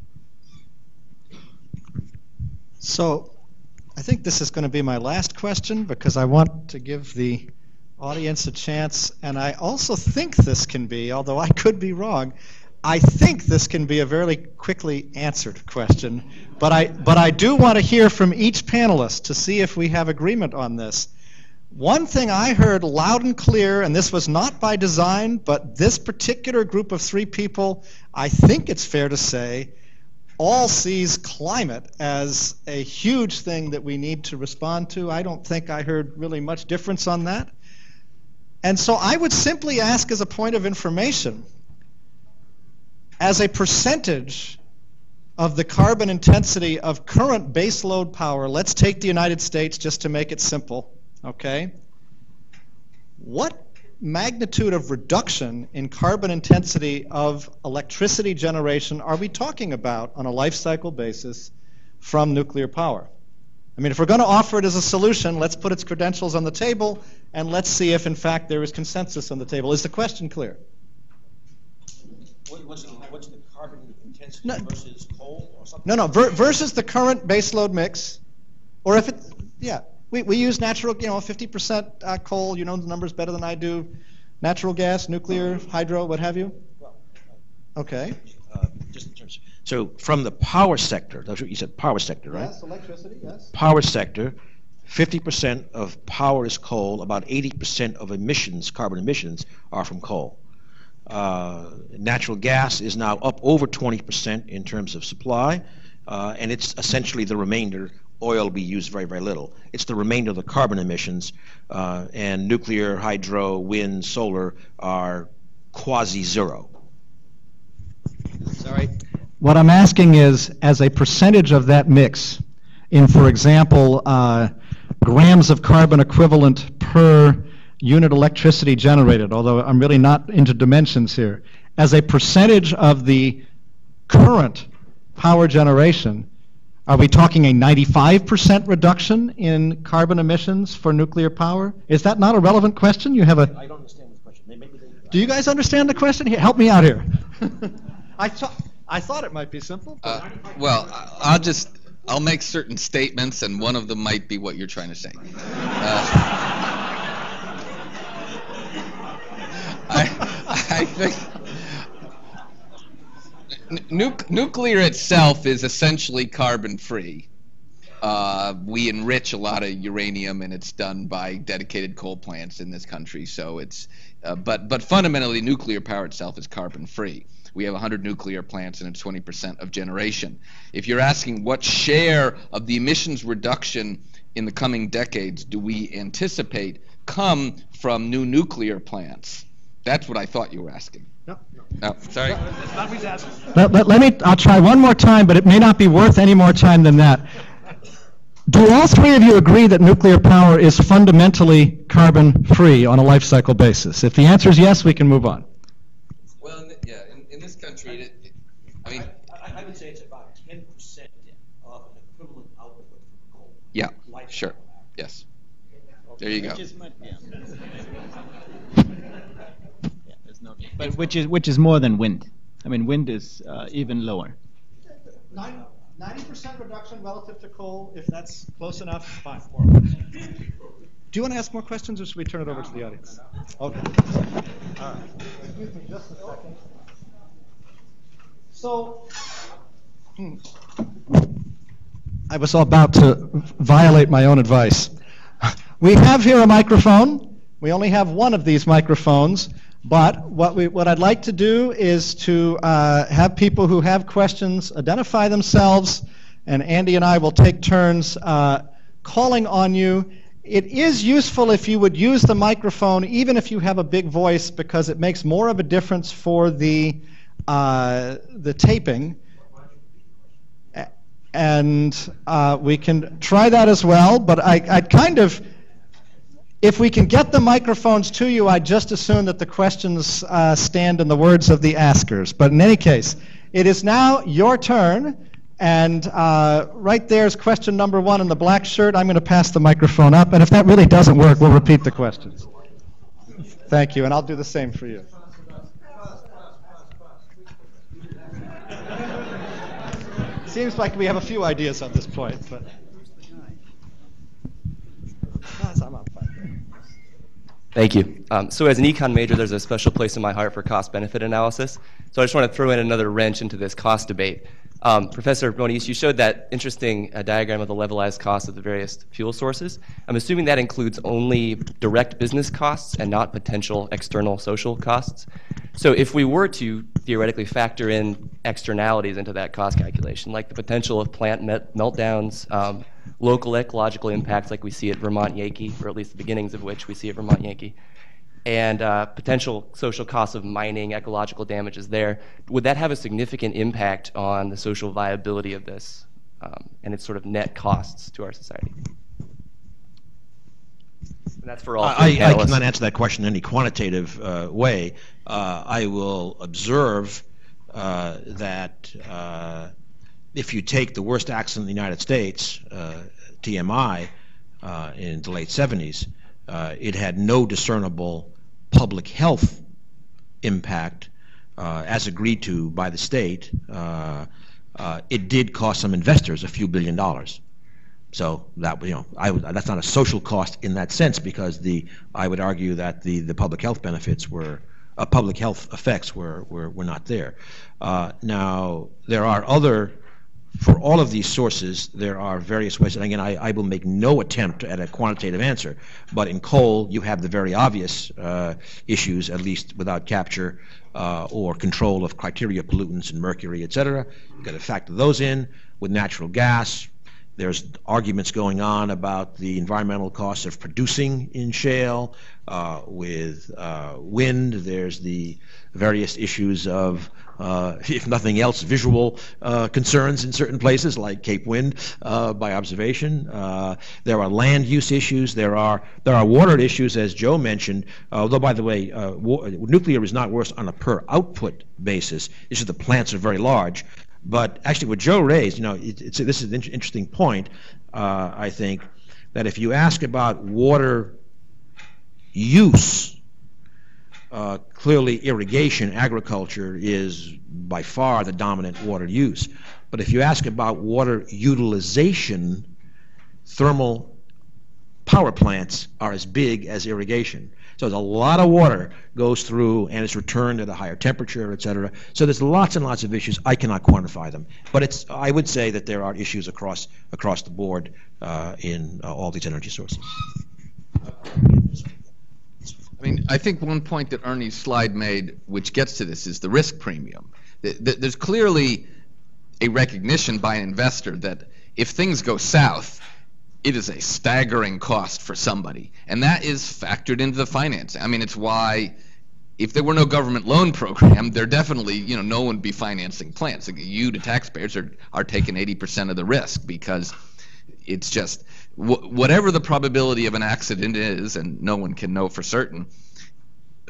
So I think this is going to be my last question because I want to give the audience a chance, and I also think this can be, although I could be wrong, I think this can be a very quickly answered question, but I, but I do want to hear from each panelist to see if we have agreement on this. One thing I heard loud and clear, and this was not by design, but this particular group of three people, I think it's fair to say, all sees climate as a huge thing that we need to respond to. I don't think I heard really much difference on that. And so I would simply ask as a point of information, as a percentage of the carbon intensity of current baseload power, let's take the United States just to make it simple, okay? What magnitude of reduction in carbon intensity of electricity generation are we talking about on a life cycle basis from nuclear power? I mean, if we're going to offer it as a solution, let's put its credentials on the table and let's see if in fact there is consensus on the table. Is the question clear? What's the, what's the carbon intensity no, versus coal or something? No, no, ver versus the current baseload mix, or if it, yeah, we, we use natural, you know, fifty percent uh, coal, you know the numbers better than I do, natural gas, nuclear, hydro, what have you? Okay. Uh, just in terms of, so from the power sector, that's what you said, power sector, right? Yes, electricity, yes. Power sector, fifty percent of power is coal, about eighty percent of emissions, carbon emissions, are from coal. Uh, natural gas is now up over twenty percent in terms of supply, uh, and it's essentially the remainder. Oil will be used very, very little. It's the remainder of the carbon emissions, uh, and nuclear, hydro, wind, solar are quasi-zero. Sorry. What I'm asking is, as a percentage of that mix, in, for example, uh, grams of carbon equivalent per unit electricity generated, although I'm really not into dimensions here, as a percentage of the current power generation, are we talking a ninety-five percent reduction in carbon emissions for nuclear power? Is that not a relevant question? You have a... I don't understand this question. Maybe they... Do you guys understand the question? Here, help me out here. I, th I thought it might be simple. But uh, well, I'll just, I'll make certain statements, and one of them might be what you're trying to say. Uh, I, I think nu nuclear itself is essentially carbon-free. Uh, we enrich a lot of uranium, and it's done by dedicated coal plants in this country. So it's, uh, but but fundamentally, nuclear power itself is carbon-free. We have one hundred nuclear plants, and it's twenty percent of generation. If you're asking what share of the emissions reduction in the coming decades do we anticipate come from new nuclear plants? That's what I thought you were asking. No, no. no sorry. Let, let, let me, I'll try one more time, but it may not be worth any more time than that. Do all three of you agree that nuclear power is fundamentally carbon-free on a life cycle basis? If the answer is yes, we can move on. Well, in the, yeah, in, in this country, it, it, I mean... I, I would say it's about ten percent of an equivalent output from coal. Yeah, life sure, power. Yes. Okay. There you go. But which is which is more than wind. I mean, wind is uh, even lower. ninety percent reduction relative to coal. If that's close enough, fine. Do you want to ask more questions, or should we turn it over to the audience? Okay. All right. Excuse me, just a second. So, hmm, I was about to violate my own advice. We have here a microphone. We only have one of these microphones. But what, we, what I'd like to do is to uh, have people who have questions identify themselves, and Andy and I will take turns uh, calling on you. It is useful if you would use the microphone, even if you have a big voice, because it makes more of a difference for the, uh, the taping. And uh, we can try that as well, but I, I'd kind of... If we can get the microphones to you, I just assume that the questions uh, stand in the words of the askers. But in any case, it is now your turn. And uh, right there's question number one in the black shirt. I'm going to pass the microphone up. And if that really doesn't work, we'll repeat the questions. Thank you. And I'll do the same for you. Seems like we have a few ideas on this point. But Thank you. Um, so as an econ major, there's a special place in my heart for cost-benefit analysis. So I just want to throw in another wrench into this cost debate. Um, Professor Moniz, you showed that interesting uh, diagram of the levelized cost of the various fuel sources. I'm assuming that includes only direct business costs and not potential external social costs. So if we were to theoretically factor in externalities into that cost calculation, like the potential of plant met meltdowns, um, local ecological impacts like we see at Vermont Yankee, or at least the beginnings of which we see at Vermont Yankee, and uh, potential social costs of mining, ecological damages there, would that have a significant impact on the social viability of this um, and its sort of net costs to our society? And that's for all. I, I cannot answer that question in any quantitative uh, way. Uh, I will observe uh, that uh, if you take the worst accident in the United States, uh, T M I, uh, in the late seventies, Uh, it had no discernible public health impact uh, as agreed to by the state. Uh, uh, it did cost some investors a few billion dollars. So that, you know, I would, that's not a social cost in that sense, because the I would argue that the, the public health benefits were, uh, public health effects were, were, were not there. Uh, now, there are other, for all of these sources, there are various ways, and again, I, I will make no attempt at a quantitative answer, but in coal, you have the very obvious uh, issues, at least without capture uh, or control of criteria pollutants and mercury, et cetera. You've got to factor those in. With natural gas, there's arguments going on about the environmental costs of producing in shale. Uh, with uh, wind, there's the various issues of Uh, if nothing else, visual uh, concerns in certain places like Cape Wind uh, by observation. Uh, there are land use issues. There are there are water issues, as Joe mentioned, uh, although, by the way, uh, nuclear is not worse on a per output basis. It's just the plants are very large. But actually what Joe raised, you know, it, it's, this is an in interesting point, uh, I think, that if you ask about water use, Uh, clearly irrigation, agriculture is by far the dominant water use. But if you ask about water utilization, thermal power plants are as big as irrigation. So there's a lot of water goes through and it's returned at a higher temperature, et cetera. So there's lots and lots of issues. I cannot quantify them. But it's, I would say that there are issues across, across the board uh, in uh, all these energy sources. I mean, I think one point that Ernie's slide made, which gets to this, is the risk premium. There's clearly a recognition by an investor that if things go south, it is a staggering cost for somebody. And that is factored into the financing. I mean, it's why if there were no government loan program, there definitely, you know, no one would be financing plants. You, the taxpayers, are, are taking eighty percent of the risk, because it's just whatever the probability of an accident is, and no one can know for certain,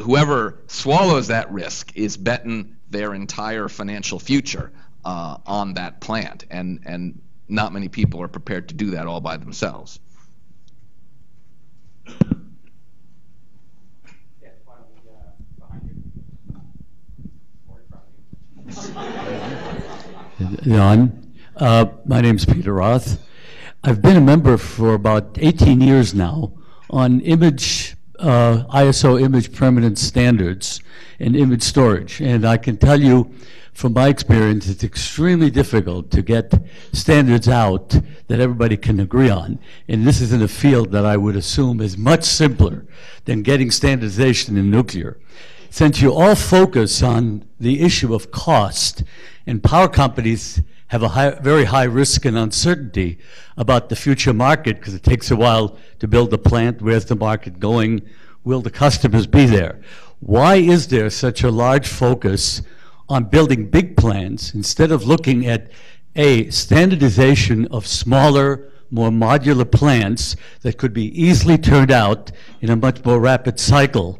whoever swallows that risk is betting their entire financial future uh, on that plant, and, and not many people are prepared to do that all by themselves. Yeah, I'm, uh, my name's Peter Roth. I've been a member for about eighteen years now on image, uh, I S O image permanence standards and image storage. And I can tell you from my experience, it's extremely difficult to get standards out that everybody can agree on. And this is in a field that I would assume is much simpler than getting standardization in nuclear. Since you all focus on the issue of cost, and power companies have a high, very high risk and uncertainty about the future market, because it takes a while to build a plant. Where's the market going? Will the customers be there? Why is there such a large focus on building big plants instead of looking at a standardization of smaller, more modular plants that could be easily turned out in a much more rapid cycle?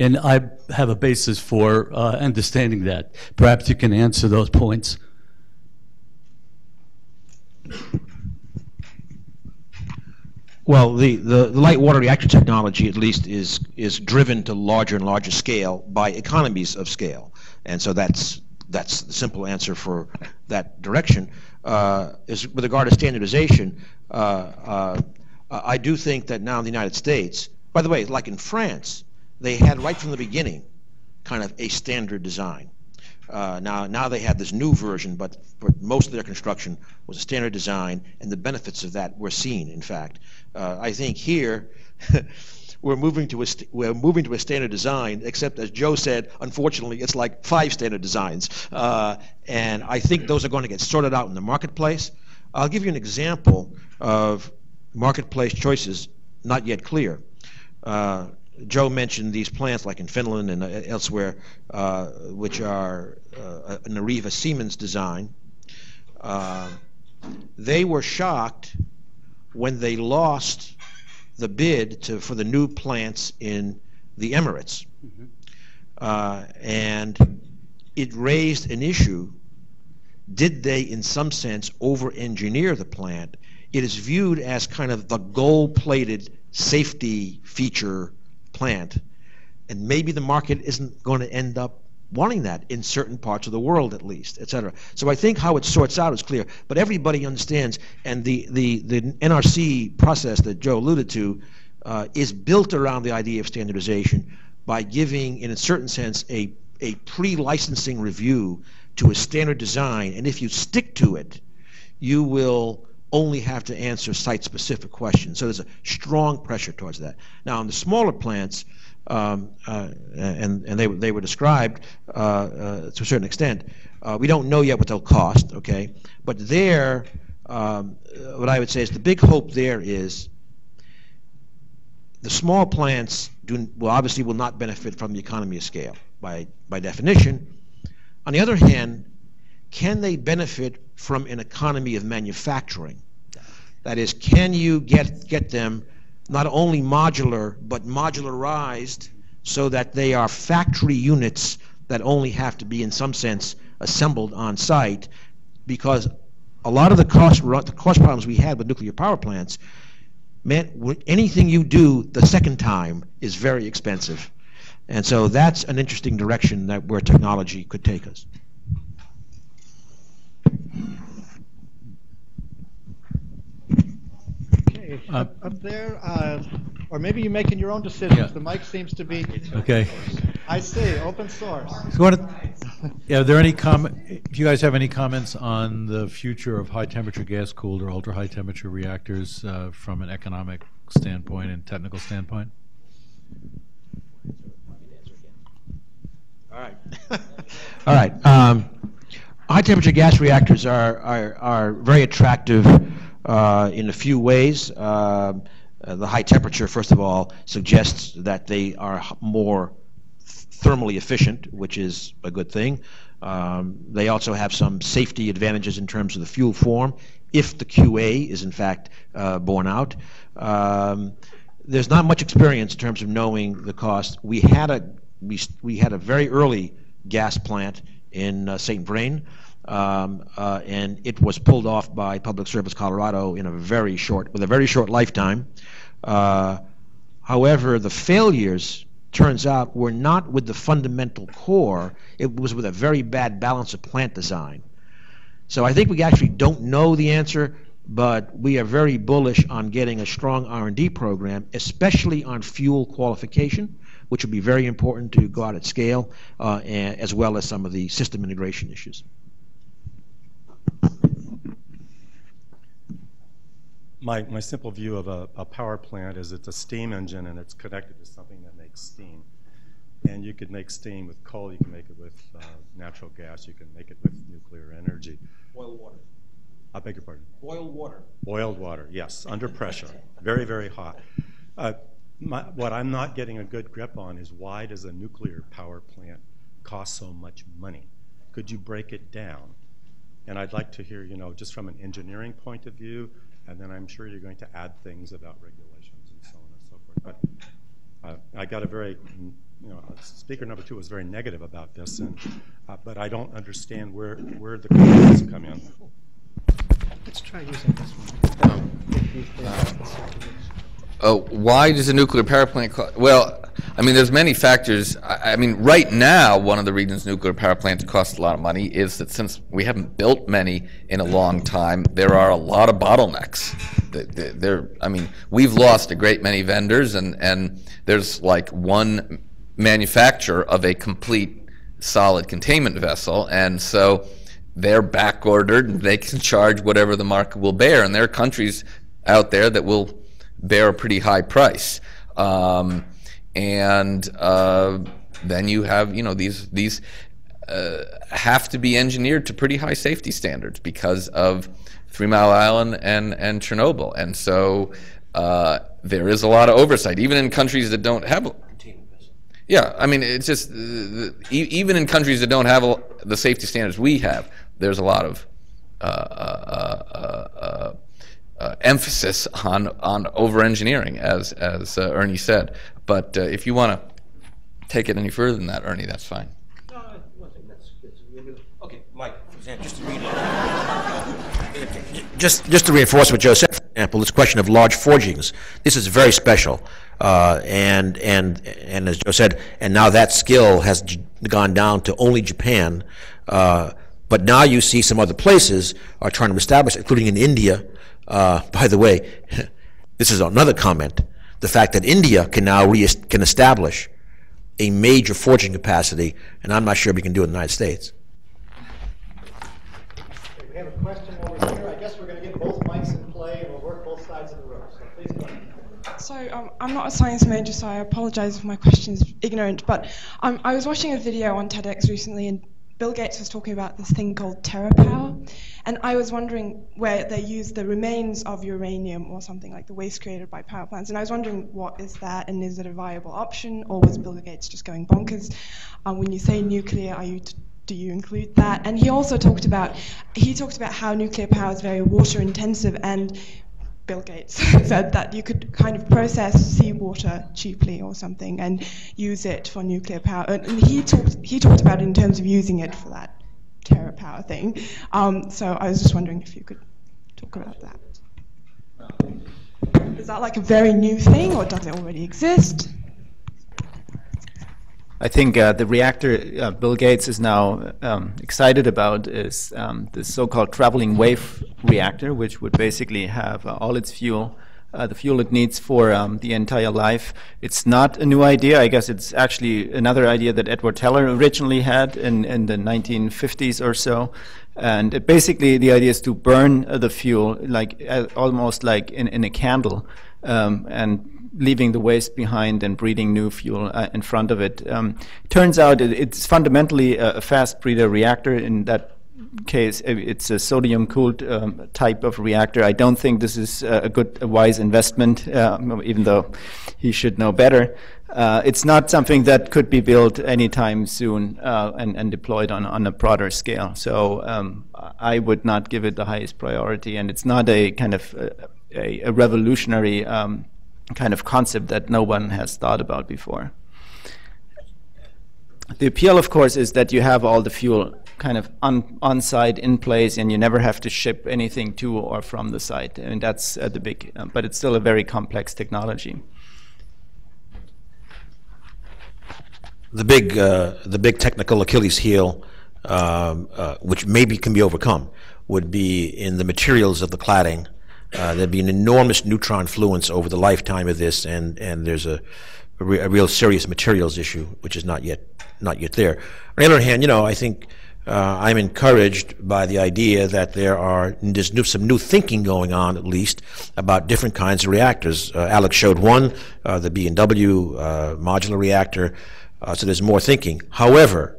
And I have a basis for uh, understanding that. Perhaps you can answer those points. Well, the, the, the light water reactor technology, at least, is, is driven to larger and larger scale by economies of scale. And so that's, that's the simple answer for that direction. Uh, is with regard to standardization, uh, uh, I do think that now in the United States, By the way, like in France, they had right from the beginning kind of a standard design. Uh, now, now they had this new version, but for most of their construction was a standard design, and the benefits of that were seen. In fact, uh, I think here we're moving to a st we're moving to a standard design. Except, as Joe said, unfortunately, it's like five standard designs, uh, and I think those are going to get sorted out in the marketplace. I'll give you an example of marketplace choices not yet clear. Uh, Joe mentioned these plants like in Finland and uh, elsewhere, uh, which are uh, an Areva Siemens design. Uh, they were shocked when they lost the bid to, for the new plants in the Emirates. Mm-hmm. uh, and it raised an issue. Did they, in some sense, over-engineer the plant? It is viewed as kind of the gold-plated safety feature plant, and maybe the market isn't going to end up wanting that in certain parts of the world, at least, et cetera. So I think how it sorts out is clear, but everybody understands, and the the the N R C process that Joe alluded to uh, is built around the idea of standardization by giving, in a certain sense, a a pre-licensing review to a standard design, and if you stick to it, you will only have to answer site-specific questions. So there's a strong pressure towards that. Now, on the smaller plants, um, uh, and, and they, they were described uh, uh, to a certain extent, uh, we don't know yet what they'll cost, okay? But there, um, what I would say is the big hope there is the small plants do, will obviously will not benefit from the economy of scale by, by definition. On the other hand, can they benefit from an economy of manufacturing? That is, can you get, get them not only modular, but modularized so that they are factory units that only have to be, in some sense, assembled on site? Because a lot of the cost, the cost problems we had with nuclear power plants meant anything you do the second time is very expensive. And so that's an interesting direction that where technology could take us. Okay, up, uh, up there, uh, or maybe you're making your own decisions. Yeah. The mic seems to be. Okay. I see, open source. So what are, yeah, are there any comment? Do you guys have any comments on the future of high-temperature gas-cooled or ultra-high-temperature reactors uh, from an economic standpoint and technical standpoint? All right. All right. Um, High-temperature gas reactors are, are, are very attractive uh, in a few ways. Uh, the high temperature, first of all, suggests that they are more thermally efficient, which is a good thing. Um, they also have some safety advantages in terms of the fuel form, if the Q A is in fact uh, borne out. Um, there's not much experience in terms of knowing the cost. We had a, we, we had a very early gas plant in uh, Saint Vrain, um, uh, and it was pulled off by Public Service Colorado in a very short, with a very short lifetime. Uh, however, the failures, turns out, were not with the fundamental core. It was with a very bad balance of plant design. So I think we actually don't know the answer, but we are very bullish on getting a strong R and D program, especially on fuel qualification, which would be very important to go out at scale, uh, and, as well as some of the system integration issues. My, my simple view of a, a power plant is it's a steam engine and it's connected to something that makes steam. And you could make steam with coal, you can make it with uh, natural gas, you can make it with nuclear energy. Boil water. I beg your pardon? Boil water. Boiled water, yes, under pressure. Very, very hot. Uh, My, what I'm not getting a good grip on is why does a nuclear power plant cost so much money? Could you break it down? And I'd like to hear, you know, just from an engineering point of view, and then I'm sure you're going to add things about regulations and so on and so forth. But uh, I got a very, you know, speaker number two was very negative about this, and uh, but I don't understand where, where the costs come in. Let's try using this one. Um, uh, Oh, why does a nuclear power plant cost? Well, I mean, there's many factors. I, I mean, right now, one of the reasons nuclear power plants cost a lot of money is that since we haven't built many in a long time, there are a lot of bottlenecks. There, there, I mean, we've lost a great many vendors, and, and there's like one manufacturer of a complete solid containment vessel, and so they're back-ordered, and they can charge whatever the market will bear, and there are countries out there that will bear a pretty high price. Um, and uh, then you have, you know, these these uh, have to be engineered to pretty high safety standards because of Three Mile Island and, and Chernobyl. And so uh, there is a lot of oversight, even in countries that don't have... Yeah, I mean, it's just, uh, even in countries that don't have a, the safety standards we have, there's a lot of uh, uh, uh, uh, Uh, emphasis on on over-engineering, as as uh, Ernie said. But uh, if you want to take it any further than that, Ernie, that's fine. No, I think that's, that's really, okay, Mike, just to read just just to reinforce what Joe said. For example, this question of large forgings. This is very special, uh, and and and as Joe said, and now that skill has gone down to only Japan. Uh, but now you see some other places are trying to establish, including in India. Uh, by the way, this is another comment, the fact that India can now re can establish a major forging capacity, and I'm not sure we can do it in the United States. Okay, we have a question over here. I guess we're going to get both mics in play, and we'll work both sides of the room. So please go ahead. So um, I'm not a science major, so I apologize if my question's ignorant, but um, I was watching a video on TEDx recently, and Bill Gates was talking about this thing called TerraPower, and I was wondering where they use the remains of uranium or something, like the waste created by power plants, and I was wondering what is that, and is it a viable option, or was Bill Gates just going bonkers? Um, when you say nuclear, are you t do you include that? And he also talked about he talked about how nuclear power is very water intensive, and Bill Gates said that you could kind of process seawater cheaply or something and use it for nuclear power. And he talked he talked about it in terms of using it for that terra power thing. Um, so I was just wondering if you could talk about that. Is that like a very new thing, or does it already exist? I think uh, the reactor uh, Bill Gates is now um, excited about is um, the so-called traveling wave reactor, which would basically have uh, all its fuel, uh, the fuel it needs for um, the entire life. It's not a new idea. I guess it's actually another idea that Edward Teller originally had in, in the nineteen fifties or so. And it basically, the idea is to burn uh, the fuel like uh, almost like in, in a candle, um, and leaving the waste behind and breeding new fuel uh, in front of it. Um, turns out it, it's fundamentally a, a fast breeder reactor. In that case, it's a sodium-cooled um, type of reactor. I don't think this is a good, a wise investment, uh, even though he should know better. Uh, it's not something that could be built anytime soon uh, and, and deployed on, on a broader scale. So um, I would not give it the highest priority, and it's not a kind of a, a revolutionary um, kind of concept that no one has thought about before. The appeal, of course, is that you have all the fuel kind of on, on site in place, and you never have to ship anything to or from the site, and that's uh, the big, um, but it's still a very complex technology. The big, uh, the big technical Achilles heel, um, uh, which maybe can be overcome, would be in the materials of the cladding. Uh, there'd be an enormous neutron fluence over the lifetime of this, and, and there's a, a, re a real serious materials issue, which is not yet not yet there. On the other hand, you know, I think uh, I'm encouraged by the idea that there are there's new, some new thinking going on, at least, about different kinds of reactors. Uh, Alex showed one, uh, the B and W uh, modular reactor, uh, so there's more thinking. However,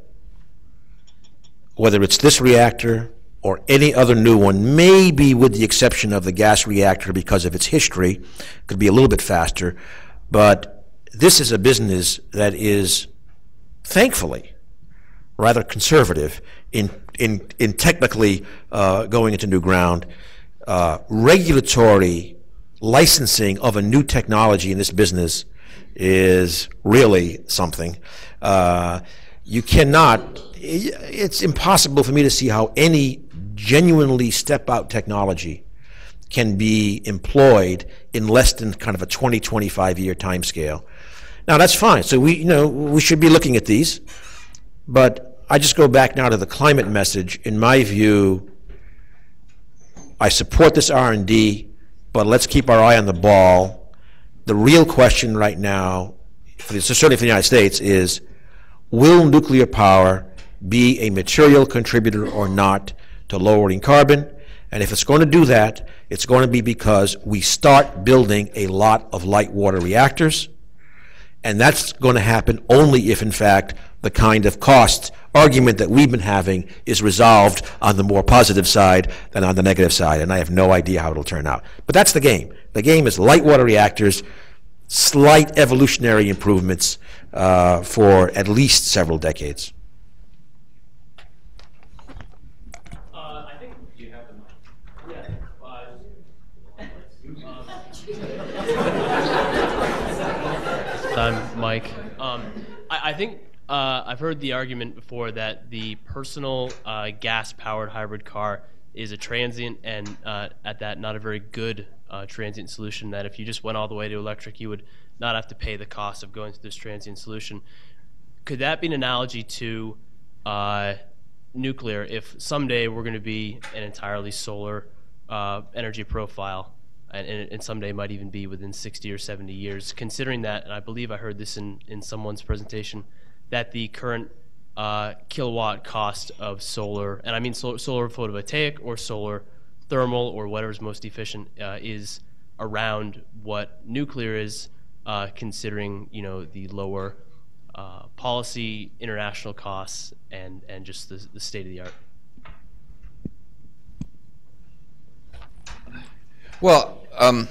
whether it's this reactor or any other new one, maybe with the exception of the gas reactor because of its history, could be a little bit faster. But this is a business that is, thankfully, rather conservative in, in, in technically uh, going into new ground. Uh, regulatory licensing of a new technology in this business is really something. Uh, you cannot, it's impossible for me to see how any genuinely step-out technology can be employed in less than kind of a twenty, twenty-five year time scale. Now that's fine. So we, you know, we should be looking at these, but I just go back now to the climate message. In my view, I support this R and D, but let's keep our eye on the ball. The real question right now, for the, certainly for the United States, is will nuclear power be a material contributor or not to lowering carbon? And if it's going to do that, it's going to be because we start building a lot of light water reactors. And that's going to happen only if, in fact, the kind of cost argument that we've been having is resolved on the more positive side than on the negative side. And I have no idea how it'll turn out. But that's the game. The game is light water reactors, slight evolutionary improvements uh, for at least several decades. I'm Mike. Um, I, I think uh, I've heard the argument before that the personal uh, gas-powered hybrid car is a transient and, uh, at that, not a very good uh, transient solution, that if you just went all the way to electric, you would not have to pay the cost of going to this transient solution. Could that be an analogy to uh, nuclear, if someday we're going to be an entirely solar uh, energy profile? And, and someday might even be within sixty or seventy years, considering that, and I believe I heard this in, in someone's presentation, that the current uh, kilowatt cost of solar, and I mean solar, solar photovoltaic or solar thermal or whatever's most efficient, uh, is around what nuclear is, uh, considering, you know, the lower uh, policy, international costs, and, and just the, the state of the art. Well, um,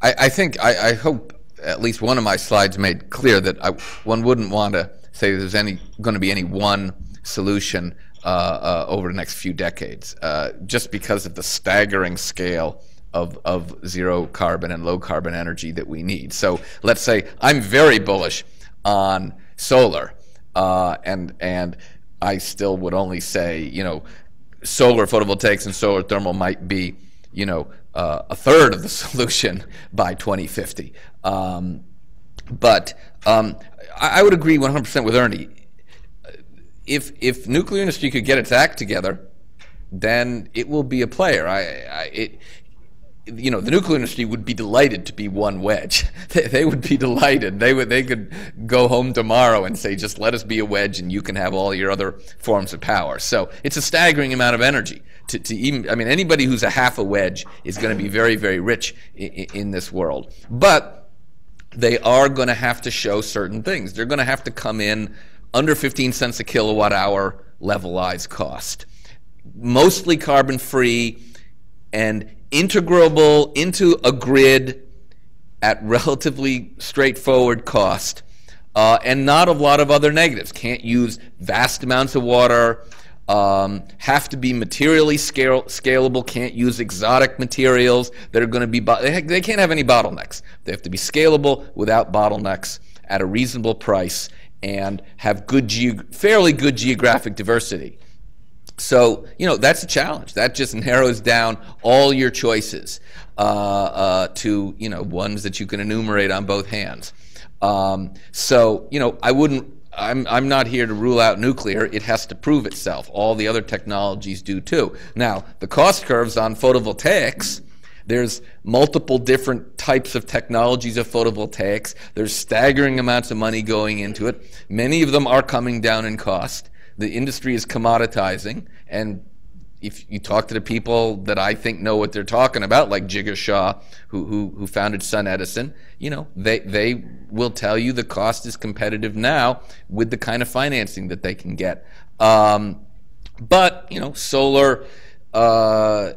I, I think, I, I hope at least one of my slides made clear that I, one wouldn't want to say there's any going to be any one solution uh, uh, over the next few decades, uh, just because of the staggering scale of, of zero carbon and low carbon energy that we need. So let's say I'm very bullish on solar, uh, and, and I still would only say, you know, solar photovoltaics and solar thermal might be, you know, Uh, a third of the solution by twenty fifty. Um, but um, I, I would agree one hundred percent with Ernie. If, if nuclear industry could get its act together, then it will be a player. I, I, it, you know, the nuclear industry would be delighted to be one wedge. They, they would be delighted. They, would, they could go home tomorrow and say, just let us be a wedge and you can have all your other forms of power. So it's a staggering amount of energy. To, to even, I mean, anybody who's a half a wedge is going to be very, very rich in, in this world. But they are going to have to show certain things. They're going to have to come in under fifteen cents a kilowatt hour levelized cost, mostly carbon-free and integrable into a grid at relatively straightforward cost, uh, and not a lot of other negatives. Can't use vast amounts of water. Um, have to be materially scale, scalable, can't use exotic materials that are going to be, they, they can't have any bottlenecks. They have to be scalable without bottlenecks at a reasonable price and have good, fairly good geographic diversity. So, you know, that's a challenge. That just narrows down all your choices uh, uh, to, you know, ones that you can enumerate on both hands. Um, so, you know, I wouldn't, I'm, I'm not here to rule out nuclear. It has to prove itself. All the other technologies do too. Now, the cost curves on photovoltaics, there's multiple different types of technologies of photovoltaics. There's staggering amounts of money going into it. Many of them are coming down in cost. The industry is commoditizing, and if you talk to the people that I think know what they're talking about, like Jigar Shah, who, who, who founded SunEdison, you know, they, they will tell you the cost is competitive now with the kind of financing that they can get. Um, but, you know, solar uh,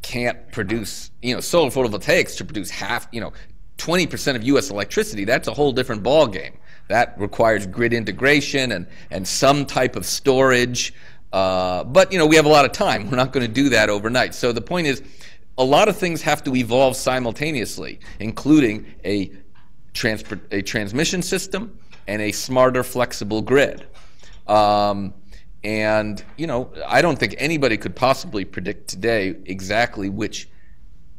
can't produce, you know, solar photovoltaics to produce half, you know, twenty percent of U S electricity, that's a whole different ball game. That requires grid integration and, and some type of storage. Uh, but, you know, we have a lot of time. We're not going to do that overnight. So the point is, a lot of things have to evolve simultaneously, including a, transport, a transmission system and a smarter, flexible grid. Um, and, you know, I don't think anybody could possibly predict today exactly which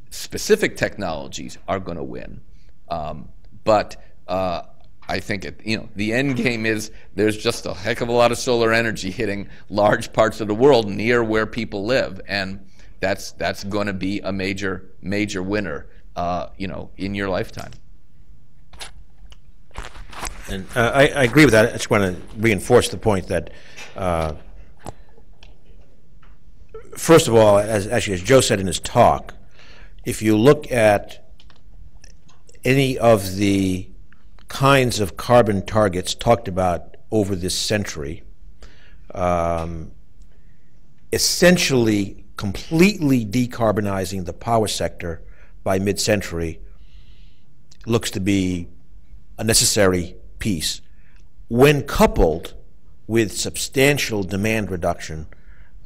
specific technologies are going to win. Um, but uh, I think it, you know, the end game is there's just a heck of a lot of solar energy hitting large parts of the world near where people live, and that's that's going to be a major major winner, uh, you know, in your lifetime. And uh, I, I agree with that. I just want to reinforce the point that, uh, first of all, as actually as Joe said in his talk, if you look at any of the kinds of carbon targets talked about over this century, um, essentially completely decarbonizing the power sector by mid-century looks to be a necessary piece, when coupled with substantial demand reduction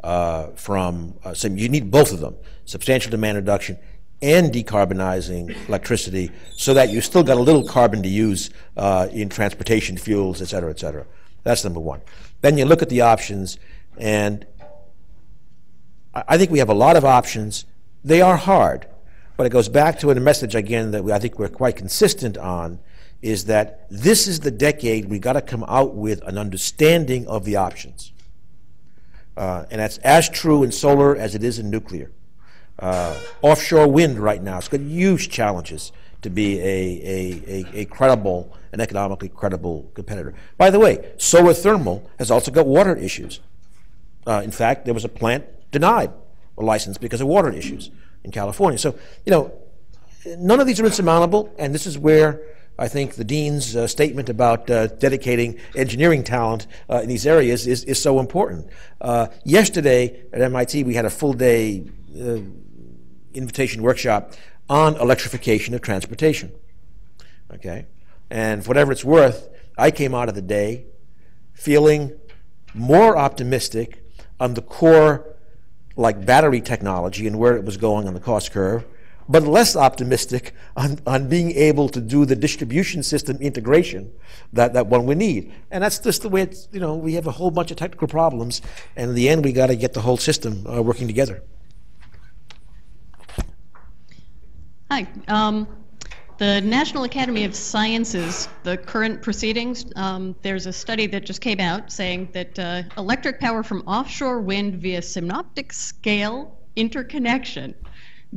uh, from, uh, so you need both of them, substantial demand reduction and decarbonizing electricity, so that you still got a little carbon to use uh, in transportation fuels, et cetera, et cetera. That's number one. Then you look at the options, and I think we have a lot of options. They are hard, but it goes back to a message, again, that we, I think we're quite consistent on, is that this is the decade we got to come out with an understanding of the options. Uh, and that's as true in solar as it is in nuclear. Uh, offshore wind right now, it's got huge challenges to be a, a, a, a credible, an economically credible competitor. By the way, solar thermal has also got water issues. Uh, in fact, there was a plant denied a license because of water issues in California. So, you know, none of these are insurmountable, and this is where I think the dean's uh, statement about uh, dedicating engineering talent uh, in these areas is, is so important. Uh, yesterday at M I T, we had a full day uh, invitation workshop on electrification of transportation, okay? And for whatever it's worth, I came out of the day feeling more optimistic on the core, like battery technology and where it was going on the cost curve, but less optimistic on, on being able to do the distribution system integration that, that one would need. And that's just the way it's, you know, we have a whole bunch of technical problems, and in the end, we gotta get the whole system uh, working together. Hi. Um, the National Academy of Sciences, the current proceedings, um, there's a study that just came out saying that uh, electric power from offshore wind via synoptic scale interconnection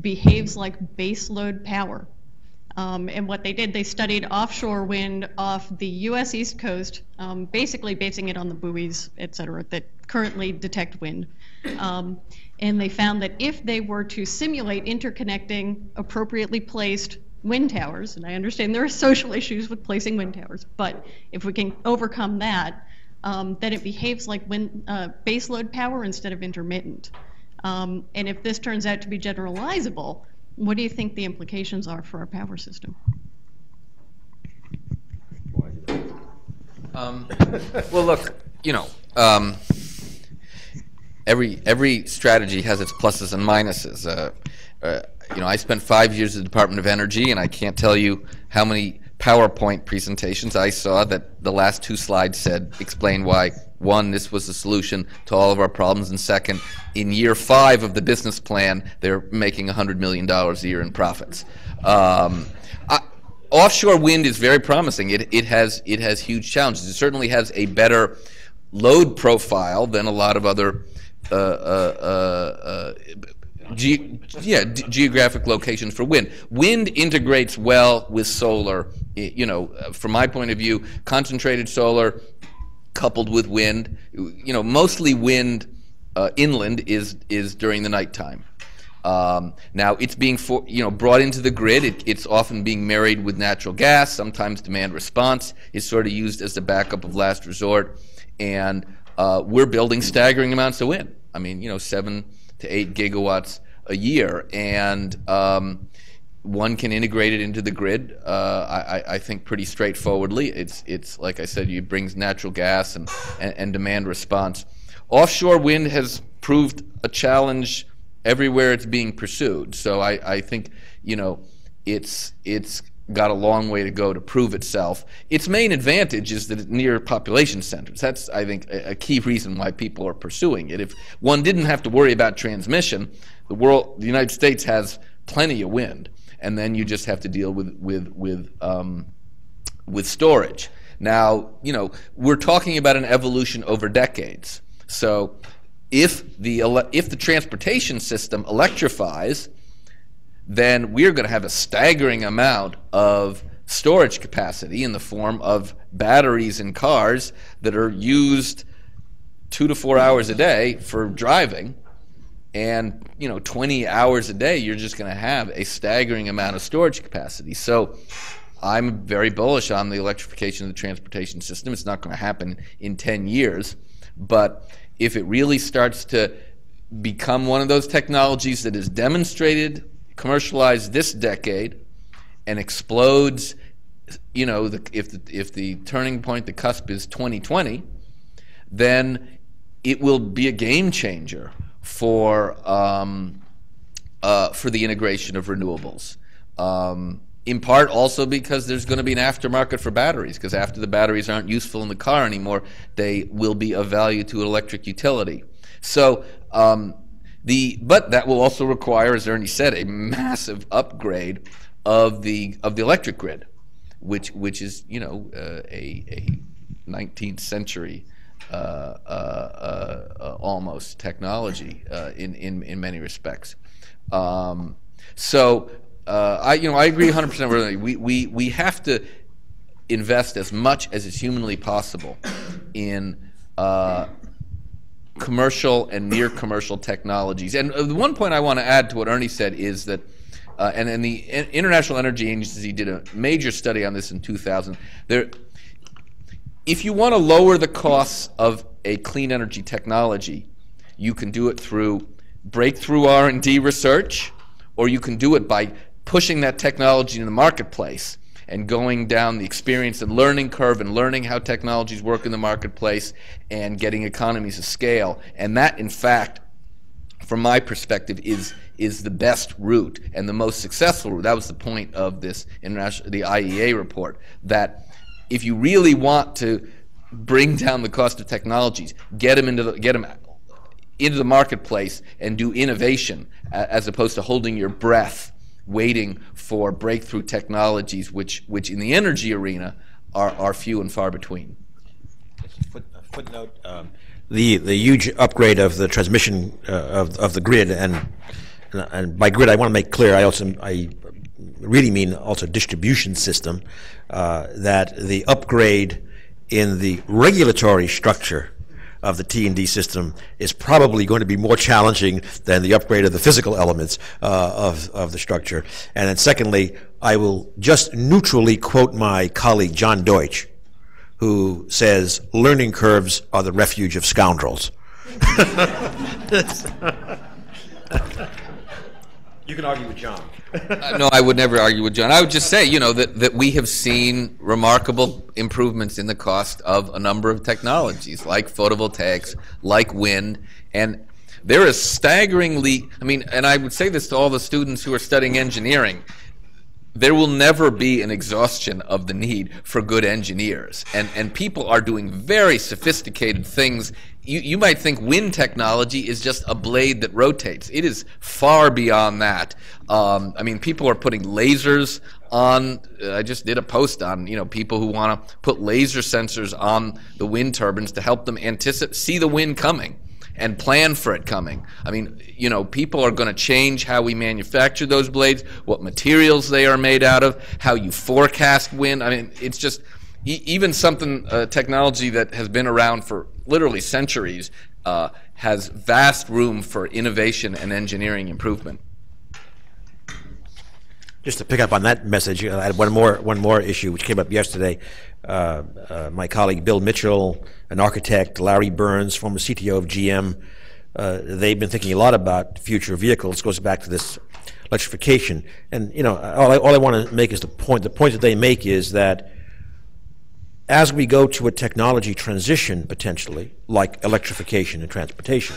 behaves like baseload power. Um, and what they did, they studied offshore wind off the U S East Coast, um, basically basing it on the buoys, et cetera, that currently detect wind. Um, And they found that if they were to simulate interconnecting appropriately placed wind towers, and I understand there are social issues with placing wind towers, but if we can overcome that, um, then it behaves like wind, uh, baseload power instead of intermittent. Um, and if this turns out to be generalizable, what do you think the implications are for our power system? Um, well, look, you know, um, Every every strategy has its pluses and minuses. Uh, uh, you know, I spent five years at the Department of Energy, and I can't tell you how many PowerPoint presentations I saw that the last two slides said, explain why, one, this was the solution to all of our problems, and second, in year five of the business plan, they're making one hundred million dollars a year in profits. Um, I, offshore wind is very promising. It, it, has, it has huge challenges. It certainly has a better load profile than a lot of other Uh, uh, uh, uh, ge yeah, d geographic locations for wind. Wind integrates well with solar. You know, from my point of view, concentrated solar coupled with wind. You know, mostly wind uh, inland is is during the nighttime. Um, now it's being for, you know, brought into the grid. It, it's often being married with natural gas. Sometimes demand response is sort of used as the backup of last resort, and uh, we're building staggering amounts of wind. I mean, you know, seven to eight gigawatts a year, and um, one can integrate it into the grid. Uh, I, I think pretty straightforwardly. It's it's like I said, it brings natural gas and, and and demand response. Offshore wind has proved a challenge everywhere it's being pursued. So I, I think, you know, it's it's got a long way to go to prove itself. Its main advantage is that it's near population centers. That's, I think, a, a key reason why people are pursuing it. If one didn't have to worry about transmission, the world, the United States has plenty of wind, and then you just have to deal with with with um, with storage. Now, you know, we're talking about an evolution over decades. So if the if the transportation system electrifies, then we're going to have a staggering amount of storage capacity in the form of batteries in cars that are used two to four hours a day for driving, and you know, twenty hours a day, you're just going to have a staggering amount of storage capacity. So I'm very bullish on the electrification of the transportation system. It's not going to happen in ten years, but if it really starts to become one of those technologies that is demonstrated, commercialized this decade, and explodes, you know, the, if, the, if the turning point, the cusp is twenty twenty, then it will be a game changer for, um, uh, for the integration of renewables. Um, in part also because there's going to be an aftermarket for batteries, because after the batteries aren't useful in the car anymore, they will be of value to an electric utility. So, um, the, but that will also require, as Ernie said, a massive upgrade of the of the electric grid, which which is, you know, uh, a, a nineteenth century uh, uh, uh, almost technology uh, in in in many respects. Um, so uh, I you know I agree one hundred percent with you. We we we have to invest as much as is humanly possible in uh, commercial and near commercial technologies. And the one point I want to add to what Ernie said is that. Uh, and, and the International Energy Agency did a major study on this in two thousand. There, if you want to lower the costs of a clean energy technology, you can do it through breakthrough R and D research, or you can do it by pushing that technology in the marketplace and going down the experience and learning curve and learning how technologies work in the marketplace and getting economies of scale. And that, in fact, from my perspective, is is the best route and the most successful route. That was the point of this international, the I E A report, that if you really want to bring down the cost of technologies, get them into the, get them into the marketplace and do innovation as opposed to holding your breath, waiting for breakthrough technologies, which which in the energy arena are are few and far between. Foot, footnote. Um, The, the huge upgrade of the transmission uh, of, of the grid, and and by grid I want to make clear I also I really mean also distribution system, uh, that the upgrade in the regulatory structure of the T and D system is probably going to be more challenging than the upgrade of the physical elements uh, of, of the structure. And then secondly, I will just neutrally quote my colleague John Deutsch, who says learning curves are the refuge of scoundrels. You can argue with John. uh, no, I would never argue with John. I would just say, you know, that, that we have seen remarkable improvements in the cost of a number of technologies, like photovoltaics, like wind, and there is staggeringly, I mean, and I would say this to all the students who are studying engineering, there will never be an exhaustion of the need for good engineers. And, and people are doing very sophisticated things. You, you might think wind technology is just a blade that rotates. It is far beyond that. Um, I mean, people are putting lasers on. Uh, I just did a post on, you know, people who want to put laser sensors on the wind turbines to help them anticipate, see the wind coming and plan for it coming. I mean, you know, people are going to change how we manufacture those blades, what materials they are made out of, how you forecast wind. I mean, it's just e even something, uh, technology that has been around for literally centuries uh, has vast room for innovation and engineering improvement. Just to pick up on that message, I had one more, one more issue which came up yesterday. Uh, uh, my colleague Bill Mitchell, an architect, Larry Burns, former C T O of G M, uh, they've been thinking a lot about future vehicles. Goes back to this electrification, and you know, all I, all I want to make is the point. The point that they make is that as we go to a technology transition potentially, like electrification and transportation,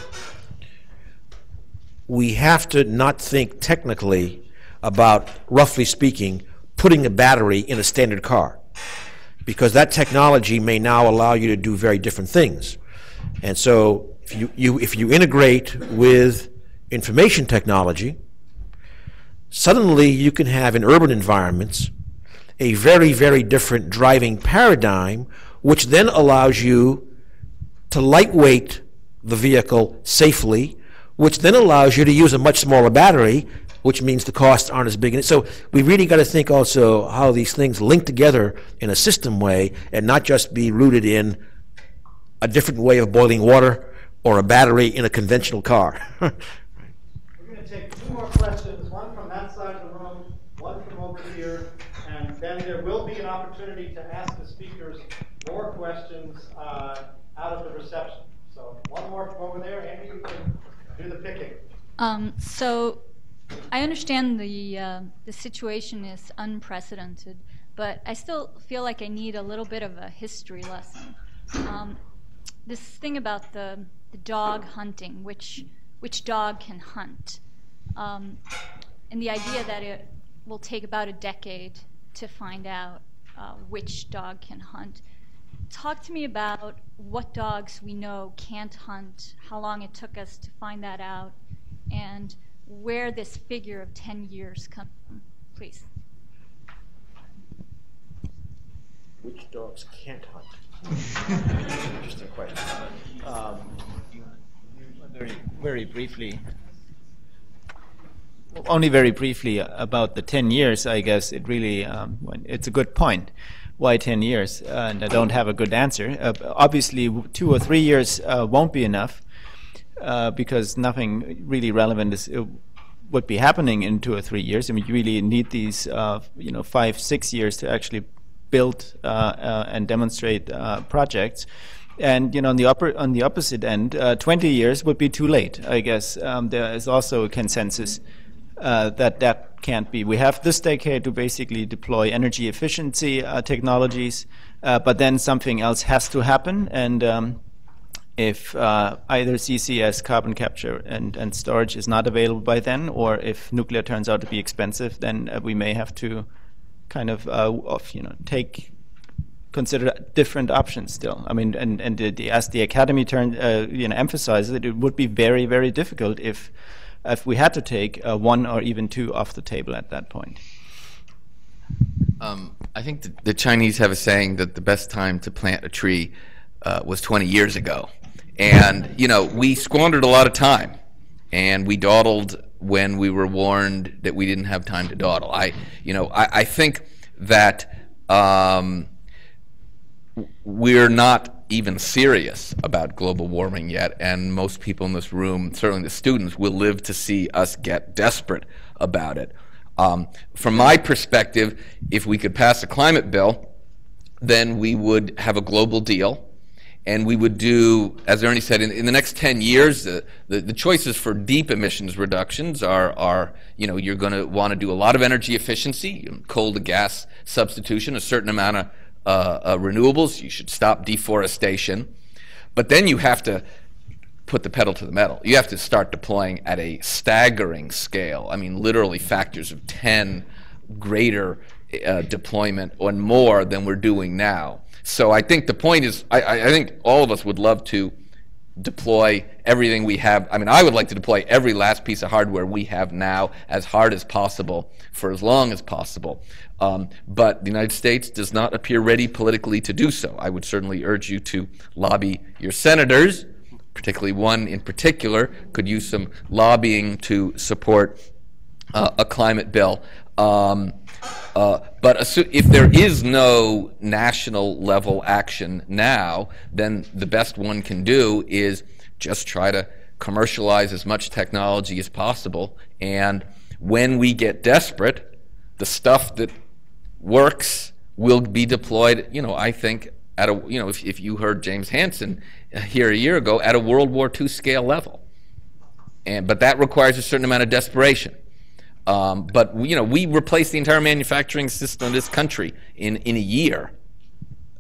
we have to not think technically about, roughly speaking, putting a battery in a standard car, because that technology may now allow you to do very different things. And so if you, you, if you integrate with information technology, suddenly you can have in urban environments a very, very different driving paradigm, which then allows you to lightweight the vehicle safely, which then allows you to use a much smaller battery, which means the costs aren't as big. And so we really got to think also how these things link together in a system way and not just be rooted in a different way of boiling water or a battery in a conventional car. We're going to take two more questions, one from that side of the room, one from over here, and then there will be an opportunity to ask the speakers more questions uh, out of the reception. So one more from over there. Andrew, you can do the picking. Um, so I understand the, uh, the situation is unprecedented, but I still feel like I need a little bit of a history lesson. Um, this thing about the, the dog hunting, which, which dog can hunt, um, and the idea that it will take about a decade to find out uh, which dog can hunt. Talk to me about what dogs we know can't hunt, how long it took us to find that out, and where this figure of ten years comes from, please. Which dogs can't hunt? Interesting question. Um, very, very briefly, only very briefly about the ten years, I guess it really, um, it's a good point. Why ten years? Uh, and I don't have a good answer. Uh, obviously, two or three years uh, won't be enough. Uh, because nothing really relevant is uh, would be happening in two or three years. I mean, you really need these, uh, you know, five, six years to actually build uh, uh, and demonstrate uh, projects. And you know, on the upper, on the opposite end, uh, twenty years would be too late, I guess. Um, there is also a consensus uh, that that can't be. We have this decade to basically deploy energy efficiency uh, technologies, uh, but then something else has to happen. And um, if uh, either C C S, carbon capture and, and storage, is not available by then, or if nuclear turns out to be expensive, then uh, we may have to kind of, uh, of, you know, take, consider different options still. I mean, and, and the, the, as the Academy turned, uh, you know, emphasizes that it would be very, very difficult if, if we had to take uh, one or even two off the table at that point. Um, I think the, the Chinese have a saying that the best time to plant a tree uh, was twenty years ago. And, you know, we squandered a lot of time, and we dawdled when we were warned that we didn't have time to dawdle. I, you know, I, I think that um, we're not even serious about global warming yet, and most people in this room, certainly the students, will live to see us get desperate about it. Um, from my perspective, if we could pass a climate bill, then we would have a global deal. And we would do, as Ernie said, in, in the next ten years, the, the, the choices for deep emissions reductions are, are you know, you're going to want to do a lot of energy efficiency, coal to gas substitution, a certain amount of uh, uh, renewables. You should stop deforestation. But then you have to put the pedal to the metal. You have to start deploying at a staggering scale. I mean, literally factors of ten greater uh, deployment or more than we're doing now. So I think the point is, I, I think all of us would love to deploy everything we have. I mean, I would like to deploy every last piece of hardware we have now as hard as possible for as long as possible. Um, but the United States does not appear ready politically to do so. I would certainly urge you to lobby your senators, particularly one in particular, could use some lobbying to support uh, a climate bill. Um, uh, but if there is no national level action now, then the best one can do is just try to commercialize as much technology as possible. And when we get desperate, the stuff that works will be deployed, you know, I think, at a, you know, if, if you heard James Hansen here a year ago, at a World War Two scale level. And, but that requires a certain amount of desperation. Um, but, you know, we replaced the entire manufacturing system of this country in, in a year,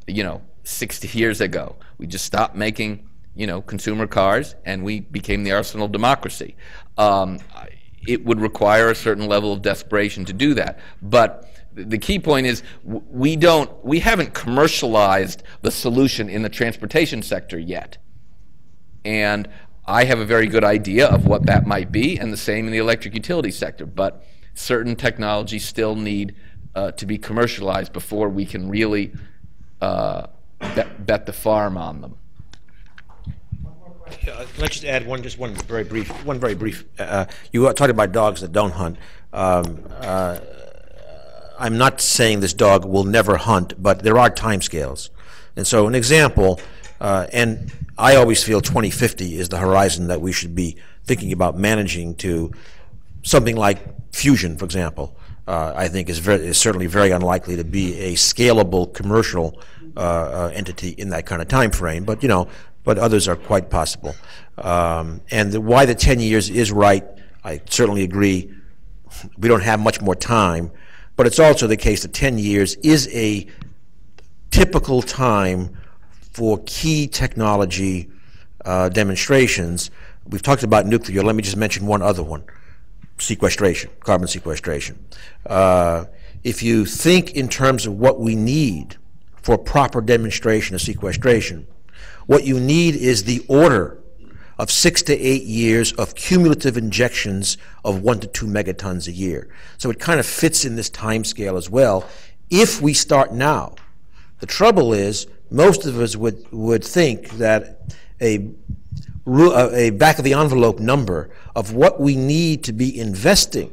you know, sixty years ago. We just stopped making, you know, consumer cars, and we became the arsenal of democracy. Um, it would require a certain level of desperation to do that. But the key point is we don't, we haven't commercialized the solution in the transportation sector yet. And I have a very good idea of what that might be, and the same in the electric utility sector. But certain technologies still need uh, to be commercialized before we can really uh, bet, bet the farm on them. Uh, let's just add one, just one very brief, one very brief. Uh, you are talking about dogs that don't hunt. Um, uh, I'm not saying this dog will never hunt, but there are timescales. And so an example, uh, and I always feel twenty fifty is the horizon that we should be thinking about managing to. Something like fusion, for example, uh, I think is, very, is certainly very unlikely to be a scalable commercial uh, uh, entity in that kind of time frame. But you know, but others are quite possible. Um, and the, why the ten years is right, I certainly agree. We don't have much more time, but it's also the case that ten years is a typical time for key technology uh, demonstrations. We've talked about nuclear. Let me just mention one other one. Sequestration, carbon sequestration. Uh, if you think in terms of what we need for proper demonstration of sequestration, what you need is the order of six to eight years of cumulative injections of one to two megatons a year. So it kind of fits in this time scale as well, if we start now. The trouble is, most of us would, would think that a a back-of-the-envelope number of what we need to be investing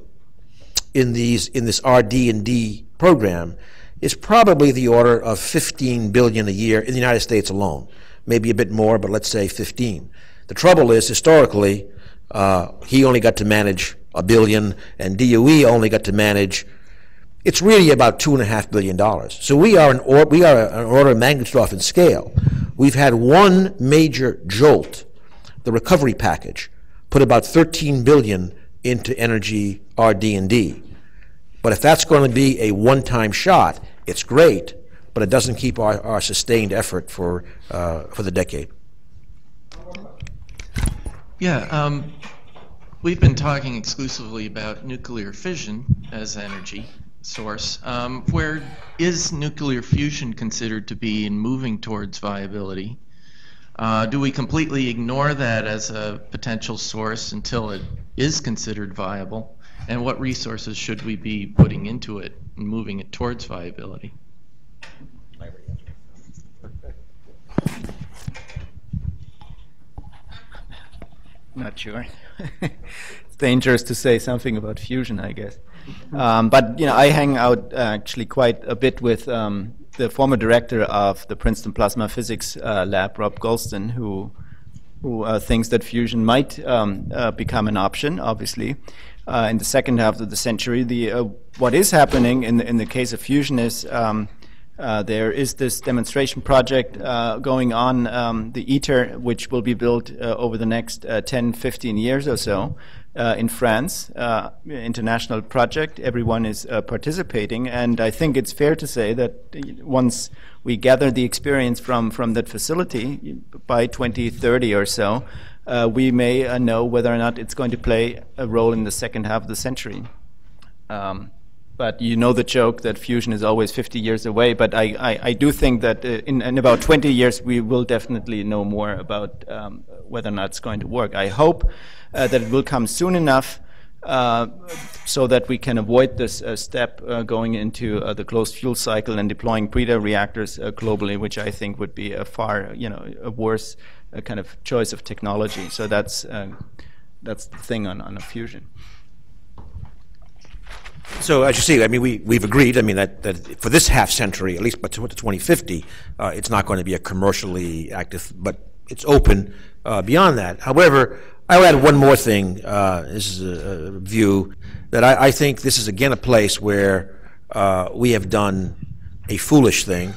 in these in this R D and D program is probably the order of fifteen billion dollars a year in the United States alone, maybe a bit more, but let's say fifteen. The trouble is, historically, uh, he only got to manage a billion, and D O E only got to manage. It's really about two and a half billion dollars. So we are an or, we are an order of magnitude off in scale. We've had one major jolt. The recovery package put about thirteen billion dollars into energy R D and D. But if that's going to be a one-time shot, it's great, but it doesn't keep our, our sustained effort for, uh, for the decade. Yeah, um, we've been talking exclusively about nuclear fission as energy source. Um, where is nuclear fusion considered to be in moving towards viability? Uh, do we completely ignore that as a potential source until it is considered viable? And what resources should we be putting into it and moving it towards viability? Not sure. It's dangerous to say something about fusion, I guess. Um, but you know, I hang out uh, actually quite a bit with um, the former director of the Princeton Plasma Physics uh, Lab, Rob Golston, who, who uh, thinks that fusion might um, uh, become an option, obviously, uh, in the second half of the century. The, uh, what is happening in the, in the case of fusion is um, uh, there is this demonstration project uh, going on, um, the ITER, which will be built uh, over the next uh, ten, fifteen years or so uh, in France, uh, international project. Everyone is uh, participating, and I think it's fair to say that once we gather the experience from, from that facility, by twenty thirty or so, uh, we may uh, know whether or not it's going to play a role in the second half of the century. Um, but you know the joke that fusion is always fifty years away, but I, I, I do think that in, in about twenty years we will definitely know more about um, whether or not it's going to work. I hope Uh, that it will come soon enough uh, so that we can avoid this uh, step uh, going into uh, the closed fuel cycle and deploying breeder reactors uh, globally, which I think would be a far, you know, a worse uh, kind of choice of technology. So that's uh, that's the thing on on a fusion. So as you see, I mean, we we've agreed. I mean that that for this half century, at least, but to twenty fifty, uh, it's not going to be a commercially active, but it's open uh, beyond that. However, I'll add one more thing. Uh, this is a, a view that I, I think this is again a place where uh, we have done a foolish thing.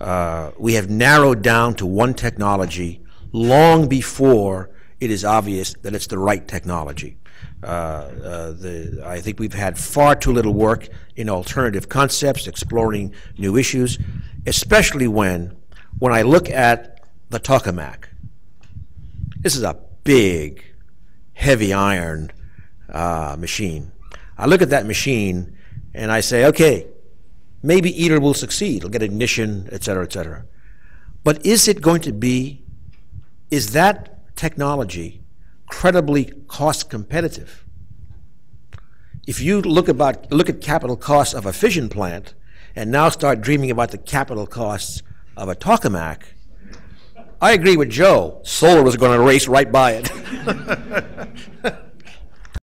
Uh, we have narrowed down to one technology long before it is obvious that it's the right technology. Uh, uh, the, I think we've had far too little work in alternative concepts, exploring new issues, especially when, when I look at the tokamak. This is a big, heavy iron uh, machine. I look at that machine and I say, okay, maybe ITER will succeed. It'll get ignition, et cetera, et cetera. But is it going to be, is that technology credibly cost competitive? If you look about look at capital costs of a fission plant and now start dreaming about the capital costs of a tokamak, I agree with Joe. Solar is going to race right by it.